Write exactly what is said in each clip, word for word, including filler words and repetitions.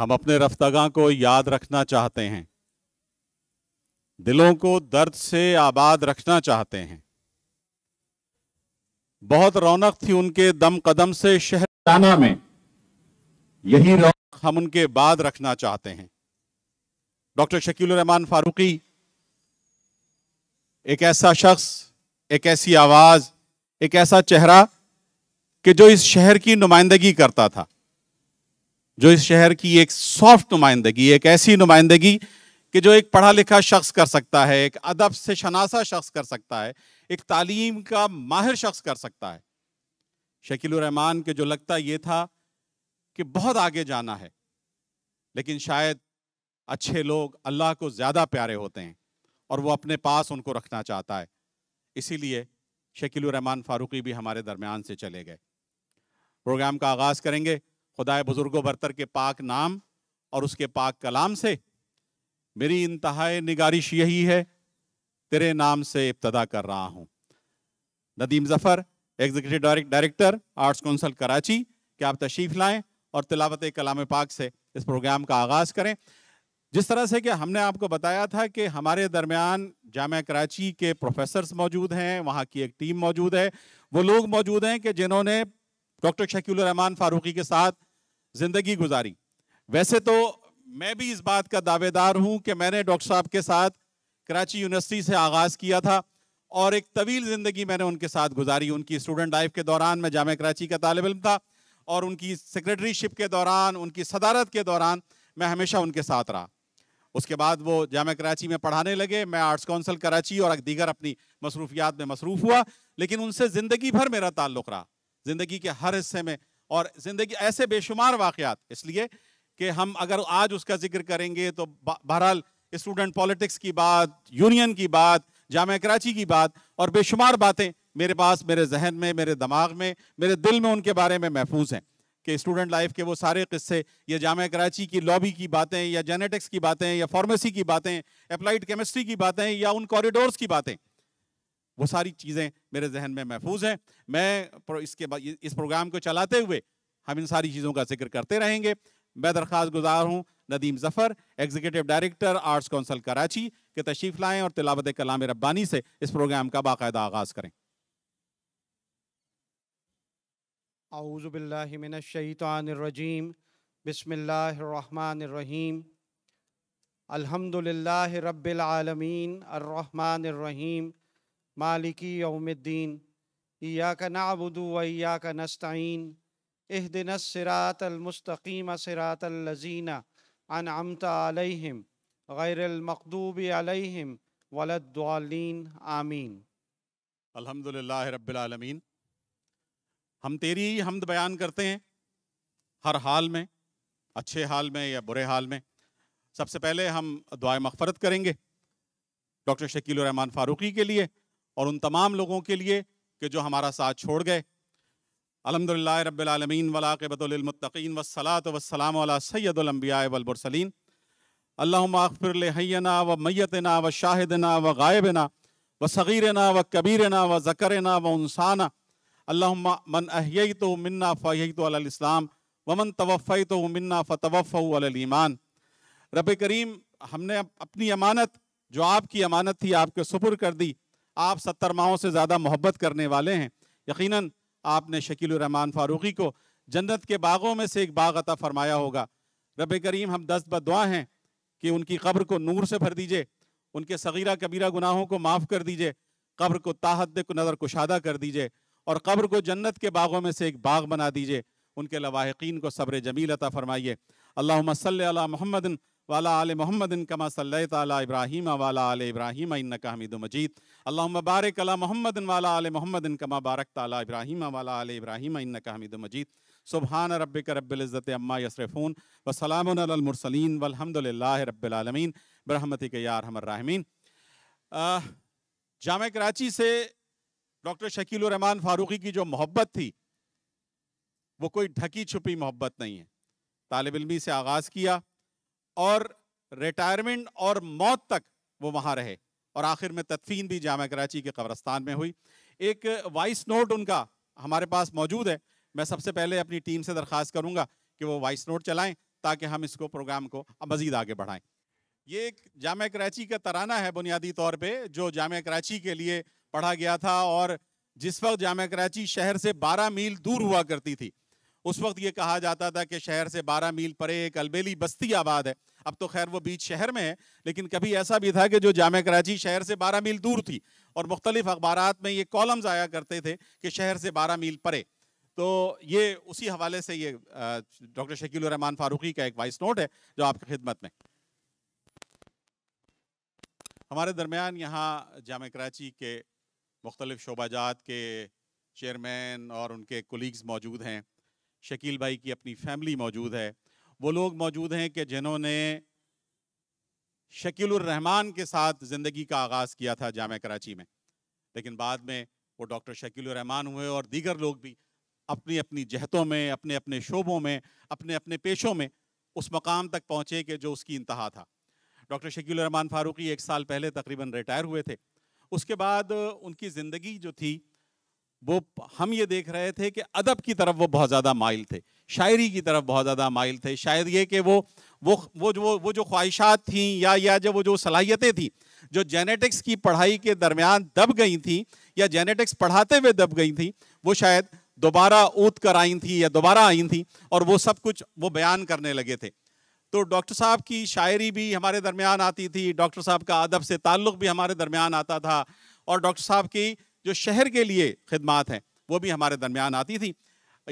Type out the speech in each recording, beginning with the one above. हम अपने रफ्तागां को याद रखना चाहते हैं, दिलों को दर्द से आबाद रखना चाहते हैं। बहुत रौनक थी उनके दम कदम से शहर ताना में, यही रौनक हम उनके बाद रखना चाहते हैं। डॉक्टर शकील रहमान फारूकी एक ऐसा शख्स, एक ऐसी आवाज, एक ऐसा चेहरा कि जो इस शहर की नुमाइंदगी करता था, जो इस शहर की एक सॉफ्ट नुमाइंदगी, एक ऐसी नुमाइंदगी कि जो एक पढ़ा लिखा शख्स कर सकता है, एक अदब से शनासा शख्स कर सकता है, एक तालीम का माहिर शख्स कर सकता है। शकीलुर रहमान के जो लगता ये था कि बहुत आगे जाना है, लेकिन शायद अच्छे लोग अल्लाह को ज़्यादा प्यारे होते हैं और वो अपने पास उनको रखना चाहता है। इसीलिए शकीलुर रहमान फारूकी भी हमारे दरमियान से चले गए। प्रोग्राम का आगाज़ करेंगे खुदाए बुजुर्गो बरतर के पाक नाम और उसके पाक कलाम से। मेरी इंतहाए निगारिश यही है, तेरे नाम से इब्तदा कर रहा हूँ। Nadeem Zafar, executive director arts council Karachi, कि आप तशरीफ़ लाएँ और तिलावत कलाम पाक से इस प्रोग्राम का आगाज़ करें। जिस तरह से कि हमने आपको बताया था कि हमारे दरमियान जामिया कराची के प्रोफेसर्स मौजूद हैं, वहाँ की एक टीम मौजूद है, वो लोग मौजूद हैं कि जिन्होंने डॉक्टर शकीलुर रहमान फारूकी के साथ ज़िंदगी गुजारी। वैसे तो मैं भी इस बात का दावेदार हूं कि मैंने डॉक्टर साहब के साथ कराची यूनिवर्सिटी से आगाज़ किया था और एक तवील ज़िंदगी मैंने उनके साथ गुजारी। उनकी स्टूडेंट लाइफ के दौरान मैं जामिया कराची का तालिब इल्म था और उनकी सेक्रेटरीशिप के दौरान, उनकी सदारत के दौरान मैं हमेशा उनके साथ रहा। उसके बाद वो जामिया कराची में पढ़ाने लगे, मैं आर्ट्स काउंसिल कराची और दीगर अपनी मसरूफियात में मसरूफ़ हुआ, लेकिन उनसे ज़िंदगी भर मेरा ताल्लुक़ रहा, ज़िंदगी के हर हिस्से में। और ज़िंदगी ऐसे बेशुमार वाक़यात, इसलिए कि हम अगर आज उसका जिक्र करेंगे तो बहरहाल स्टूडेंट पॉलिटिक्स की बात, यूनियन की बात, जामिया कराची की बात और बेशुमार बातें मेरे पास, मेरे जहन में, मेरे दिमाग में, मेरे दिल में उनके बारे में महफूज हैं कि स्टूडेंट लाइफ के वो सारे किस्से, या जामिया कराची की लॉबी की बातें, या जेनेटिक्स की बातें, या फार्मेसी की बातें, अप्लाइड केमिस्ट्री की बातें, या उन कॉरिडोर्स की बातें, वो सारी चीज़ें मेरे जहन में महफूज हैं। मैं इसके इस प्रोग्राम को चलाते हुए हम इन सारी चीज़ों का जिक्र करते रहेंगे। मैं दरख्वास्त गुजार हूँ Nadeem Zafar, executive director arts council Karachi, के तशरीफ़ लाएँ और तिलावत कलाम रब्बानी से इस प्रोग्राम का बाकायदा आगाज़ करें। आऊज़ु बिल्लाहि मिनश शैतानिर रजीम, बिस्मिल्लाहिर रहमानिर रहीम, अल्हम्दुलिल्लाहि रब्बिल आलमीन, अर्रहमानिर रहीम, मालिकी यौमिद्दीन, इय्याक नअबुदु व इय्याक नस्तईन, इहदिनस सिरातल मुस्तक़ीम, सिरातल लज़ीना अनअमत अलैहिम गैरिल मग़दूबि अलैहिम वलद्दालीन, आमीन। अल्हम्दुलिल्लाह रब्बिल आलमीन। हम तेरी हमद बयान करते हैं हर हाल में, अच्छे हाल में या बुरे हाल में। सबसे पहले हम दुआ मग़फ़रत करेंगे डॉक्टर शकीलुर रहमान फारूकी के लिए और उन तमाम लोगों के लिए कि जो हमारा साथ छोड़ गए। अल्हम्दुलिल्लाह रब्बिल आलमीन, वलाक़िबतुल लिलमुत्तक़ीन, वस्सलातु वस्सलामु अला सय्यदिल अंबियाए वल मुरसलीन। अल्लाहुम्मा अग़फ़िर लिहय्यिना व मय्यतना व शाहिदना व ग़ाइबना व सग़ीरना व कबीरना व ज़करना व उन्साना। अल्लाहुम्मा मन अहयैतहु मिन्ना फ़अहयितहु अलल इस्लाम व मन तवफ़्फ़ैतहु मिन्ना फ़तवफ़्फ़हु अलल ईमान। रब करीम, हमने अपनी अमानत जो आपकी अमानत थी आपके सुपुर्द कर दी। आप सत्तर माहों से ज़्यादा मोहब्बत करने वाले हैं। यकीनन आपने शकीलुर रहमान फारूकी को जन्नत के बागों में से एक बाग अता फरमाया होगा। रब करीम, हम दस्त बद्दुआ हैं कि उनकी कब्र को नूर से भर दीजिए, उनके सगीरा कबीरा गुनाहों को माफ़ कर दीजिए, कब्र को ताहद को नज़र कुशादा कर दीजिए और कब्र को जन्नत के बागों में से एक बाग बना दीजिए। उनके लवाहिकीन को सब्र जमील अता फरमाइए। अल्लाहुम्मा सल्लि अला मुहम्मदिन वाला आल मोहम्मदिन कमा सल्लैत अला इब्राहीम वाला आल इब्राहीम इन्नका हमीदु मजीद। अल्लाहुम्मा बारिक अला मोहम्मदिन वाला आल मोहम्मदिन कमा बारकता अला इब्राहीम वाला आल इब्राहीम इन्नका हमीदु मजीद। सुब्हान रब्बिक रब्बिल इज्जति अम्मा यस्रिफून व सलामुन अलल मुरसलीन वल्हम्दुलिल्लाहि रब्बिल आलमीन बिरहमतिक या अरहमर राहिमीन। जामिया कराची से डॉक्टर शकीलुर रहमान फारूकी की जो मोहब्बत थी वो कोई ढकी छुपी मोहब्बत नहीं है। तालिब इल्मी से आगाज़ किया और रिटायरमेंट और मौत तक वो वहाँ रहे और आखिर में तदफीन भी जामिया कराची के कब्रस्तान में हुई। एक वॉइस नोट उनका हमारे पास मौजूद है। मैं सबसे पहले अपनी टीम से दरख्वास्त करूँगा कि वो वॉइस नोट चलाएं ताकि हम इसको प्रोग्राम को मज़ीद आगे बढ़ाएं। ये एक जामिया कराची का तराना है बुनियादी तौर पे, जो जामिया कराची के लिए पढ़ा गया था और जिस वक्त जामिया कराची शहर से बारह मील दूर हुआ करती थी उस वक्त ये कहा जाता था कि शहर से बारह मील परे एक अलबेली बस्ती आबाद है। अब तो खैर वो बीच शहर में है, लेकिन कभी ऐसा भी था कि जो जामिया कराची शहर से बारह मील दूर थी और मुख्तलिफ अखबारात में ये कॉलम्स आया करते थे कि शहर से बारह मील परे। तो ये उसी हवाले से ये डॉक्टर शकील रहमान फारूकी का एक वॉइस नोट है जो आपकी खिदमत में। हमारे दरमियान यहाँ जामिया कराची के मुख्तलिफ शोबाजात के चेयरमैन और उनके कोलीग्स मौजूद हैं, शकील भाई की अपनी फैमिली मौजूद है, वो लोग मौजूद हैं कि जिन्होंने शकीलुर रहमान के साथ ज़िंदगी का आगाज़ किया था जामिया कराची में, लेकिन बाद में वो डॉक्टर शकीलुर रहमान हुए और दीगर लोग भी अपनी अपनी जहतों में, अपने अपने शोबों में, अपने अपने पेशों में उस मकाम तक पहुँचे कि जो उसकी इंतहा था। डॉक्टर शकीलुर रहमान फारूकी एक साल पहले तकरीबन रिटायर हुए थे। उसके बाद उनकी ज़िंदगी जो थी वो हम ये देख रहे थे कि अदब की तरफ वो बहुत ज़्यादा माइल थे, शायरी की तरफ बहुत ज़्यादा माइल थे। शायद ये कि वो वो वो जो वो जो ख्वाहिशात थीं या या जो वो जो सलाहियतें थीं जो जेनेटिक्स की पढ़ाई के दरमियान दब गई थी या जेनेटिक्स पढ़ाते हुए दब गई थी, वो शायद दोबारा ऊत कर आई थी या दोबारा आई थी और वो सब कुछ वो बयान करने लगे थे। तो डॉक्टर साहब की शायरी भी हमारे दरमियान आती थी, डॉक्टर साहब का अदब से ताल्लुक़ भी हमारे दरमियान आता था और डॉक्टर साहब की जो शहर के लिए खिदमात हैं वो भी हमारे दरमियान आती थी।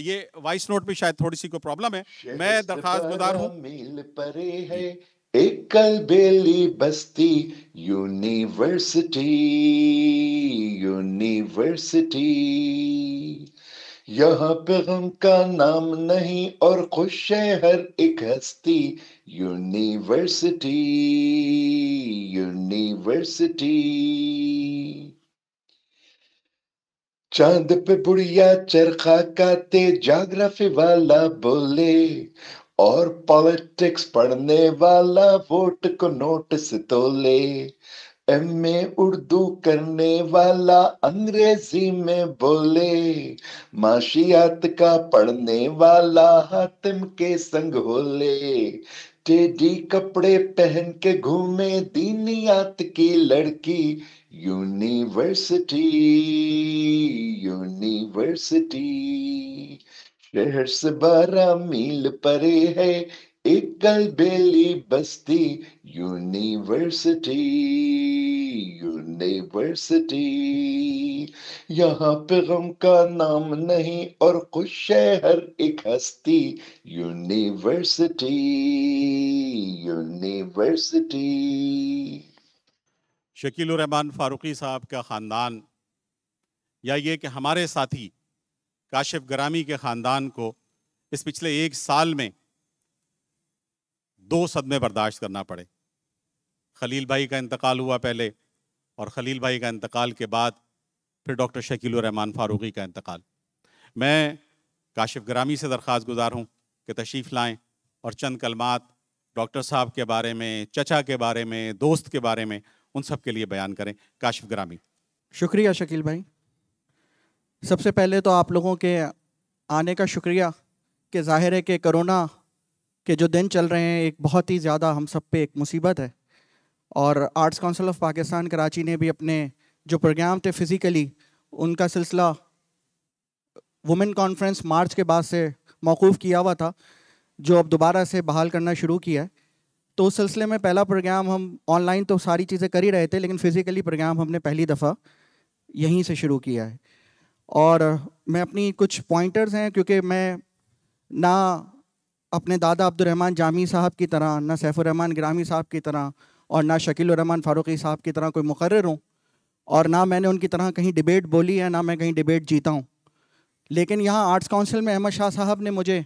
ये वॉइस नोट में शायद थोड़ी सी को प्रॉब्लम है, मैं दरख्वास्त गुजार हूँ। यहाँ पे गम का नाम नहीं और खुश है हर एक हस्ती, यूनिवर्सिटी यूनिवर्सिटी। चांद पे बुढ़िया चरखा काते ज्योग्राफी वाला बोले और पॉलिटिक्स पढ़ने वाला वोट को नोट से तोले। एम ए उर्दू करने वाला अंग्रेजी में बोले, माशियात का पढ़ने वाला हातिम के संग होले। टेढ़ी कपड़े पहन के घूमे दीनियात की लड़की, यूनिवर्सिटी यूनिवर्सिटी। शहर से बारह मील परे है एक अलबेली बस्ती, यूनिवर्सिटी यूनिवर्सिटी। यहाँ पे गम का नाम नहीं और खुश है हर एक हस्ती, यूनिवर्सिटी यूनिवर्सिटी। शकीलुर रहमान फारूकी साहब का ख़ानदान या ये कि हमारे साथी काशिफ गरामी के ख़ानदान को इस पिछले एक साल में दो सदमे बर्दाश्त करना पड़े। खलील भाई का इंतकाल हुआ पहले और खलील भाई का इंतकाल के बाद फिर डॉक्टर शकीलुर रहमान फारूकी का इंतकाल। मैं काशिफ गरामी से दरख्वास्त गुजार हूँ कि तशरीफ़ लाएं और चंद कलमात डॉक्टर साहब के बारे में, चचा के बारे में, दोस्त के बारे में, उन सब के लिए बयान करें। काशिफ गरामी। शुक्रिया शकील भाई, सबसे पहले तो आप लोगों के आने का शुक्रिया कि जाहिर है कि कोरोना के जो दिन चल रहे हैं एक बहुत ही ज़्यादा हम सब पे एक मुसीबत है और arts council of Pakistan Karachi ने भी अपने जो प्रोग्राम थे फ़िज़िकली उनका सिलसिला वुमेन कॉन्फ्रेंस मार्च के बाद से मौकूफ़ किया हुआ था, जो अब दोबारा से बहाल करना शुरू किया है। तो उस सिलसिले में पहला प्रोग्राम हम ऑनलाइन तो सारी चीज़ें कर ही रहे थे, लेकिन फ़िज़िकली प्रोग्राम हमने पहली दफ़ा यहीं से शुरू किया है। और मैं अपनी कुछ पॉइंटर्स हैं, क्योंकि मैं ना अपने दादा अब्दुर्रहमान जामी साहब की तरह, ना सैफुर्रहमान गिरामी साहब की तरह और ना शकीलुर रहमान फारूकी साहब की तरह कोई मुकर्रर हूँ और ना मैंने उनकी तरह कहीं डिबेट बोली है, ना मैं कहीं डिबेट जीता हूँ। लेकिन यहाँ आर्ट्स काउंसिल में अहमद शाह साहब ने मुझे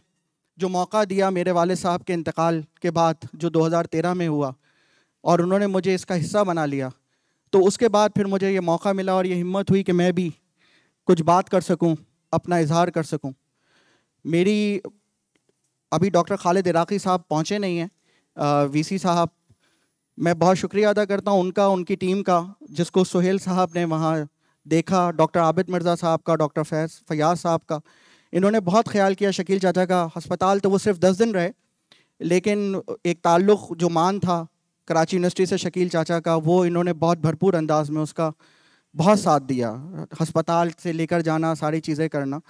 जो मौका दिया मेरे वाले साहब के इंतकाल के बाद, जो दो हज़ार तेरह में हुआ, और उन्होंने मुझे इसका हिस्सा बना लिया, तो उसके बाद फिर मुझे ये मौका मिला और ये हिम्मत हुई कि मैं भी कुछ बात कर सकूँ, अपना इजहार कर सकूँ। मेरी अभी डॉक्टर खालिद इराक़ी साहब पहुँचे नहीं हैं, वीसी साहब, मैं बहुत शुक्रिया अदा करता हूँ उनका, उनकी टीम का, जिसको सुहेल साहब ने वहाँ देखा, डॉक्टर आबिद मिर्ज़ा साहब का, डॉक्टर फैज़ फयाज़ साहब का। इन्होंने बहुत ख्याल किया शकील चाचा का। हस्पताल तो वो सिर्फ दस दिन रहे, लेकिन एक ताल्लुक़ जो मान था कराची यूनिवर्सिटी से शकील चाचा का, वो इन्होंने बहुत भरपूर अंदाज में उसका बहुत साथ दिया, हस्पताल से लेकर जाना, सारी चीज़ें करना।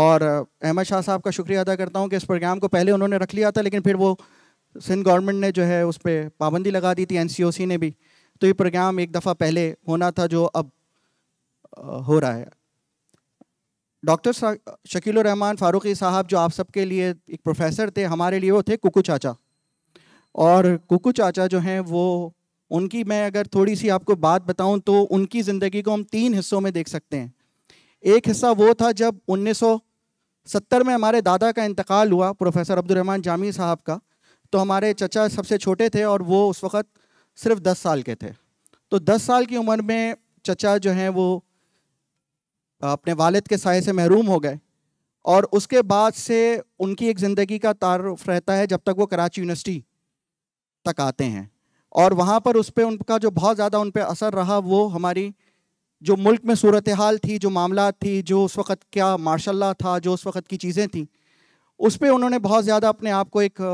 और अहमद शाह साहब का शुक्रिया अदा करता हूँ कि इस प्रोग्राम को पहले उन्होंने रख लिया था, लेकिन फिर वो सिंध गवर्नमेंट ने जो है उस पर पाबंदी लगा दी थी, एन सी ओ सी ने भी, तो ये प्रोग्राम एक दफ़ा पहले होना था जो अब हो रहा है। डॉक्टर शकील रहमान फारूकी साहब जो आप सबके लिए एक प्रोफेसर थे, हमारे लिए वो थे कुकू चाचा। और कुकू चाचा जो हैं वो, उनकी मैं अगर थोड़ी सी आपको बात बताऊं तो उनकी ज़िंदगी को हम तीन हिस्सों में देख सकते हैं। एक हिस्सा वो था जब उन्नीस सौ सत्तर में हमारे दादा का इंतकाल हुआ, प्रोफेसर अब्दुलरहमान जामी साहब का, तो हमारे चचा सबसे छोटे थे और वो उस वक़्त सिर्फ दस साल के थे। तो दस साल की उम्र में चचा जो हैं वो अपने वालिद के साए से महरूम हो गए, और उसके बाद से उनकी एक ज़िंदगी का तारुफ रहता है जब तक वो कराची यूनिवर्सिटी तक आते हैं। और वहाँ पर उस पर उनका जो बहुत ज़्यादा उन पर असर रहा वो हमारी जो मुल्क में सूरत हाल थी, जो मामला थी, जो उस वक़्त क्या मार्शल था, जो उस वक़्त की चीज़ें थीं, उस पर उन्होंने बहुत ज़्यादा अपने आप को एक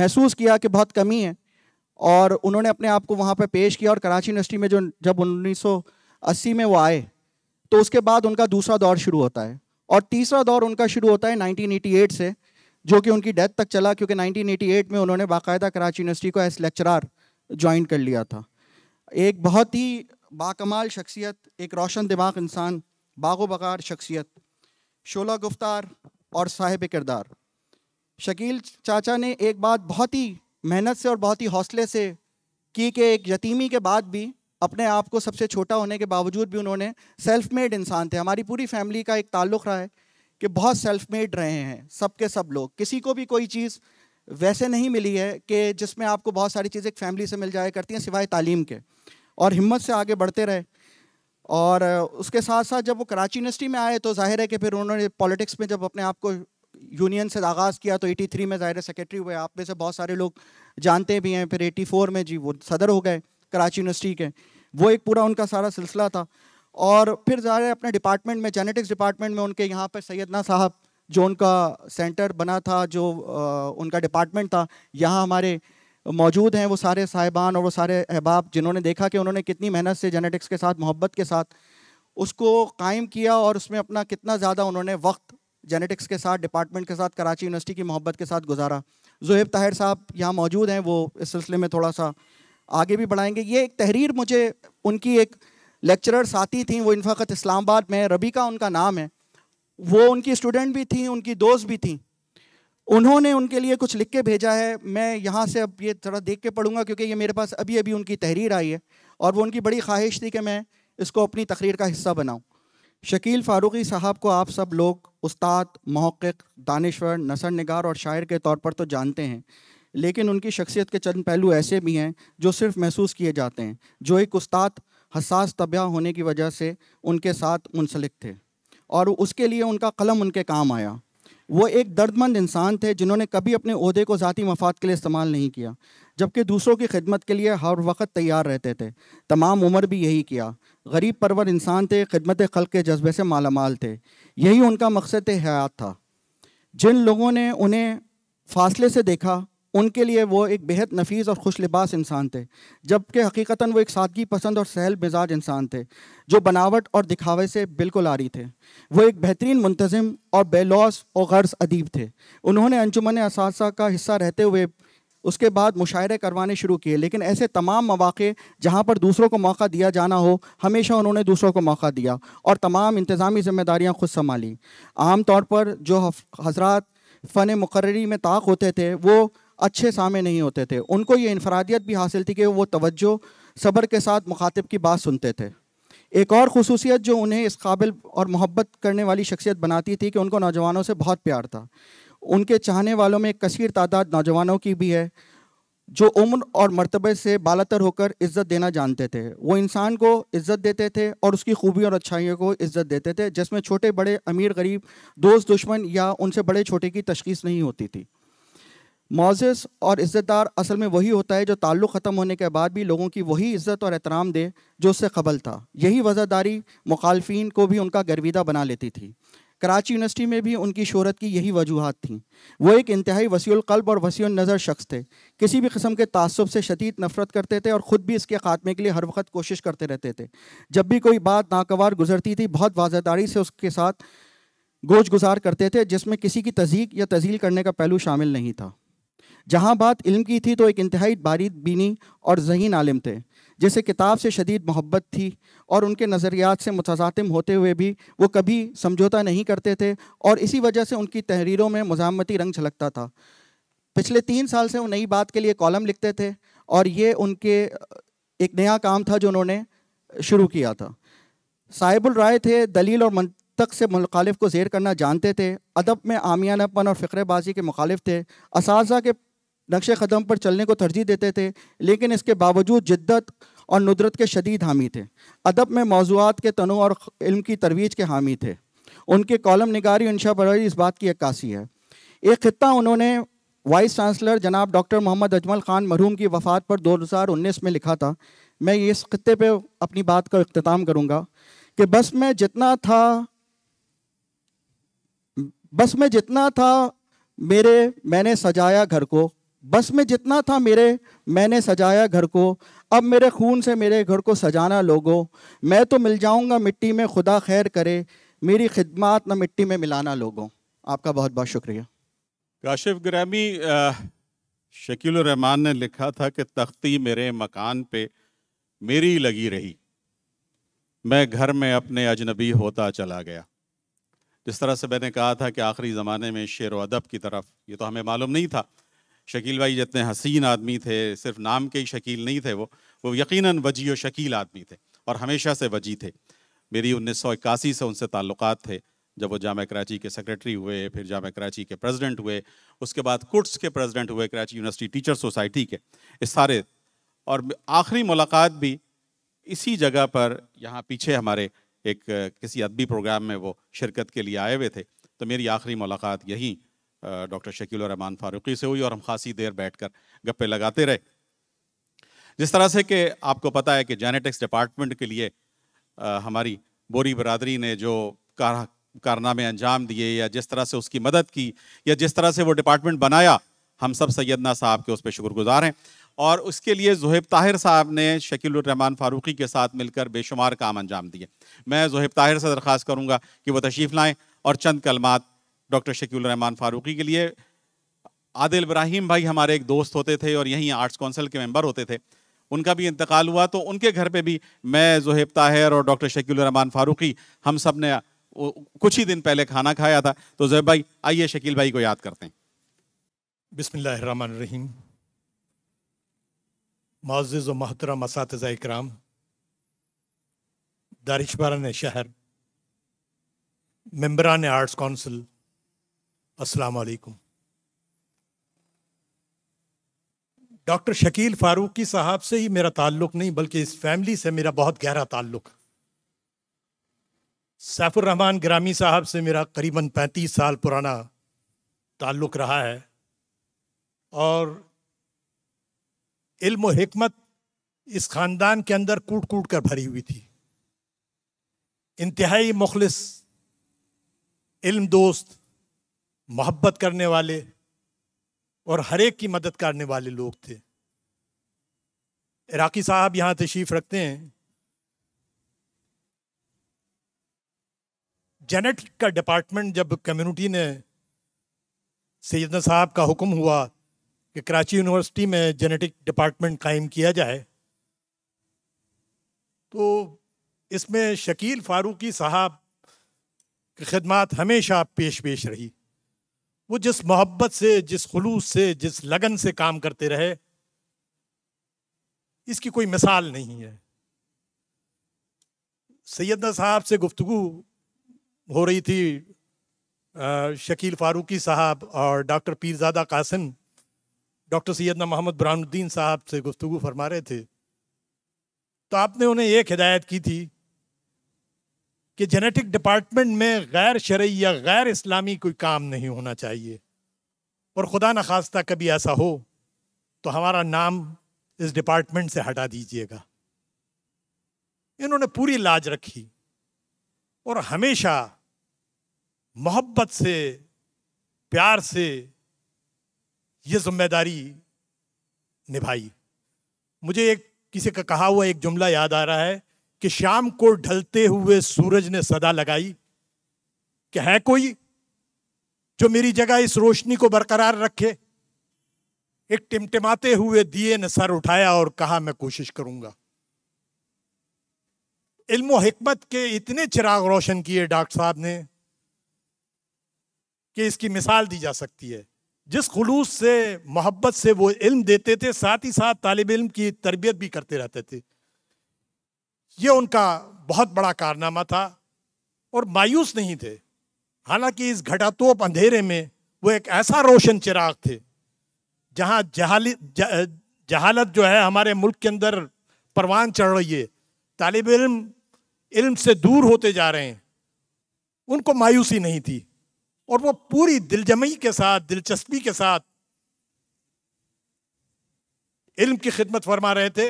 महसूस किया कि बहुत कमी है, और उन्होंने अपने आप को वहाँ पर पेश किया। और कराची यूनिवर्सिटी में जो जब उन्नीस सौ अस्सी में वो आए तो उसके बाद उनका दूसरा दौर शुरू होता है, और तीसरा दौर उनका शुरू होता है नाइनटीन एटी एट से, जो कि उनकी डेथ तक चला, क्योंकि नाइनटीन एटी एट में उन्होंने बाकायदा कराची यूनिवर्सिटी को एस लेक्चरार ज्वाइन कर लिया था। एक बहुत ही बाकमाल शख्सियत, एक रोशन दिमाग इंसान, बागो बगार शख्सियत, शोला गुफ्तार और साहिब किरदार। शकील चाचा ने एक बात बहुत ही मेहनत से और बहुत ही हौसले से की कि एक यतीमी के बाद भी अपने आप को, सबसे छोटा होने के बावजूद भी उन्होंने सेल्फ मेड इंसान थे। हमारी पूरी फैमिली का एक ताल्लुक़ रहा है कि बहुत सेल्फ मेड रहे हैं सब के सब लोग, किसी को भी कोई चीज़ वैसे नहीं मिली है कि जिसमें आपको बहुत सारी चीज़ें एक फैमिली से मिल जाया करती हैं, सिवाय तालीम के। और हिम्मत से आगे बढ़ते रहे, और उसके साथ साथ जब वो कराची यूनिवर्सिटी में आए तो जाहिर है कि फिर उन्होंने पॉलिटिक्स में जब अपने आप को यूनियन से आगाज़ किया तो एटी थ्री में ज़ाहिर सेक्रेटरी हुए, आप में से बहुत सारे लोग जानते भी हैं। फिर एटी फोर में जी वो सदर हो गए कराची यूनिवर्सिटी के, वो एक पूरा उनका सारा सिलसिला था। और फिर ज़ाहिर अपने डिपार्टमेंट में, जेनेटिक्स डिपार्टमेंट में, उनके यहाँ पर सैयदना साहब जो उनका सेंटर बना था, जो आ, उनका डिपार्टमेंट था, यहाँ हमारे मौजूद हैं वो सारे साहिबान और वो सारे अहबाब जिन्होंने देखा कि उन्होंने कितनी मेहनत से जेनेटिक्स के साथ, मोहब्बत के साथ उसको कायम किया, और उसमें अपना कितना ज़्यादा उन्होंने वक्त जेनेटिक्स के साथ, डिपार्टमेंट के साथ, कराची यूनिवर्सिटी की मोहब्बत के साथ गुजारा। ज़ुहैब ताहिर साहब यहाँ मौजूद हैं, वो इस सिलसिले में थोड़ा सा आगे भी बढ़ाएंगे। ये एक तहरीर मुझे, उनकी एक लेक्चरर साथी थी, वो इन वक्त इस्लामाबाद में, रबीका उनका नाम है, वो उनकी स्टूडेंट भी थी, उनकी दोस्त भी थी। उन्होंने उनके लिए कुछ लिख के भेजा है, मैं यहाँ से अब ये थोड़ा देख के पढ़ूंगा क्योंकि ये मेरे पास अभी अभी उनकी तहरीर आई है, और वो उनकी बड़ी ख्वाहिश थी कि मैं इसको अपनी तकरीर का हिस्सा बनाऊँ। शकील फारूकी साहब को आप सब लोग उस्ताद, मुहक्किक, दानिश्वर, नसर निगार और शायर के तौर पर तो जानते हैं, लेकिन उनकी शख्सियत के चंद पहलू ऐसे भी हैं जो सिर्फ महसूस किए जाते हैं, जो एक उस्ताद हसास तबीयत होने की वजह से उनके साथ मुंसलिक थे, और उसके लिए उनका कलम उनके काम आया। वो एक दर्दमंद इंसान थे जिन्होंने कभी अपने ओहदे को ज़ाती मफाद के लिए इस्तेमाल नहीं किया, जबकि दूसरों की खिदमत के लिए हर वक्त तैयार रहते थे। तमाम उम्र भी यही किया। गरीब परवर इंसान थे, खिदमत खल्क के जज्बे से मालामाल थे, यही उनका मकसद हयात था। जिन लोगों ने उन्हें फासले से देखा उनके लिए वो एक बेहद नफीस और खुश लिबास इंसान थे, जबकि हकीकतन वो एक सादगी पसंद और सहल मिजाज इंसान थे जो बनावट और दिखावे से बिल्कुल आरी थे। वो एक बेहतरीन मुंतज़िम और बेलौस और गर्ज़ अदीब थे। उन्होंने अंजुमन असातिज़ा का हिस्सा रहते हुए उसके बाद मुशायरे करवाने शुरू किए, लेकिन ऐसे तमाम मौक़े जहाँ पर दूसरों को मौका दिया जाना हो, हमेशा उन्होंने दूसरों को मौका दिया और तमाम इंतज़ामी ज़िम्मेदारियाँ खुद संभालीं। आम तौर पर जो हज़रात फ़न मुकर्ररी में ताक होते थे वो अच्छे सामे नहीं होते थे। उनको ये इनफरादियत भी हासिल थी कि वो तवज्जो, सब्र के साथ मुखातिब की बात सुनते थे। एक और ख़ुसूसियत जो उन्हें इस काबिल और मोहब्बत करने वाली शख्सियत बनाती थी कि उनको नौजवानों से बहुत प्यार था। उनके चाहने वालों में एक कसीर तादाद नौजवानों की भी है जो उम्र और मर्तबे से बालातर होकर इज़्ज़त देना जानते थे। वो इंसान को इज़्ज़त देते थे और उसकी खूबी और अच्छाइयों को इज़्ज़त देते थे, जिसमें छोटे बड़े, अमीर गरीब, दोस्त दुश्मन या उनसे बड़े छोटे की तशख़ीस नहीं होती थी। मोअज़्ज़ज़ और इज़्ज़तदार असल में वही होता है जो ताल्लुक़ ख़त्म होने के बाद भी लोगों की वही इज़्ज़त और एहतराम दे जो उससे क़बल था। यही वज़हदारी मुखालफीन को भी उनका गर्विदा बना लेती थी। कराची यूनिवर्सिटी में भी उनकी शोहरत की यही वजूहत थी। वो एक इंतहाई वसीउल क़ल्ब और वसीउल नज़र शख्स थे, किसी भी किस्म के तअस्सुब से शदीद नफरत करते थे और ख़ुद भी इसके ख़ात्मे के लिए हर वक्त कोशिश करते रहते थे। जब भी कोई बात नागवार गुजरती थी बहुत वाज़ेदारी से उसके साथ गोश गुजार करते थे, जिसमें किसी की तज़ीक या तज़ील करने का पहलू शामिल नहीं था। जहाँ बात इल्म की थी तो एक इंतहाई बारीक बीनी और ज़हीन आलिम थे, जैसे किताब से शदीद मोहब्बत थी और उनके नज़रियात से मुतज़ातिम होते हुए भी वो कभी समझौता नहीं करते थे और इसी वजह से उनकी तहरीरों में मज़ामती रंग झलकता था। पिछले तीन साल से वो नई बात के लिए कॉलम लिखते थे और ये उनके एक नया काम था जो उन्होंने शुरू किया था। साहिबुल राय थे, दलील और तक से मुखालिफ को ज़ेर करना जानते थे, अदब में आमियानापन और फ़िक्रबाजी के मुखालिफ थे, असातिज़ा के नक्शे क़दम पर चलने को तरजीह देते थे लेकिन इसके बावजूद जिद्दत और नुदरत के शदीद हामी थे, अदब में मौज़ूआत के तनूअ और इल्म की तरवीज के हामी थे। उनके कॉलम निगारी इंशा बरारी इस बात की अक्कासी है। एक ख़ित्ता उन्होंने वाइस चांसलर जनाब डॉक्टर मोहम्मद अजमल ख़ान मरहूम की वफ़ात पर दो हज़ार उन्नीस में लिखा था। मैं इस ख़ित्ते पर अपनी बात का इख्तिताम करूँगा कि बस में जितना था बस में जितना था मेरे मैंने सजाया घर को, बस में जितना था मेरे मैंने सजाया घर को, अब मेरे खून से मेरे घर को सजाना लोगों, मैं तो मिल जाऊंगा मिट्टी में खुदा खैर करे, मेरी खिदमत न मिट्टी में मिलाना लोगों। आपका बहुत बहुत शुक्रिया। काशिफ गिरामी, शकील रहमान ने लिखा था कि तख्ती मेरे मकान पे मेरी लगी रही, मैं घर में अपने अजनबी होता चला गया। जिस तरह से मैंने कहा था कि आखिरी ज़माने में शेर व अदब की तरफ, ये तो हमें मालूम नहीं था शकील भाई जितने हसीन आदमी थे, सिर्फ नाम के ही शकील नहीं थे वो वो यकीनन वजी व शकील आदमी थे और हमेशा से वजी थे। मेरी उन्नीस सौ इक्यासी से उनसे ताल्लुकात थे, जब वो जामा कराची के सेक्रेटरी हुए, फिर जामा कराची के प्रेसिडेंट हुए, उसके बाद कुट्स के प्रेसिडेंट हुए कराची यूनिवर्सिटी टीचर सोसाइटी के, इस सारे और आखिरी मुलाकात भी इसी जगह पर यहाँ पीछे हमारे एक किसी अदबी प्रोग्राम में वो शिरकत के लिए आए हुए थे। तो मेरी आखिरी मुलाकात यहीं डॉक्टर शकील रहमान फारूकी से हुई और हम खासी देर बैठकर गप्पे लगाते रहे। जिस तरह से कि आपको पता है कि जेनेटिक्स डिपार्टमेंट के लिए आ, हमारी बोरी बरादरी ने जो कार, कारनामे अंजाम दिए या जिस तरह से उसकी मदद की या जिस तरह से वो डिपार्टमेंट बनाया, हम सब सैयदना साहब के उस पर शुक्रगुजार हैं। और उसके लिए ज़ुहैब ताहिर साहब ने शकील रहमान फारूकी के साथ मिलकर बेशुमार काम अंजाम दिए। मैं ज़ुहैब ताहिर से दरख्वास्त करूँगा कि वो तशरीफ़ लाएँ और चंद कलमात डॉक्टर शकील रहमान फारूकी के लिए। आदिल इब्राहिम भाई हमारे एक दोस्त होते थे और यहीं आर्ट्स काउंसिल के मेंबर होते थे, उनका भी इंतकाल हुआ। तो उनके घर पे भी मैं, ज़ुहैब ताहिर और डॉक्टर शकील रहमान फारूकी, हम सब ने कुछ ही दिन पहले खाना खाया था। तो ज़ुहैब भाई, आइए शकील भाई को याद करते हैं। बिस्मिल्लाहिर रहमानिर रहीम। मुअज़्ज़िज़ व मोहतरम असातिज़ा इकराम, दारिशबारान शहर, मेंबरान आर्ट्स काउंसिल, अस्सलाम वालेकुम। डॉक्टर शकील फारूकी साहब से ही मेरा ताल्लुक़ नहीं बल्कि इस फैमिली से मेरा बहुत गहरा ताल्लुक़। सैफुर रहमान गिरामी साहब से मेरा करीबन पैंतीस साल पुराना ताल्लुक़ रहा है और इल्म और हिकमत इस ख़ानदान के अंदर कूट कूट कर भरी हुई थी। इंतहाई मुखलिस, इल्म दोस्त, मोहब्बत करने वाले और हर एक की मदद करने वाले लोग थे। इराकी साहब यहाँ तशरीफ़ रखते हैं। जेनेटिक का डिपार्टमेंट, जब कम्युनिटी ने सैयदना साहब का हुक्म हुआ कि कराची यूनिवर्सिटी में जेनेटिक डिपार्टमेंट कायम किया जाए, तो इसमें शकील फारूकी साहब की खिदमत हमेशा पेश पेश रही। वो जिस मोहब्बत से, जिस खुलूस से, जिस लगन से काम करते रहे, इसकी कोई मिसाल नहीं है। सैयदना साहब से गुफ्तगू हो रही थी, शकील फारूकी साहब और डॉक्टर पीरजादा कासिम, डॉक्टर सैयदना मोहम्मद बुरहानुद्दीन साहब से गुफ्तगू फरमा रहे थे। तो आपने उन्हें एक हिदायत की थी कि जेनेटिक डिपार्टमेंट में गैर शरई या गैर इस्लामी कोई काम नहीं होना चाहिए और ख़ुदा न खास्ता कभी ऐसा हो तो हमारा नाम इस डिपार्टमेंट से हटा दीजिएगा। इन्होंने पूरी लाज रखी और हमेशा मोहब्बत से, प्यार से ये जिम्मेदारी निभाई। मुझे एक किसी का कहा हुआ एक जुमला याद आ रहा है कि शाम को ढलते हुए सूरज ने सदा लगाई कि है कोई जो मेरी जगह इस रोशनी को बरकरार रखे। एक टिमटिमाते हुए दिए ने सर उठाया और कहा मैं कोशिश करूंगा। इल्म और हिकमत के इतने चिराग रोशन किए डॉक्टर साहब ने कि इसकी मिसाल दी जा सकती है। जिस खुलूस से, मोहब्बत से वो इल्म देते थे, साथ ही साथ तालिब इल्म की तरबियत भी करते रहते थे। ये उनका बहुत बड़ा कारनामा था और मायूस नहीं थे। हालांकि इस घटातोप अंधेरे में वो एक ऐसा रोशन चिराग थे जहाँ जहाली जह, जहालत जो है हमारे मुल्क के अंदर परवान चढ़ रही है। तालिब इल्म इल्म से दूर होते जा रहे हैं, उनको मायूसी नहीं थी और वो पूरी दिलजमी के साथ, दिलचस्पी के साथ इल्म की खिदमत फरमा रहे थे।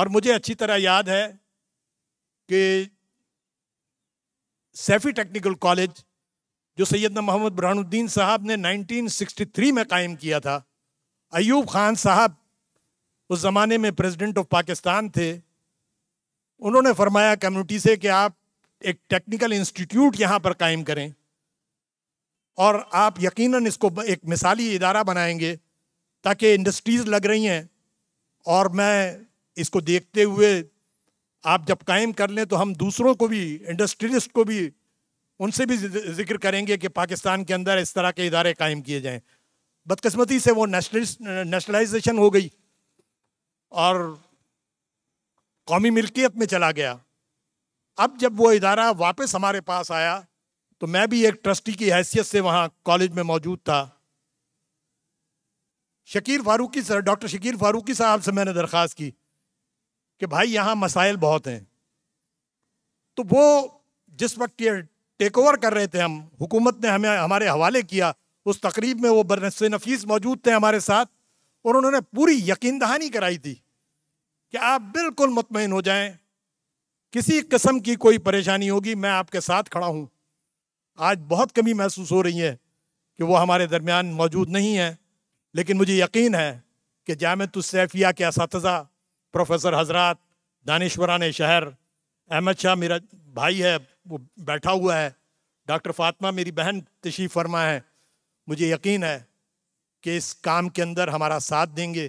और मुझे अच्छी तरह याद है कि सैफ़ी टेक्निकल कॉलेज जो सैयदना मोहम्मद बुरहानुद्दीन साहब ने नाइनटीन सिक्सटी थ्री में कायम किया था, अयूब खान साहब उस ज़माने में प्रेसिडेंट ऑफ पाकिस्तान थे, उन्होंने फरमाया कम्युनिटी से कि आप एक टेक्निकल इंस्टीट्यूट यहाँ पर कायम करें और आप यकीनन इसको एक मिसाली इदारा बनाएंगे ताकि इंडस्ट्रीज़ लग रही हैं और मैं इसको देखते हुए आप जब कायम कर लें तो हम दूसरों को भी, इंडस्ट्रियलिस्ट को भी, उनसे भी जिक्र करेंगे कि पाकिस्तान के अंदर इस तरह के इदारे कायम किए जाएं। बदकिस्मती से वो नेशनलिस्ट नेशनलाइजेशन हो गई और कौमी मिल्कियत में चला गया। अब जब वो इदारा वापस हमारे पास आया तो मैं भी एक ट्रस्टी की हैसियत से वहाँ कॉलेज में मौजूद था। शकील फारूकी सर, डॉक्टर शकील फारूकी साहब से मैंने दरख्वास्त की कि भाई यहाँ मसाइल बहुत हैं। तो वो जिस वक्त ये टेक ओवर कर रहे थे, हम हुकूमत ने हमें हमारे हवाले किया, उस तकरीब में वो बरनस्से नफीस मौजूद थे हमारे साथ और उन्होंने पूरी यकीन दहानी कराई थी कि आप बिल्कुल मुतमईन हो जाएं, किसी किस्म की कोई परेशानी होगी मैं आपके साथ खड़ा हूँ। आज बहुत कमी महसूस हो रही है कि वो हमारे दरमियान मौजूद नहीं है, लेकिन मुझे यकीन है कि जामिअतुस्सैफिया के असातिज़ा, प्रोफेसर हजरात, दानिश्वरान शहर, अहमद शाह मेरा भाई है वो बैठा हुआ है, डॉक्टर फातिमा मेरी बहन तशरीफ़ फरमा है, मुझे यकीन है कि इस काम के अंदर हमारा साथ देंगे।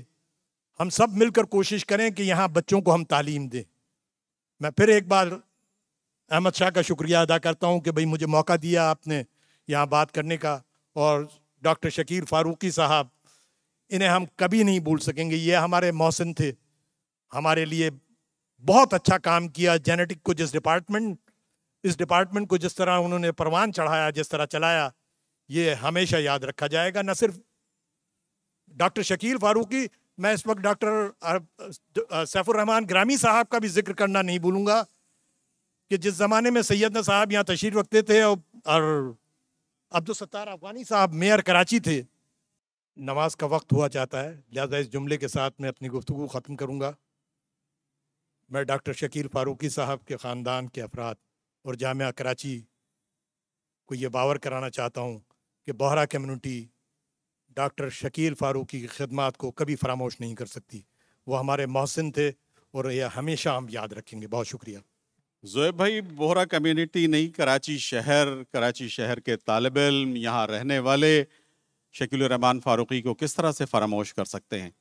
हम सब मिलकर कोशिश करें कि यहाँ बच्चों को हम तालीम दें। मैं फिर एक बार अहमद शाह का शुक्रिया अदा करता हूँ कि भाई मुझे मौका दिया आपने यहाँ बात करने का, और डॉक्टर शकील फारूकी साहब, इन्हें हम कभी नहीं भूल सकेंगे। ये हमारे मोहसिन थे, हमारे लिए बहुत अच्छा काम किया। जेनेटिक को जिस डिपार्टमेंट इस डिपार्टमेंट को जिस तरह उन्होंने परवान चढ़ाया, जिस तरह चलाया, ये हमेशा याद रखा जाएगा। न सिर्फ डॉक्टर शकील फारूकी, मैं इस वक्त डॉक्टर सैफुर्रहमान ग्रामी साहब का भी जिक्र करना नहीं भूलूंगा कि जिस ज़माने में सैयदना साहब यहाँ तशरीफ़ रखते थे और अब्दुल सत्तार अफगानी साहब मेयर कराची थे। नमाज का वक्त हुआ जाता है, लिहाजा इस जुमले के साथ मैं अपनी गुफ्तगू ख़त्म करूँगा। मैं डॉक्टर शकील फारूकी साहब के ख़ानदान के अफराद और जामिया कराची को ये बावर कराना चाहता हूँ कि बोहरा कम्यूनिटी डॉक्टर शकील फारूकी की खिदमत को कभी फरामोश नहीं कर सकती। वो हमारे मोहसिन थे और यह हमेशा हम याद रखेंगे। बहुत शुक्रिया ज़ोएब भाई। बोहरा कम्यूनिटी नहीं, कराची शहर, कराची शहर के तालिब इल्म, यहाँ रहने वाले शकील रहमान फारूकी को किस तरह से फरामोश कर सकते हैं।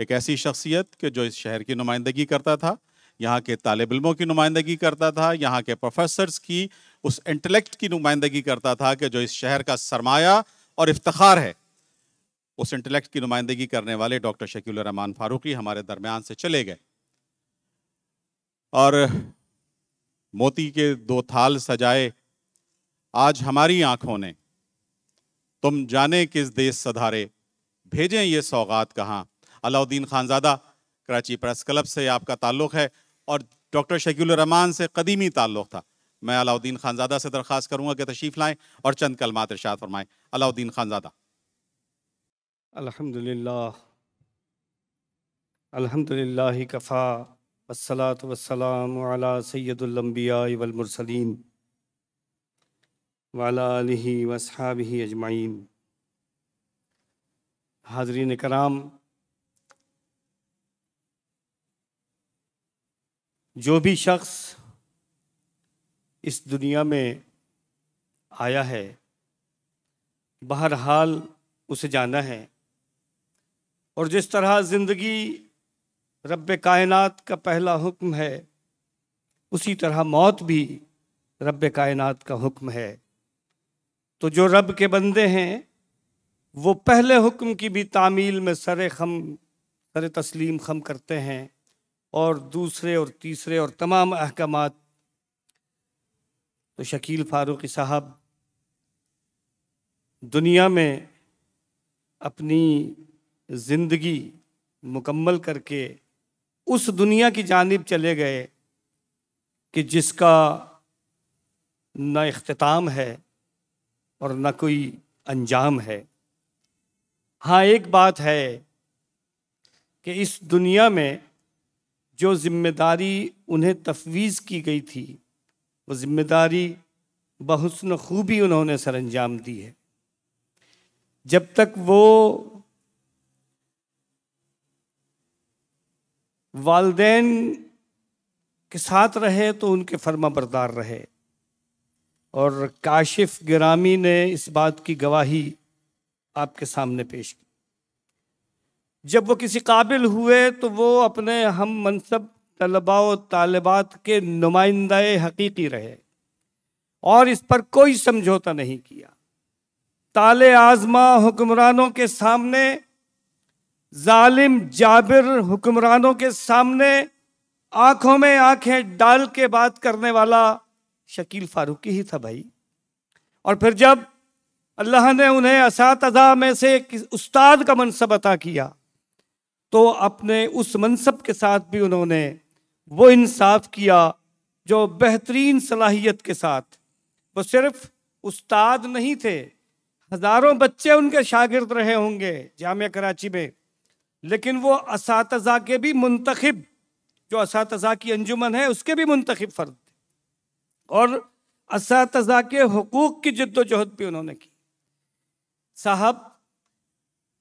एक ऐसी शख्सियत कि जो इस शहर की नुमाइंदगी करता था, यहाँ के तालिब इल्मों की नुमाइंदगी करता था, यहाँ के प्रोफेसर्स की उस इंटेलेक्ट की नुमाइंदगी करता था कि जो इस शहर का सरमाया और इफ्तिखार है। उस इंटेलेक्ट की नुमाइंदगी करने वाले डॉक्टर शकील रहमान फारूकी हमारे दरमियान से चले गए और मोती के दो थाल सजाए आज हमारी आंखों ने। तुम जाने किस देश सधारे, भेजें ये सौगात कहाँ। अलाउद्दीन खानजादा, कराची प्रेस क्लब से आपका ताल्लुक़ है और डॉक्टर शकील रहमान से कदीमी ताल्लुक़ था। मैं अलाउद्दीन खानजादा से दरख्वास्त करूँगा कि तशरीफ़ लाएँ और चंद कलमात इरशाद फरमाएँ। अलाउद्दीन खानजादा। अल्हम्दुलिल्लाह, अल्हम्दुलिल्लाहि कफ़ा, वस्सलातु वस्सलामु अला सय्यदुल अंबिया वल मुरसलीन। वाला आलिही वसहाबिही अजमाइन। हाजरीन कराम, जो भी शख्स इस दुनिया में आया है बहरहाल उसे जाना है, और जिस तरह ज़िंदगी रब्बे कायनात का पहला हुक्म है उसी तरह मौत भी रब्बे कायनात का हुक्म है। तो जो रब के बंदे हैं वो पहले हुक्म की भी तामील में सरे खम सरे तस्लीम खम करते हैं, और दूसरे और तीसरे और तमाम अहकामात। तो शकील फारूकी साहब दुनिया में अपनी ज़िंदगी मुकम्मल करके उस दुनिया की जानिब चले गए कि जिसका ना इख्तिताम है और ना कोई अंजाम है। हाँ, एक बात है कि इस दुनिया में जो ज़िम्मेदारी उन्हें तफवीज़ की गई थी वो ज़िम्मेदारी बहुस्न खूबी उन्होंने सरअंजाम दी है। जब तक वो वालदैन के साथ रहे तो उनके फर्मा बरदार रहे, और काशिफ गिरामी ने इस बात की गवाही आपके सामने पेश की। जब वो किसी काबिल हुए तो वो अपने हम मनसब तलबा व तालिबात के नुमाइंदाए हकीकी रहे, और इस पर कोई समझौता नहीं किया। ताले आज़मा हुक्मरानों के सामने, जालिम जाबिर हुक्मरानों के सामने आंखों में आंखें डाल के बात करने वाला शकील फारूकी ही था भाई। और फिर जब अल्लाह ने उन्हें असातज़ा में से एक उस्ताद का मनसब अता किया तो अपने उस मनसब के साथ भी उन्होंने वो इंसाफ किया जो बेहतरीन सलाहियत के साथ। वो सिर्फ उस्ताद नहीं थे, हज़ारों बच्चे उनके शागिर्द रहे होंगे जामिया कराची में, लेकिन वो असातज़ा के भी मुंतखब, जो असातज़ा की अंजुमन है उसके भी मुंतखब फ़र्द थे, और असातज़ा के हुकूक की जद्दोजहद भी उन्होंने की। साहब,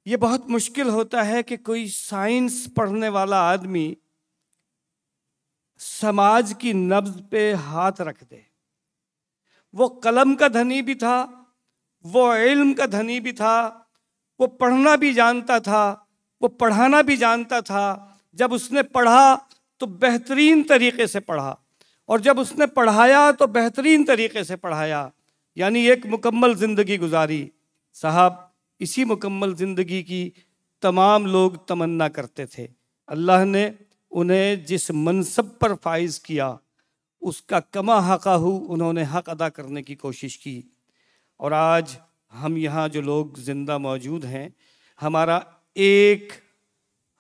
ये बहुत मुश्किल होता है कि कोई साइंस पढ़ने वाला आदमी समाज की नब्ज़ पे हाथ रख दे। वो कलम का धनी भी था, वो इल्म का धनी भी था, वो पढ़ना भी जानता था, वो पढ़ाना भी जानता था। जब उसने पढ़ा तो बेहतरीन तरीके से पढ़ा, और जब उसने पढ़ाया तो बेहतरीन तरीके से पढ़ाया, यानी एक मुकम्मल ज़िंदगी गुजारी। साहब, इसी मुकम्मल ज़िंदगी की तमाम लोग तमन्ना करते थे। अल्लाह ने उन्हें जिस मनसब पर फाइज़ किया उसका कमा हक़ाहू उन्होंने हक़ अदा करने की कोशिश की। और आज हम यहाँ जो लोग ज़िंदा मौजूद हैं, हमारा एक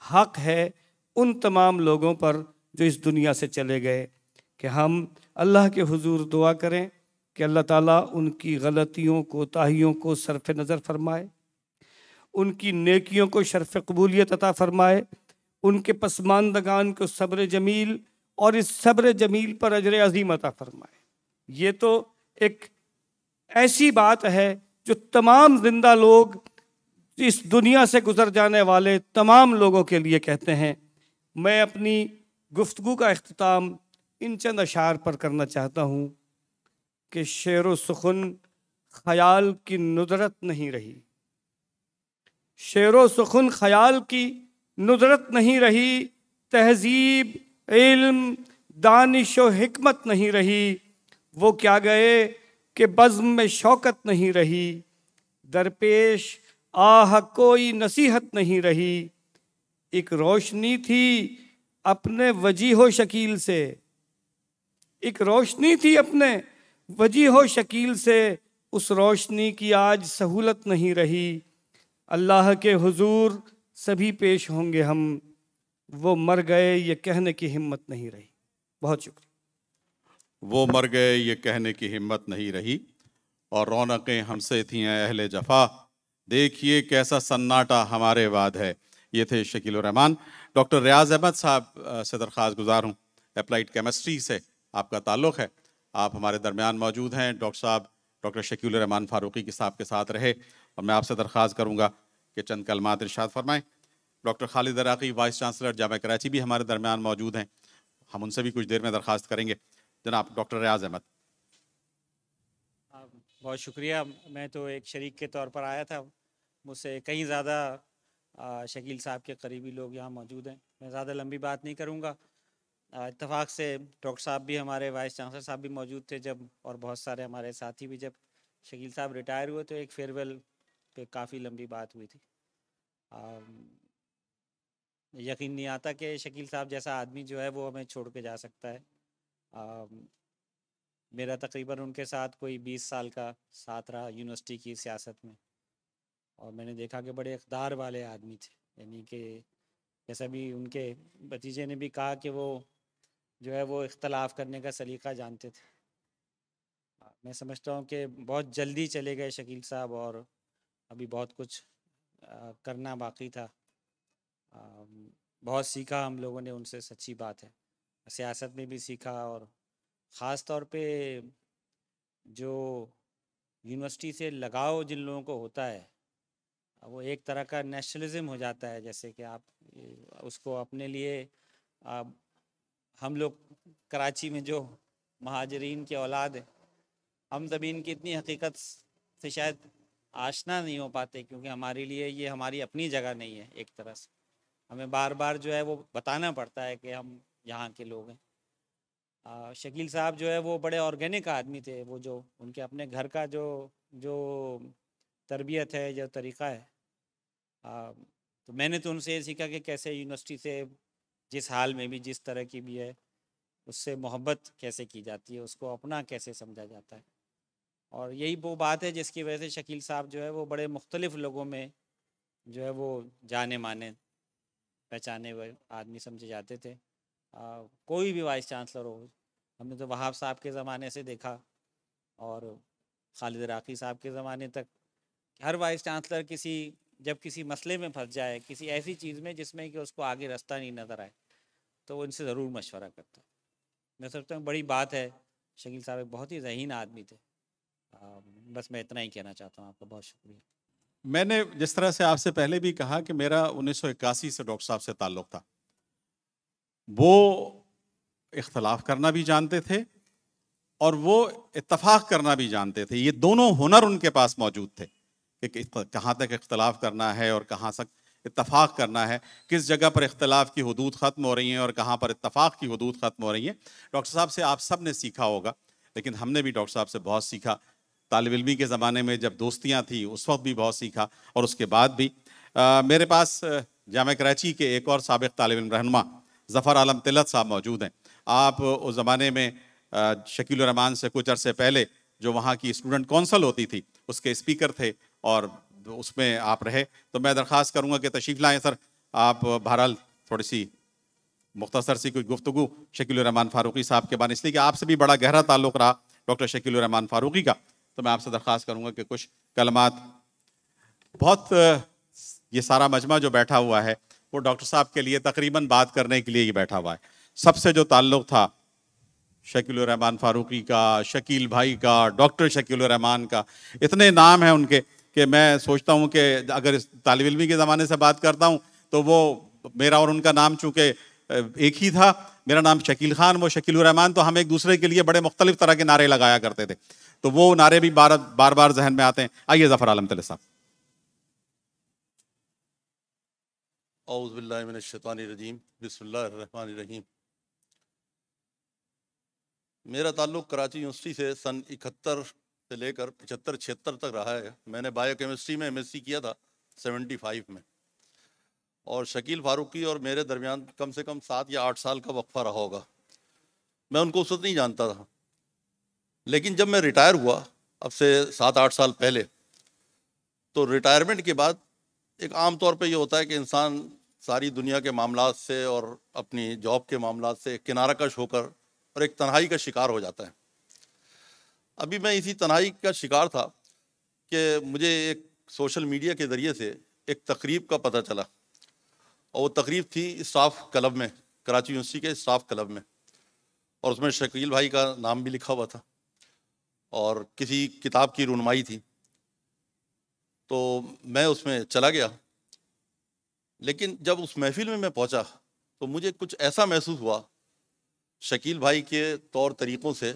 हक़ है उन तमाम लोगों पर जो इस दुनिया से चले गए कि हम अल्लाह के हुजूर दुआ करें कि अल्लाह ताला उनकी गलतियों कोताहियों को सरफ नज़र फरमाए, उनकी नेकियों को शर्फ़ कबूलियत अता फ़रमाए, उनके पसमानदगान को सब्र जमील और इस सब्र जमील पर अजर अज़ीम अता फ़रमाए। ये तो एक ऐसी बात है जो तमाम ज़िंदा लोग, इस दुनिया से गुज़र जाने वाले तमाम लोगों के लिए कहते हैं। मैं अपनी गुफ्तगू का अख्ताम इन चंद अशार पर करना चाहता हूँ कि शेर व सुखन ख़याल की नुदरत नहीं रही, शेर व सुखन ख़याल की नुदरत नहीं रही, तहज़ीब इल्म दानिश व हिकमत नहीं रही। वो क्या गए कि बज़्म में शौकत नहीं रही, दरपेश आह कोई नसीहत नहीं रही। एक रोशनी थी अपने वजीहो शकील से, एक रोशनी थी अपने वजीहो शकील से, उस रोशनी की आज सहूलत नहीं रही। अल्लाह के हुजूर सभी पेश होंगे हम, वो मर गए ये कहने की हिम्मत नहीं रही। बहुत शुक्रिया। वो मर गए ये कहने की हिम्मत नहीं रही, और रौनकें हमसे थीं अहले जफा, देखिए कैसा सन्नाटा हमारे बाद है। ये थे शकील रहमान। डॉक्टर रियाज अहमद साहब से दरख्वास्त गुजार हूँ, एप्लाइड केमिस्ट्री से आपका ताल्लुक़ है, आप हमारे दरमियान मौजूद हैं। डॉक्टर साहब डॉक्टर शकील रहमान फारूकी के साहब के साथ रहे और मैं आपसे दरख्वास्त करूँगा कि चंद कलमात इरशाद फरमाएँ। Doctor Khalid Araki vice chancellor Jamia Karachi भी हमारे दरमियान मौजूद हैं, हम उनसे भी कुछ देर में दरख्वास्त करेंगे। जनाब डॉक्टर रियाज अहमद। बहुत शुक्रिया। मैं तो एक शरीक के तौर पर आया था, मुझसे कहीं ज़्यादा शकील साहब के करीबी लोग यहाँ मौजूद हैं। मैं ज़्यादा लंबी बात नहीं करूँगा। इत्तफाक से डॉक्टर साहब भी, हमारे वाइस चांसलर साहब भी मौजूद थे जब, और बहुत सारे हमारे साथी भी। जब शकील साहब रिटायर हुए तो एक फेयरवेल पे काफ़ी लंबी बात हुई थी। आ, यकीन नहीं आता कि शकील साहब जैसा आदमी जो है वो हमें छोड़ के जा सकता है। आ, मेरा तकरीबन उनके साथ कोई बीस साल का साथ रहा यूनिवर्सिटी की सियासत में, और मैंने देखा कि बड़े इक़दार वाले आदमी थे। यानी कि जैसा भी उनके भतीजे ने भी कहा कि वो जो है वो इख्तलाफ करने का सलीका जानते थे। मैं समझता हूँ कि बहुत जल्दी चले गए शकील साहब, और अभी बहुत कुछ करना बाकी था। बहुत सीखा हम लोगों ने उनसे, सच्ची बात है, सियासत में भी सीखा, और ख़ास तौर पे जो यूनिवर्सिटी से लगाव जिन लोगों को होता है वो एक तरह का नेशनलिज्म हो जाता है। जैसे कि आप उसको अपने लिए, आप, हम लोग कराची में जो महाजरीन के औलाद हैं, हम ज़मीन की इतनी हकीकत से शायद आशना नहीं हो पाते, क्योंकि हमारे लिए ये हमारी अपनी जगह नहीं है। एक तरह से हमें बार बार जो है वो बताना पड़ता है कि हम यहाँ के लोग हैं। आ, शकील साहब जो है वो बड़े ऑर्गेनिक आदमी थे। वो जो उनके अपने घर का जो जो तरबियत है, जो तरीक़ा है, आ, तो मैंने तो उनसे ये सीखा कि कैसे यूनिवर्सिटी से जिस हाल में भी, जिस तरह की भी है, उससे मोहब्बत कैसे की जाती है, उसको अपना कैसे समझा जाता है। और यही वो बात है जिसकी वजह से शकील साहब जो है वो बड़े मुख्तलिफ़ लोगों में जो है वो जाने माने पहचाने हुए आदमी समझे जाते थे। आ, कोई भी वाइस चांसलर हो, हमने तो वहाब साहब के ज़माने से देखा और खालिद राकी साहब के ज़माने तक, हर वाइस चांसलर किसी जब किसी मसले में फंस जाए, किसी ऐसी चीज़ में जिसमें कि उसको आगे रास्ता नहीं नज़र आए, तो वो इनसे ज़रूर मशवरा करता। मैं सोचता हूँ बड़ी बात है, शकील साहब एक बहुत ही ज़हीन आदमी थे। आ, बस मैं इतना ही कहना चाहता हूँ। आपका बहुत शुक्रिया। मैंने जिस तरह से आपसे पहले भी कहा कि मेरा उन्नीस सौ इक्यासी से डॉक्टर साहब से ताल्लुक़ था। वो इख्तलाफ करना भी जानते थे और वो इत्तफाक करना भी जानते थे। ये दोनों हुनर उनके पास मौजूद थे कि कहाँ तक इख्तलाफ करना है और कहाँ तक इत्तफाक करना है, किस जगह पर इख्तलाफ की हदूद ख़त्म हो रही हैं और कहाँ पर इत्तफाक की हदूद ख़त्म हो रही हैं। डॉक्टर साहब से आप सब ने सीखा होगा, लेकिन हमने भी डॉक्टर साहब से बहुत सीखा। तालिब इल्मी के ज़माने में जब दोस्तियाँ थीं उस वक्त भी बहुत सीखा, और उसके बाद भी। आ, मेरे पास जामा कराची के एक और साबिक़ तालिब इल्म रहनुमा ज़फ़र आलम तिलत साहब मौजूद हैं। आप उस ज़माने में शकील रहमान से कुछ अरसे पहले जो वहाँ की स्टूडेंट कौंसल होती थी उसके स्पीकर थे और उसमें आप रहे, तो मैं दरख्वास्त करूँगा कि तशरीफ़ लाएँ सर। आप बहरहाल थोड़ी सी मुख्तसर सी कुछ गुफ्तगू शकील रहमान फारूकी साहब के बारे, इसलिए कि आपसे भी बड़ा गहरा ताल्लुक़ रहा डॉक्टर शकील रहमान फारूकी का, तो मैं आपसे दरख्वास्त करूँगा कि कुछ कलमात। बहुत ये सारा मजमा जो बैठा हुआ है वो डॉक्टर साहब के लिए तकरीबन बात करने के लिए ही बैठा हुआ है। सबसे जो ताल्लुक़ था शकील रहमान फारूकी का, शकील भाई का, डॉक्टर शकील रहमान का, इतने नाम हैं उनके कि मैं सोचता हूँ कि अगर इस तालिब इल्मी के ज़माने से बात करता हूँ तो वो मेरा और उनका नाम चूँकि एक ही था, मेरा नाम शकील खान, वो शकील रहमान, तो हम एक दूसरे के लिए बड़े मुख्तलिफ़ तरह के नारे लगाया करते थे, तो वो नारे भी बार बार बार जहन में आते हैं। आइए ज़फ़र आलम तिलत साहब। औज़ु बिल्लाहि मिनश शैतानिर रजीम, बिस्मिल्लाहिर रहमानिर रहीम। मेरा ताल्लुक़ कराची यूनिवर्सिटी से सन इकहत्तर से लेकर पचहत्तर छिहत्तर तक रहा है। मैंने बायो केमिस्ट्री में एमएससी किया था सेवेंटी फाइव में, और शकील फारूकी और मेरे दरमियान कम से कम सात या आठ साल का वक्फा रहा होगा। मैं उनको उस वक्त नहीं जानता था, लेकिन जब मैं रिटायर हुआ अब से सात आठ साल पहले, तो रिटायरमेंट के बाद एक आम तौर पे ये होता है कि इंसान सारी दुनिया के मामलात से और अपनी जॉब के मामलात से किनारा कश होकर और एक तन्हाई का शिकार हो जाता है। अभी मैं इसी तन्हाई का शिकार था कि मुझे एक सोशल मीडिया के ज़रिए से एक तकरीब का पता चला, और वो तकरीब थी स्टाफ क्लब में, कराची यूनिवर्सिटी के स्टाफ क्लब में, और उसमें शकील भाई का नाम भी लिखा हुआ था। और किसी किताब की रुनुमाई थी, तो मैं उसमें चला गया। लेकिन जब उस महफिल में मैं पहुंचा तो मुझे कुछ ऐसा महसूस हुआ, शकील भाई के तौर तरीक़ों से,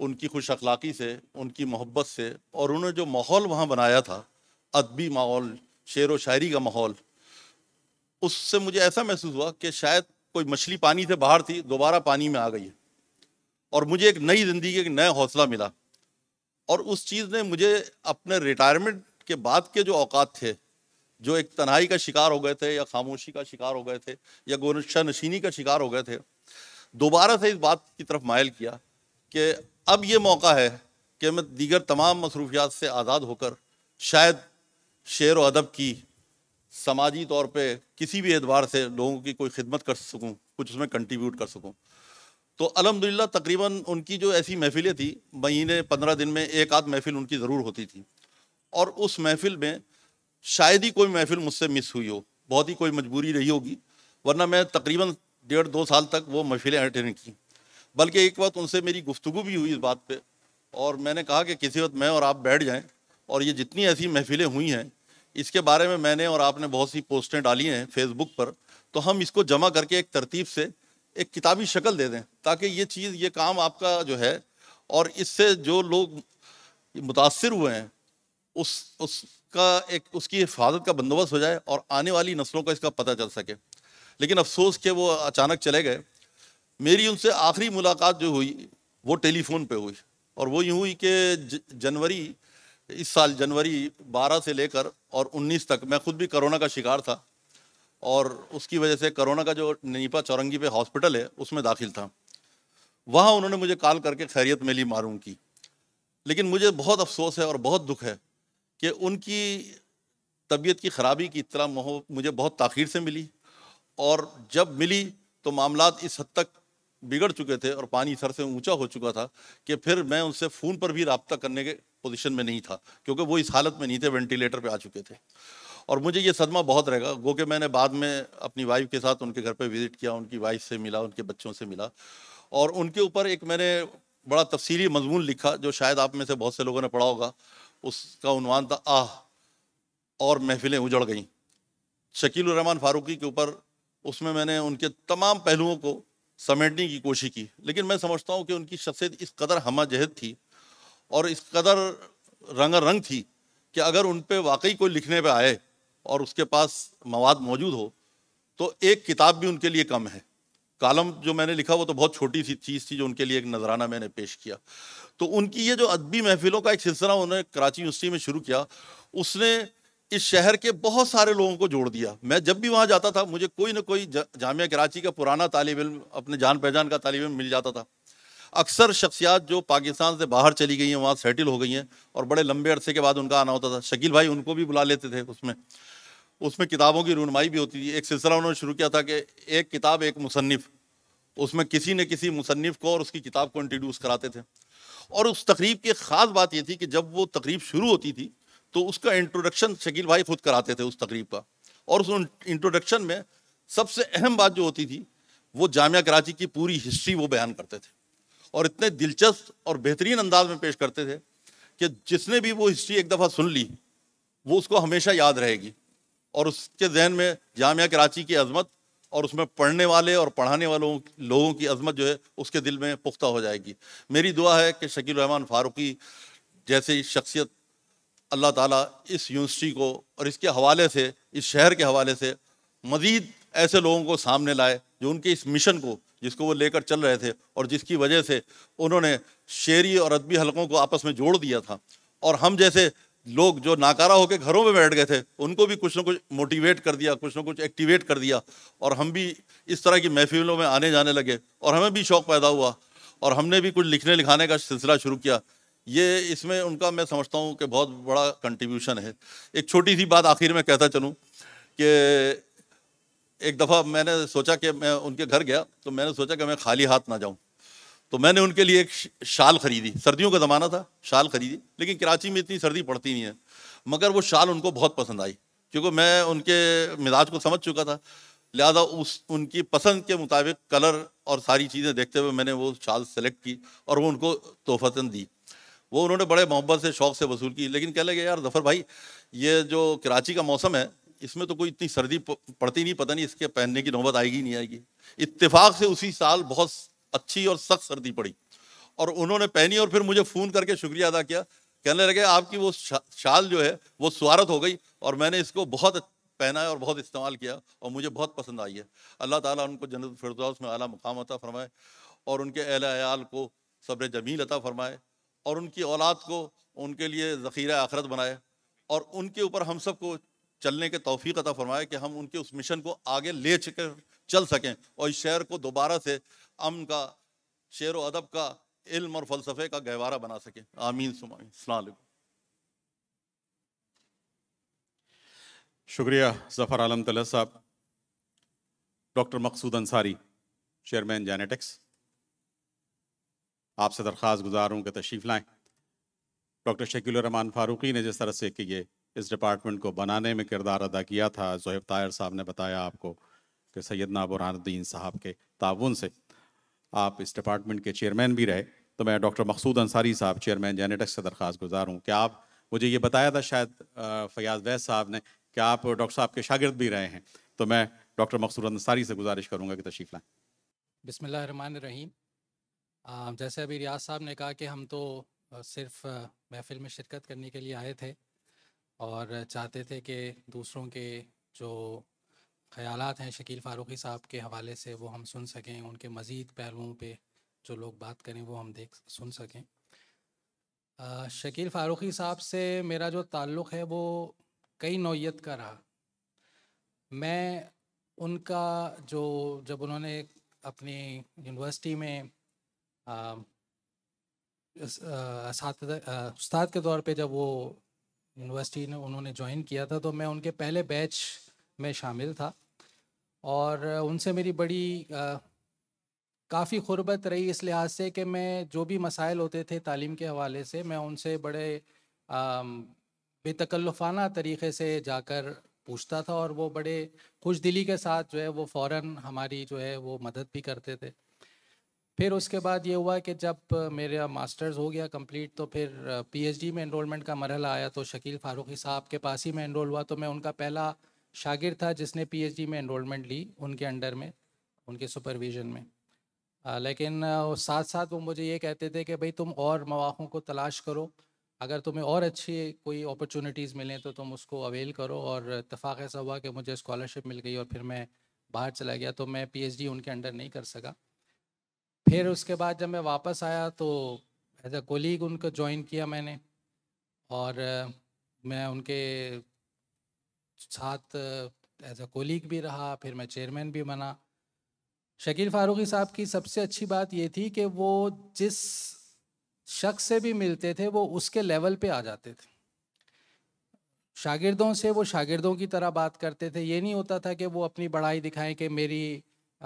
उनकी खुश अखलाक़ी से, उनकी मोहब्बत से, और उन्होंने जो माहौल वहाँ बनाया था, अदबी माहौल, शेर व शायरी का माहौल, उससे मुझे ऐसा महसूस हुआ कि शायद कोई मछली पानी से बाहर थी, दोबारा पानी में आ गई है। और मुझे एक नई ज़िंदगी, एक नया हौसला मिला। और उस चीज़ ने मुझे अपने रिटायरमेंट के बाद के जो औकात थे, जो एक तन्हाई का शिकार हो गए थे या खामोशी का शिकार हो गए थे या गोनशा नशीनी का शिकार हो गए थे, दोबारा से इस बात की तरफ मायल किया कि अब ये मौका है कि मैं दीगर तमाम मसरूफियात से आज़ाद होकर शायद शेर व अदब की समाजी तौर पे किसी भी एतबार से लोगों की कोई खिदमत कर सकूं, कुछ उसमें कंट्रीब्यूट कर सकूं। तो अल्हम्दुलिल्लाह तकरीबन उनकी जो ऐसी महफ़िलें थी, महीने पंद्रह दिन में एक आध महफ़िल उनकी ज़रूर होती थी। और उस महफ़िल में शायद ही कोई महफ़िल मुझसे मिस हुई हो, बहुत ही कोई मजबूरी रही होगी, वरना मैं तकरीबन डेढ़ दो साल तक वो महफ़िलें अटेंड की। बल्कि एक वक्त उनसे मेरी गुफ्तगू भी हुई इस बात पर, और मैंने कहा कि किसी वक्त मैं और आप बैठ जाएँ, और ये जितनी ऐसी महफ़िलें हुई हैं इसके बारे में मैंने और आपने बहुत सी पोस्टें डाली हैं फेसबुक पर, तो हम इसको जमा करके एक तरतीब से एक किताबी शक्ल दे दें, ताकि ये चीज़, ये काम आपका जो है, और इससे जो लोग मुतासर हुए हैं उस उसका एक उसकी हिफाजत का बंदोबस्त हो जाए और आने वाली नस्लों को इसका पता चल सके। लेकिन अफसोस के वो अचानक चले गए। मेरी उनसे आखिरी मुलाकात जो हुई वो टेलीफोन पे हुई, और वो यूँ हुई कि जनवरी इस साल जनवरी बारह से लेकर और उन्नीस तक मैं ख़ुद भी कोरोना का शिकार था, और उसकी वजह से कोरोना का जो नीपा चौरंगी पे हॉस्पिटल है उसमें दाखिल था। वहाँ उन्होंने मुझे कॉल करके खैरियत में ली मालूम की। लेकिन मुझे बहुत अफसोस है और बहुत दुख है कि उनकी तबीयत की ख़राबी की इत्तला मुझे बहुत ताख़ीर से मिली, और जब मिली तो मामलात इस हद तक बिगड़ चुके थे और पानी सर से ऊँचा हो चुका था कि फिर मैं उनसे फ़ोन पर भी रब्ता करने के पोजीशन में नहीं था, क्योंकि वो इस हालत में नहीं थे, वेंटिलेटर पर आ चुके थे। और मुझे ये सदमा बहुत रहेगा। गो कि मैंने बाद में अपनी वाइफ के साथ उनके घर पे विज़िट किया, उनकी वाइफ से मिला, उनके बच्चों से मिला, और उनके ऊपर एक मैंने बड़ा तफसीली मजमून लिखा जो शायद आप में से बहुत से लोगों ने पढ़ा होगा। उसका उन्वान था आह और महफिलें उजड़ गईं, शकील रहमान फारूकी के ऊपर। उसमें मैंने उनके तमाम पहलुओं को समेटने की कोशिश की, लेकिन मैं समझता हूँ कि उनकी शख्सियत इस कदर हमा जहद थी और इस कदर रंगा रंग थी कि अगर उन पर वाकई कोई लिखने पर आए और उसके पास मवाद मौजूद हो तो एक किताब भी उनके लिए कम है। कालम जो मैंने लिखा वो तो बहुत छोटी सी चीज़ थी जो उनके लिए एक नजराना मैंने पेश किया। तो उनकी ये जो अदबी महफिलों का एक सिलसिला उन्होंने कराची यूनिवर्सिटी में शुरू किया, उसने इस शहर के बहुत सारे लोगों को जोड़ दिया। मैं जब भी वहाँ जाता था मुझे कोई ना कोई जामिया कराची का पुराना तालिब इल्म, अपने जान पहचान का तालिब इल्म मिल जाता था। अक्सर शख्सियात जो पाकिस्तान से बाहर चली गई हैं, वहाँ सेटल हो गई हैं, और बड़े लंबे अरसे के बाद उनका आना होता था। शकील भाई उनको भी बुला लेते थे, उसमें उसमें किताबों की रुनुमाई भी होती थी। एक सिलसिला उन्होंने शुरू किया था कि एक किताब एक मुसन्निफ़, उसमें किसी न किसी मुसन्निफ़ को और उसकी किताब को इंट्रोड्यूस कराते थे। और उस तकरीब की ख़ास बात ये थी कि जब वो तकरीब शुरू होती थी तो उसका इंट्रोडक्शन शकील भाई खुद कराते थे उस तकरीब का। और उस इंट्रोडक्शन में सबसे अहम बात जो होती थी वो जामिया कराची की पूरी हिस्ट्री वो बयान करते थे, और इतने दिलचस्प और बेहतरीन अंदाज में पेश करते थे कि जिसने भी वो हिस्ट्री एक दफ़ा सुन ली वो उसको हमेशा याद रहेगी, और उसके जहन में जामिया कराची की अज़मत और उसमें पढ़ने वाले और पढ़ाने वालों लोगों की अज़मत जो है उसके दिल में पुख्ता हो जाएगी। मेरी दुआ है कि शकील रहमान फारूकी जैसी शख्सियत अल्लाह ताला इस यूनिवर्सिटी को और इसके हवाले से, इस शहर के हवाले से मज़ीद ऐसे लोगों को सामने लाए जो उनके इस मिशन को, जिसको वो लेकर चल रहे थे और जिसकी वजह से उन्होंने शेरी और अदबी हलकों को आपस में जोड़ दिया था, और हम जैसे लोग जो नाकारा होकर घरों में बैठ गए थे उनको भी कुछ ना कुछ मोटिवेट कर दिया, कुछ ना कुछ एक्टिवेट कर दिया, और हम भी इस तरह की महफिलों में आने जाने लगे, और हमें भी शौक़ पैदा हुआ और हमने भी कुछ लिखने लिखाने का सिलसिला शुरू किया। ये इसमें उनका मैं समझता हूँ कि बहुत बड़ा कंट्रीब्यूशन है। एक छोटी सी बात आखिर में कहता चलूँ कि एक दफ़ा मैंने सोचा कि मैं उनके घर गया तो मैंने सोचा कि मैं खाली हाथ ना जाऊं, तो मैंने उनके लिए एक शाल ख़रीदी। सर्दियों का ज़माना था, शाल ख़रीदी, लेकिन कराची में इतनी सर्दी पड़ती नहीं है, मगर वो शाल उनको बहुत पसंद आई क्योंकि मैं उनके मिजाज को समझ चुका था। लिहाजा उस उनकी पसंद के मुताबिक कलर और सारी चीज़ें देखते हुए मैंने वो शाल सेलेक्ट की और वो उनको तोहफ़तन दी। वो उन्होंने बड़े मोहब्बत से शौक़ से वसूल की। लेकिन कहने लगे यार ज़फ़र भाई ये जो कराची का मौसम है इसमें तो कोई इतनी सर्दी पड़ती नहीं, पता नहीं इसके पहनने की नौबत आएगी नहीं आएगी। इत्तेफाक से उसी साल बहुत अच्छी और सख्त सर्दी पड़ी और उन्होंने पहनी और फिर मुझे फ़ोन करके शुक्रिया अदा किया। कहने लगे आपकी वो शाल जो है वो सुआरत हो गई और मैंने इसको बहुत पहना है और बहुत इस्तेमाल किया और मुझे बहुत पसंद आई है। अल्लाह ताला उनको जन्नतुल फिरदौस में आला मकाम अता फ़रमाए और उनके अहल अयाल को सब्र जमील अता फ़रमाए और उनकी औलाद को उनके लिए ज़ख़ीरा आखरत बनाए और उनके ऊपर हम सब को चलने के तौफ़ीक़ अता फ़रमाए कि हम उनके उस मिशन को आगे ले कर चल सकें और इस शहर को दोबारा से अमन का, शेर व अदब का, इल्म और फ़लसफ़े का गहवारा बना सकें। आमीन सुमा आमीन। अस्सलाम वालेकुम। शुक्रिया ज़फ़र आलम तल्हा साहब। Doctor Maqsood Ansari, chairman genetics, आपसे दरख्वास्त गुजार हूँ कि तशरीफ़ लाएँ। डॉक्टर शकीलुर्रहमान फारूकी ने जिस तरह से कि ये इस डिपार्टमेंट को बनाने में किरदार अदा किया था, ज़ोहेब तायर साहब ने बताया आपको कि सैयदना बुरहानुद्दीन साहब के ताउन से आप इस डिपार्टमेंट के चेयरमैन भी रहे। तो मैं डॉक्टर मकसूद अंसारी साहब, चेयरमैन जेनेटिक्स से दरख्वास्त गुजार हूँ कि आप, मुझे ये बताया था शायद फ़याज़ वैद साहब ने कि आप डॉक्टर साहब के शागिर्द भी रहे हैं, तो मैं डॉक्टर मकसूद अंसारी से गुजारिश करूंगा कि तशरीफ़ लाएं। बिस्मिल्लाहिर्रहमानिर्रहीम। जैसे अभी रियाज साहब ने कहा कि हम तो सिर्फ महफिल में शिरकत करने के लिए आए थे और चाहते थे कि दूसरों के जो ख्यालात हैं शकील फारूकी साहब के हवाले से वो हम सुन सकें, उनके मज़ीद पहलुओं पर जो लोग बात करें वो हम देख सुन सकें। शकील फारूकी साहब से मेरा जो ताल्लुक़ है वो कई नौयत का रहा। मैं उनका जो जब उन्होंने अपनी यूनिवर्सिटी में उस्ताद के तौर पे जब वो यूनिवर्सिटी ने उन्होंने ज्वाइन किया था तो मैं उनके पहले बैच में शामिल था और उनसे मेरी बड़ी काफ़ी ख़ुरबत रही इस लिहाज से कि मैं जो भी मसाइल होते थे तालीम के हवाले से मैं उनसे बड़े आ, बेतकल्लुफ़ाना तरीक़े से जाकर पूछता था और वो बड़े खुश दिली के साथ जो है वो फ़ौरन हमारी जो है वो मदद भी करते थे। फिर उसके बाद ये हुआ कि जब मेरा मास्टर्स हो गया कंप्लीट तो फिर पीएचडी में एनरोलमेंट का मरहला आया तो शकील फारूकी साहब के पास ही मैं एनरोल हुआ। तो मैं उनका पहला शागिर्द था जिसने पीएचडी में एनरोलमेंट ली उनके अंडर में, उनके सुपरविज़न में। आ, लेकिन साथ साथ वो मुझे ये कहते थे कि भाई तुम और मौक़ों को तलाश करो, अगर तुम्हें और अच्छी कोई अपॉर्चुनिटीज़ मिलें तो तुम उसको अवेल करो। और इत्तेफाक ऐसा हुआ कि मुझे स्कॉलरशिप मिल गई और फिर मैं बाहर चला गया तो मैं पीएचडी उनके अंडर नहीं कर सका। फिर उसके बाद जब मैं वापस आया तो एज अ कोलीग उनको ज्वाइन किया मैंने और मैं उनके साथ एज अ कोलीग भी रहा, फिर मैं चेयरमैन भी बना। शकील फारूकी साहब की सबसे अच्छी बात ये थी कि वो जिस शख्स से भी मिलते थे वो उसके लेवल पे आ जाते थे, शागिर्दों से वो शागिर्दों की तरह बात करते थे। ये नहीं होता था कि वो अपनी बड़ाई दिखाएं कि मेरी